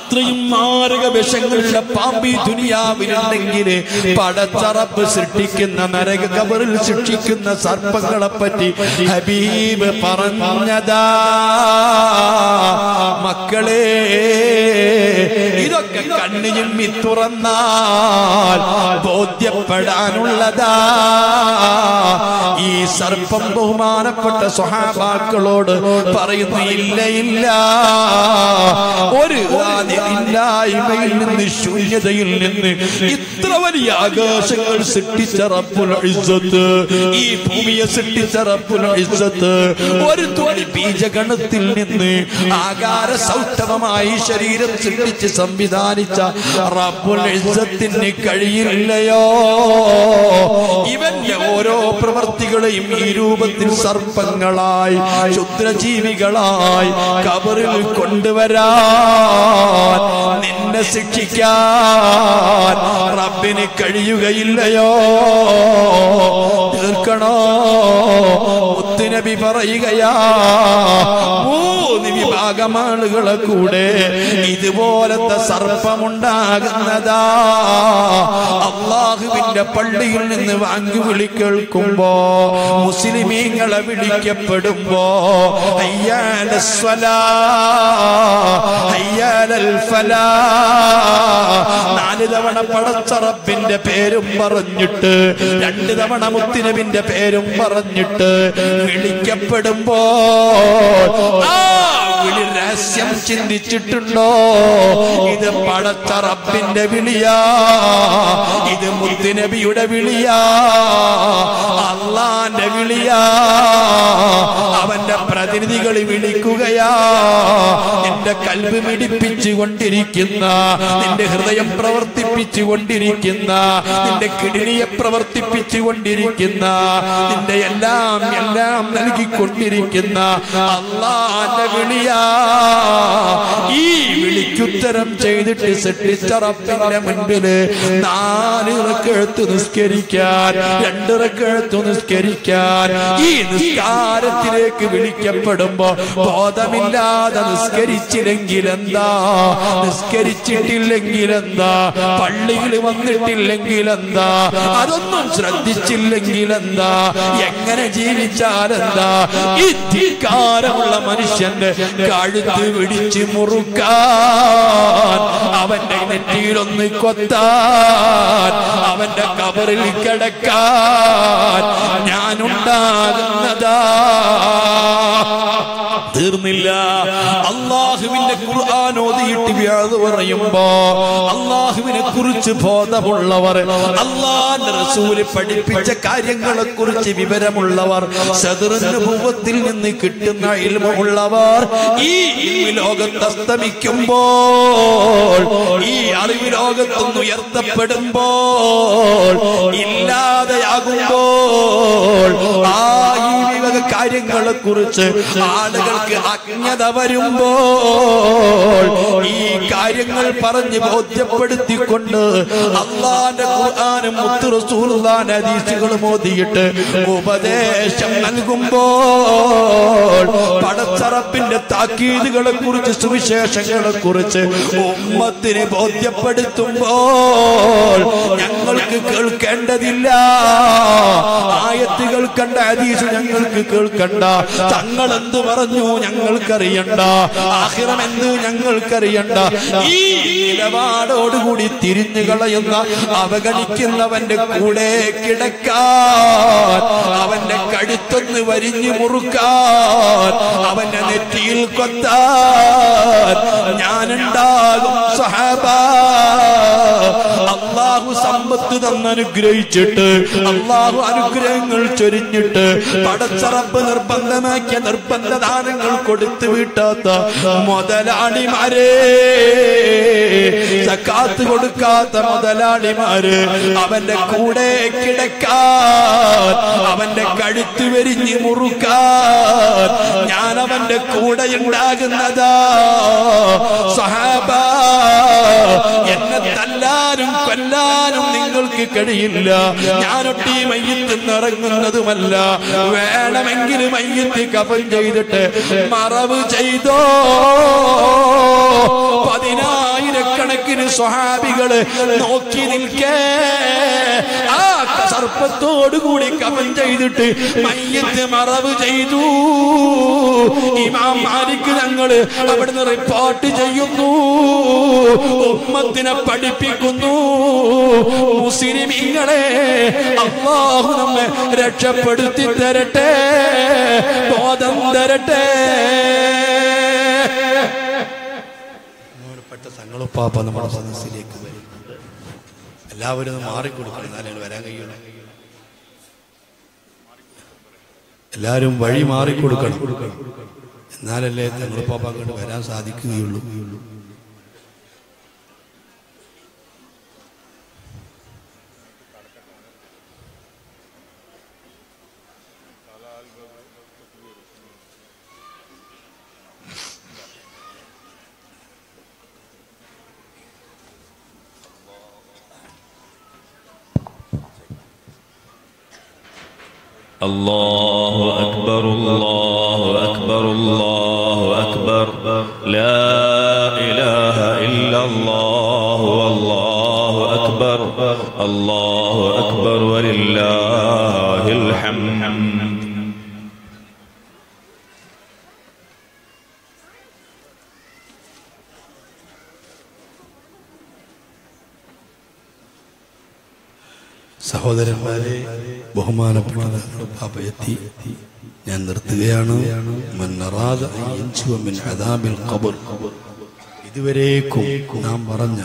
أتريم مارك بشغل شبابي دنيا بيرندعيره، بارد شراب سرتيكنا مارك كبرل سرتيكنا سرپنگلا بتي، حبيب بارنجدا، مكلي، إذاك كنجم ميتورنال، بوديا بدانولدا، إي سرپم بومارا بطة سحابا كلود، باريني إلا إلا، وري. إلا إميلن الشوية ديلن إترولي عقاشك ستة رب العزة إيبومي ستة رب العزة وردوالي بيجا غنط ديلن آقار سوطة مماعي شرير ستة سمبدانيشا رب العزة نكالي الليو إبن يورو پرورتغلائم إروبتل سرپنگلاي شدر جيوغلاي قبرل كندوراي നിന്നെ ശിക്ഷിക്കാൻ റബ്ബിന് കഴിയുകയില്ലയോ തീർക്കണോ മുത്തുനബി പറയുകയാ മൂന്ന് വിഭാഗം ആളുകളെ കൂടെ ഇതുപോലത്തെ സർപ്പമുണ്ടാകുന്നതാ അല്ലാഹുവിന്റെ പള്ളിയിൽ നിന്ന് വാങ്ങി വിളിക്കുമ്പോ മുസ്ലിമീങ്ങളെ വിളിക്കപ്പെടുമ്പോ അയ്യാ അസ്സലാ അയ്യാ നാല് തവണ പടച്ച റബ്ബിന്റെ പേരും പറഞ്ഞിട്ട് രണ്ട് തവണ മുത്തുനബിന്റെ പേരും പറഞ്ഞിട്ട് വിളിക്കപ്പെടുമ്പോ രഹസ്യം ചിന്തിച്ചിട്ടുണ്ടോ ഇത് പടച്ച റബ്ബിന്റെ വിളിയാ ഇത് മുത്തുനബിയുടെ വിളിയാ അല്ലാന്റെ വിളിയാ അവന്റെ പ്രതിനിധികൾ വിളിക്കുകയാ നിന്റെ കൽബ് മിടിപ്പിച്ചുകൊണ്ടിരിക്കുന്ന നിന്റെ ഹൃദയം പ്രവർത്തിപ്പിച്ചുകൊണ്ടിരിക്കുന്ന നിന്റെ കിഡ്നിയെ പ്രവർത്തിപ്പിച്ചുകൊണ്ടിരിക്കുന്ന നിന്റെ എല്ലാം നൽകിക്കൊണ്ടിരിക്കുന്ന അല്ലാന്റെ വിളിയാ ഈ വിളിക്കുത്തരം ചെയ്തിട്ട് സൃഷ്ടിച്ച റബ്ബിന്റെ മുൻപില് നാല് റക്അത്ത് നിസ്കരിക്കാൻ രണ്ട് റക്അത്ത് നിസ്കരിക്കാൻ ഈ നിസ്കാരത്തിലേക്ക് വിളിക്കപ്പെടുമ്പോ ബോധമില്ലാതെ നിസ്കരിച്ചില്ലെങ്കിലെന്താ നിസ്കരിച്ചിട്ടില്ലെങ്കിലെന്താ പള്ളിയിൽ വന്നിട്ടില്ലെങ്കിലെന്താ അതൊന്നും ശ്രദ്ധിച്ചില്ലെങ്കിലെന്താ എങ്ങനെ ജീവിച്ചാലെന്താ ഈ ധിക്കാരമുള്ള മനുഷ്യന്റെ കഴുത്ത് പിടിച്ച് മുറുക്കാൻ അവന്റെ നെറ്റിയിലൊന്ന് കൊത്താൻ അവന്റെ കബറിൽ കിടക്കാൻ ഞാനുണ്ടാകുന്നതാ തീർന്നില്ല അല്ലാഹുവിന്റെ ഖുർആൻ ഓതിയിട്ട് വ്യാഴ് പറയുമ്പോ അല്ലാഹുവിനെ കുറിച്ച് ബോധമുള്ളവർ അല്ലാഹുവിന്റെ റസൂല് പഠിപ്പിച്ച കാര്യങ്ങളെ കുറിച്ച് വിവരമുള്ളവർ സദറുന്നബുവ്വത്തിൽ നിന്ന് കിട്ടുന്ന ഇൽമുള്ളവർ ഈ ഇൽമു ലോകത്ത് അസ്തമിക്കുമ്പോൾ ഈ അറിവ് ലോകത്തൊന്ന് ഉയർത്തപ്പെടുമ്പോൾ ഇല്ലാതെയാകുമ്പോൾ ആ ഈ വിവക കാര്യങ്ങളെ കുറിച്ച് ആളുകൾക്ക് അജ്ഞത വരുമ്പോൾ ഈ കാര്യങ്ങൾ പറഞ്ഞ് ബോധ്യപ്പെടുത്തിക്കൊണ്ട് അല്ലാഹുവിന്റെ ഖുർആനും മുത്ത് റസൂലുള്ളാഹിന്റെ ഹദീസുകളും ഓതിയിട്ട് ഉപദേശം നൽകുമ്പോൾ പടച്ച റബ്ബിന്റെ താക്കീതുകളെ കുറിച്ച് സുവിശേഷങ്ങളെ കുറിച്ച് ഉമ്മത്തിനെ ബോധ്യപ്പെടുത്തുമ്പോൾ ഞങ്ങൾക്ക് കേൾക്കേണ്ടതില്ല ആയത്തുകൾ കണ്ട ഹദീസ് ഞങ്ങൾക്ക് കേൾക്കണ്ട തങ്ങൾ എന്ത് പറഞ്ഞു ഞങ്ങൾക്കറിയണ്ട ആഖിറം എന്ത് ഞങ്ങൾക്കറിയണ്ട ഈ നിലപാടോടുകൂടി തിരിഞ്ഞു കളയുന്ന അവഗണിക്കുന്നവന്റെ കൂടെ കിടക്കാൻ അവന്റെ കഴുത്തൊന്ന് വരിഞ്ഞു മുറുക്കാൻ അവന്റെ നെറ്റിയിൽ കൊത്താൻ ഞാനുണ്ടാകും സഹാബാ അല്ലാ Allahu Sambathu Thannanugrahichittu Allahu Anugrahangal Choriyittu Padacha Rabb Nirbandhamakkiya Nirbandhadanangal Koduthu Vittatha Mudalalimare Zakkath Kodukatha Mudalalimare Avante Kooda Kidakkan Avante Kazhuthu Veriñu Murukkan Njan Avante Kooda Undakunnatha Sahaba Tallarum Kallarum Ningalkku Kadiyilla Njanotti Mayyithin Narangannadumalla Venamengil Mayyithi Kapan Cheythitte Maravu Cheytho Pathinayirakkanakinu Sahabigal Nokki Nilkke Aa Sarpathodu Koodi Kapan Cheythitte Mayyith Maravu Cheythu Imam Malik Thangal Avidannu Report Cheyyunnu Ummathine പഠിപ്പിക്കുന്നു മുസ്ലിമീങ്ങളെ അല്ലാഹു നമ്മെ രക്ഷപ്പെടുത്തി തരട്ടെ ബോധം തരട്ടെ മോനപ്പെട്ട തങ്ങളുപ്പാപ്പ നമ്മുടെ സദസ്സിലേക്ക് വരുന്നത് എല്ലാവരും മാറിക്കൊടുക്കണം എന്നാലും വരാൻ കഴിയുള്ളൂ എല്ലാവരും വഴി മാറിക്കൊടുക്കണം എന്നാലല്ലേ തങ്ങളുപ്പാപ്പ അങ്ങോട്ട് വരാൻ സാധിക്കുകയുള്ളൂ الله أكبر الله أكبر الله أكبر لا إله إلا الله والله أكبر الله أكبر ولله الحمد സഹോദരന്മാരെ ബഹുമാനപ്പെട്ട പാപ്പയെത്തി ഞാൻ നിർത്തുകയാണ് ഇതുവരേക്കും നാം പറഞ്ഞ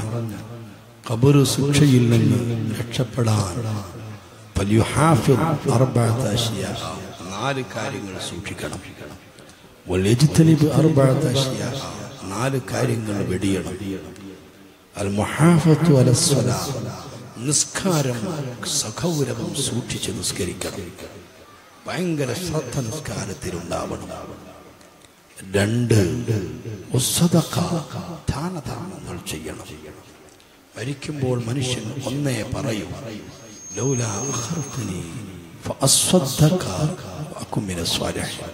ഖബർ ശിക്ഷയിൽ നിന്ന് രക്ഷപ്പെടാൻ നാല് കാര്യങ്ങൾ സൂക്ഷിക്കണം നാല് കാര്യങ്ങൾ വെടിയണം നിസ്കാരം സഖൗരവം സൂക്ഷിച്ച് നിസ്കരിക്കണം ഭയങ്കര ശ്രദ്ധ നിസ്കാരത്തിലുണ്ടാവണം രണ്ട് ദാനധർമ്മങ്ങൾ ചെയ്യണം മരിക്കുമ്പോൾ മനുഷ്യൻ ഒന്നേ പറയും ലൗലാ അഖർതനി ഫഅസ്വദ്ദക വഅകും മിനസ്വാലിഹീൻ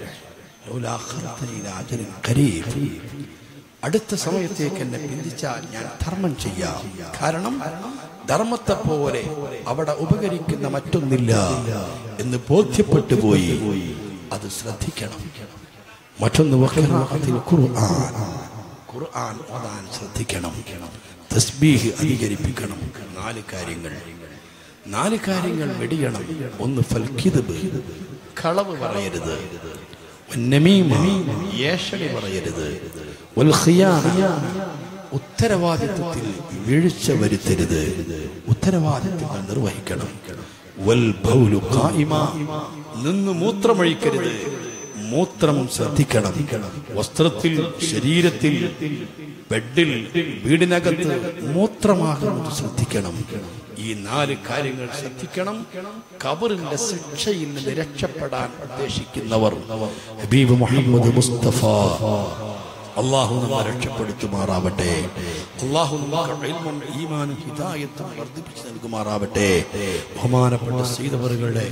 ലൗലാ അഖർതനി ഇലാ അജലിൻ ഖരീബ് അടുത്ത സമയത്തേക്ക് എന്നെ പിന്തിച്ചാൽ ഞാൻ ധർമ്മം ചെയ്യാം കാരണം ധർമ്മത്തെ പോലെ അവിടെ ഉപകരിക്കുന്ന മറ്റൊന്നില്ല എന്ന് ബോധ്യപ്പെട്ടു പോയി അത് ശ്രദ്ധിക്കണം മറ്റൊന്ന് ഖുർആൻ ഓതാൻ ശ്രദ്ധിക്കണം തസ്ബീഹ് അധികരിപ്പിക്കണം നാല് കാര്യങ്ങൾ വെടിയണം ഒന്ന് ഫൽകിദ്ബ് കളവ് പറയരുത് വന്നമീമ ഏഷണി പറയരുത് വൽ ഖിയാന ഉത്തരവാദിത്വത്തിൽ വീഴ്ച വരുത്തരുത് ഉത്തരവാദിത്വങ്ങൾ നിർവഹിക്കണം വൽ ബൗലു ഖായിമ നിന്ന് മൂത്രമൊഴിക്കരുത് മൂത്രം ശ്രദ്ധിക്കണം വസ്ത്രത്തിൽ ശരീരത്തിൽ ബെഡിൽ വീടിനകത്ത് മൂത്രമാകുന്നത് ശ്രദ്ധിക്കണം ഈ നാല് കാര്യങ്ങൾ ശ്രദ്ധിക്കണം ഖബറിന്റെ ശിക്ഷയിൽ നിന്ന് രക്ഷപ്പെടാൻ ഉദ്ദേശിക്കുന്നവർ ഹബീബ് മുഹമ്മദ് മുസ്തഫ അല്ലാഹു നമ്മെ രക്ഷപ്പെടുത്തുമാറാവട്ടെ അല്ലാഹു നമുക്ക് ഇൽമും ഈമാനും ഹിദായത്തും വർദ്ധിപ്പിച്ച് നൽകുമാറാവട്ടെ ബഹുമാനപ്പെട്ട സയ്യിദുകളുടെ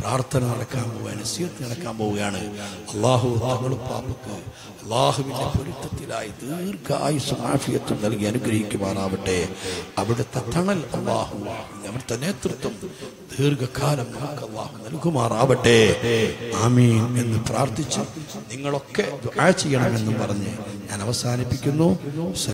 പ്രാർത്ഥന നടക്കാൻ പോവുകയാണ് അല്ലാഹു തങ്ങളുപ്പാപ്പക്ക് അല്ലാഹുവിന്റെ പൊരുത്തത്തിലായി ദീർഘായുസ്സും ആഫിയത്തും നൽകി അനുഗ്രഹിക്കുമാറാവട്ടെ അവിടുത്തെ തണൽ അല്ലാഹു അവിടുത്തെ നേതൃത്വം ദീർഘകാലം നമുക്ക് അല്ലാഹു നൽകുമാറാവട്ടെ ആമീൻ എന്ന് പ്രാർത്ഥിച്ച് നിങ്ങളൊക്കെ ദുആ ചെയ്യണമെന്നും പറഞ്ഞ് ഞാൻ അവസാനിപ്പിക്കുന്നു.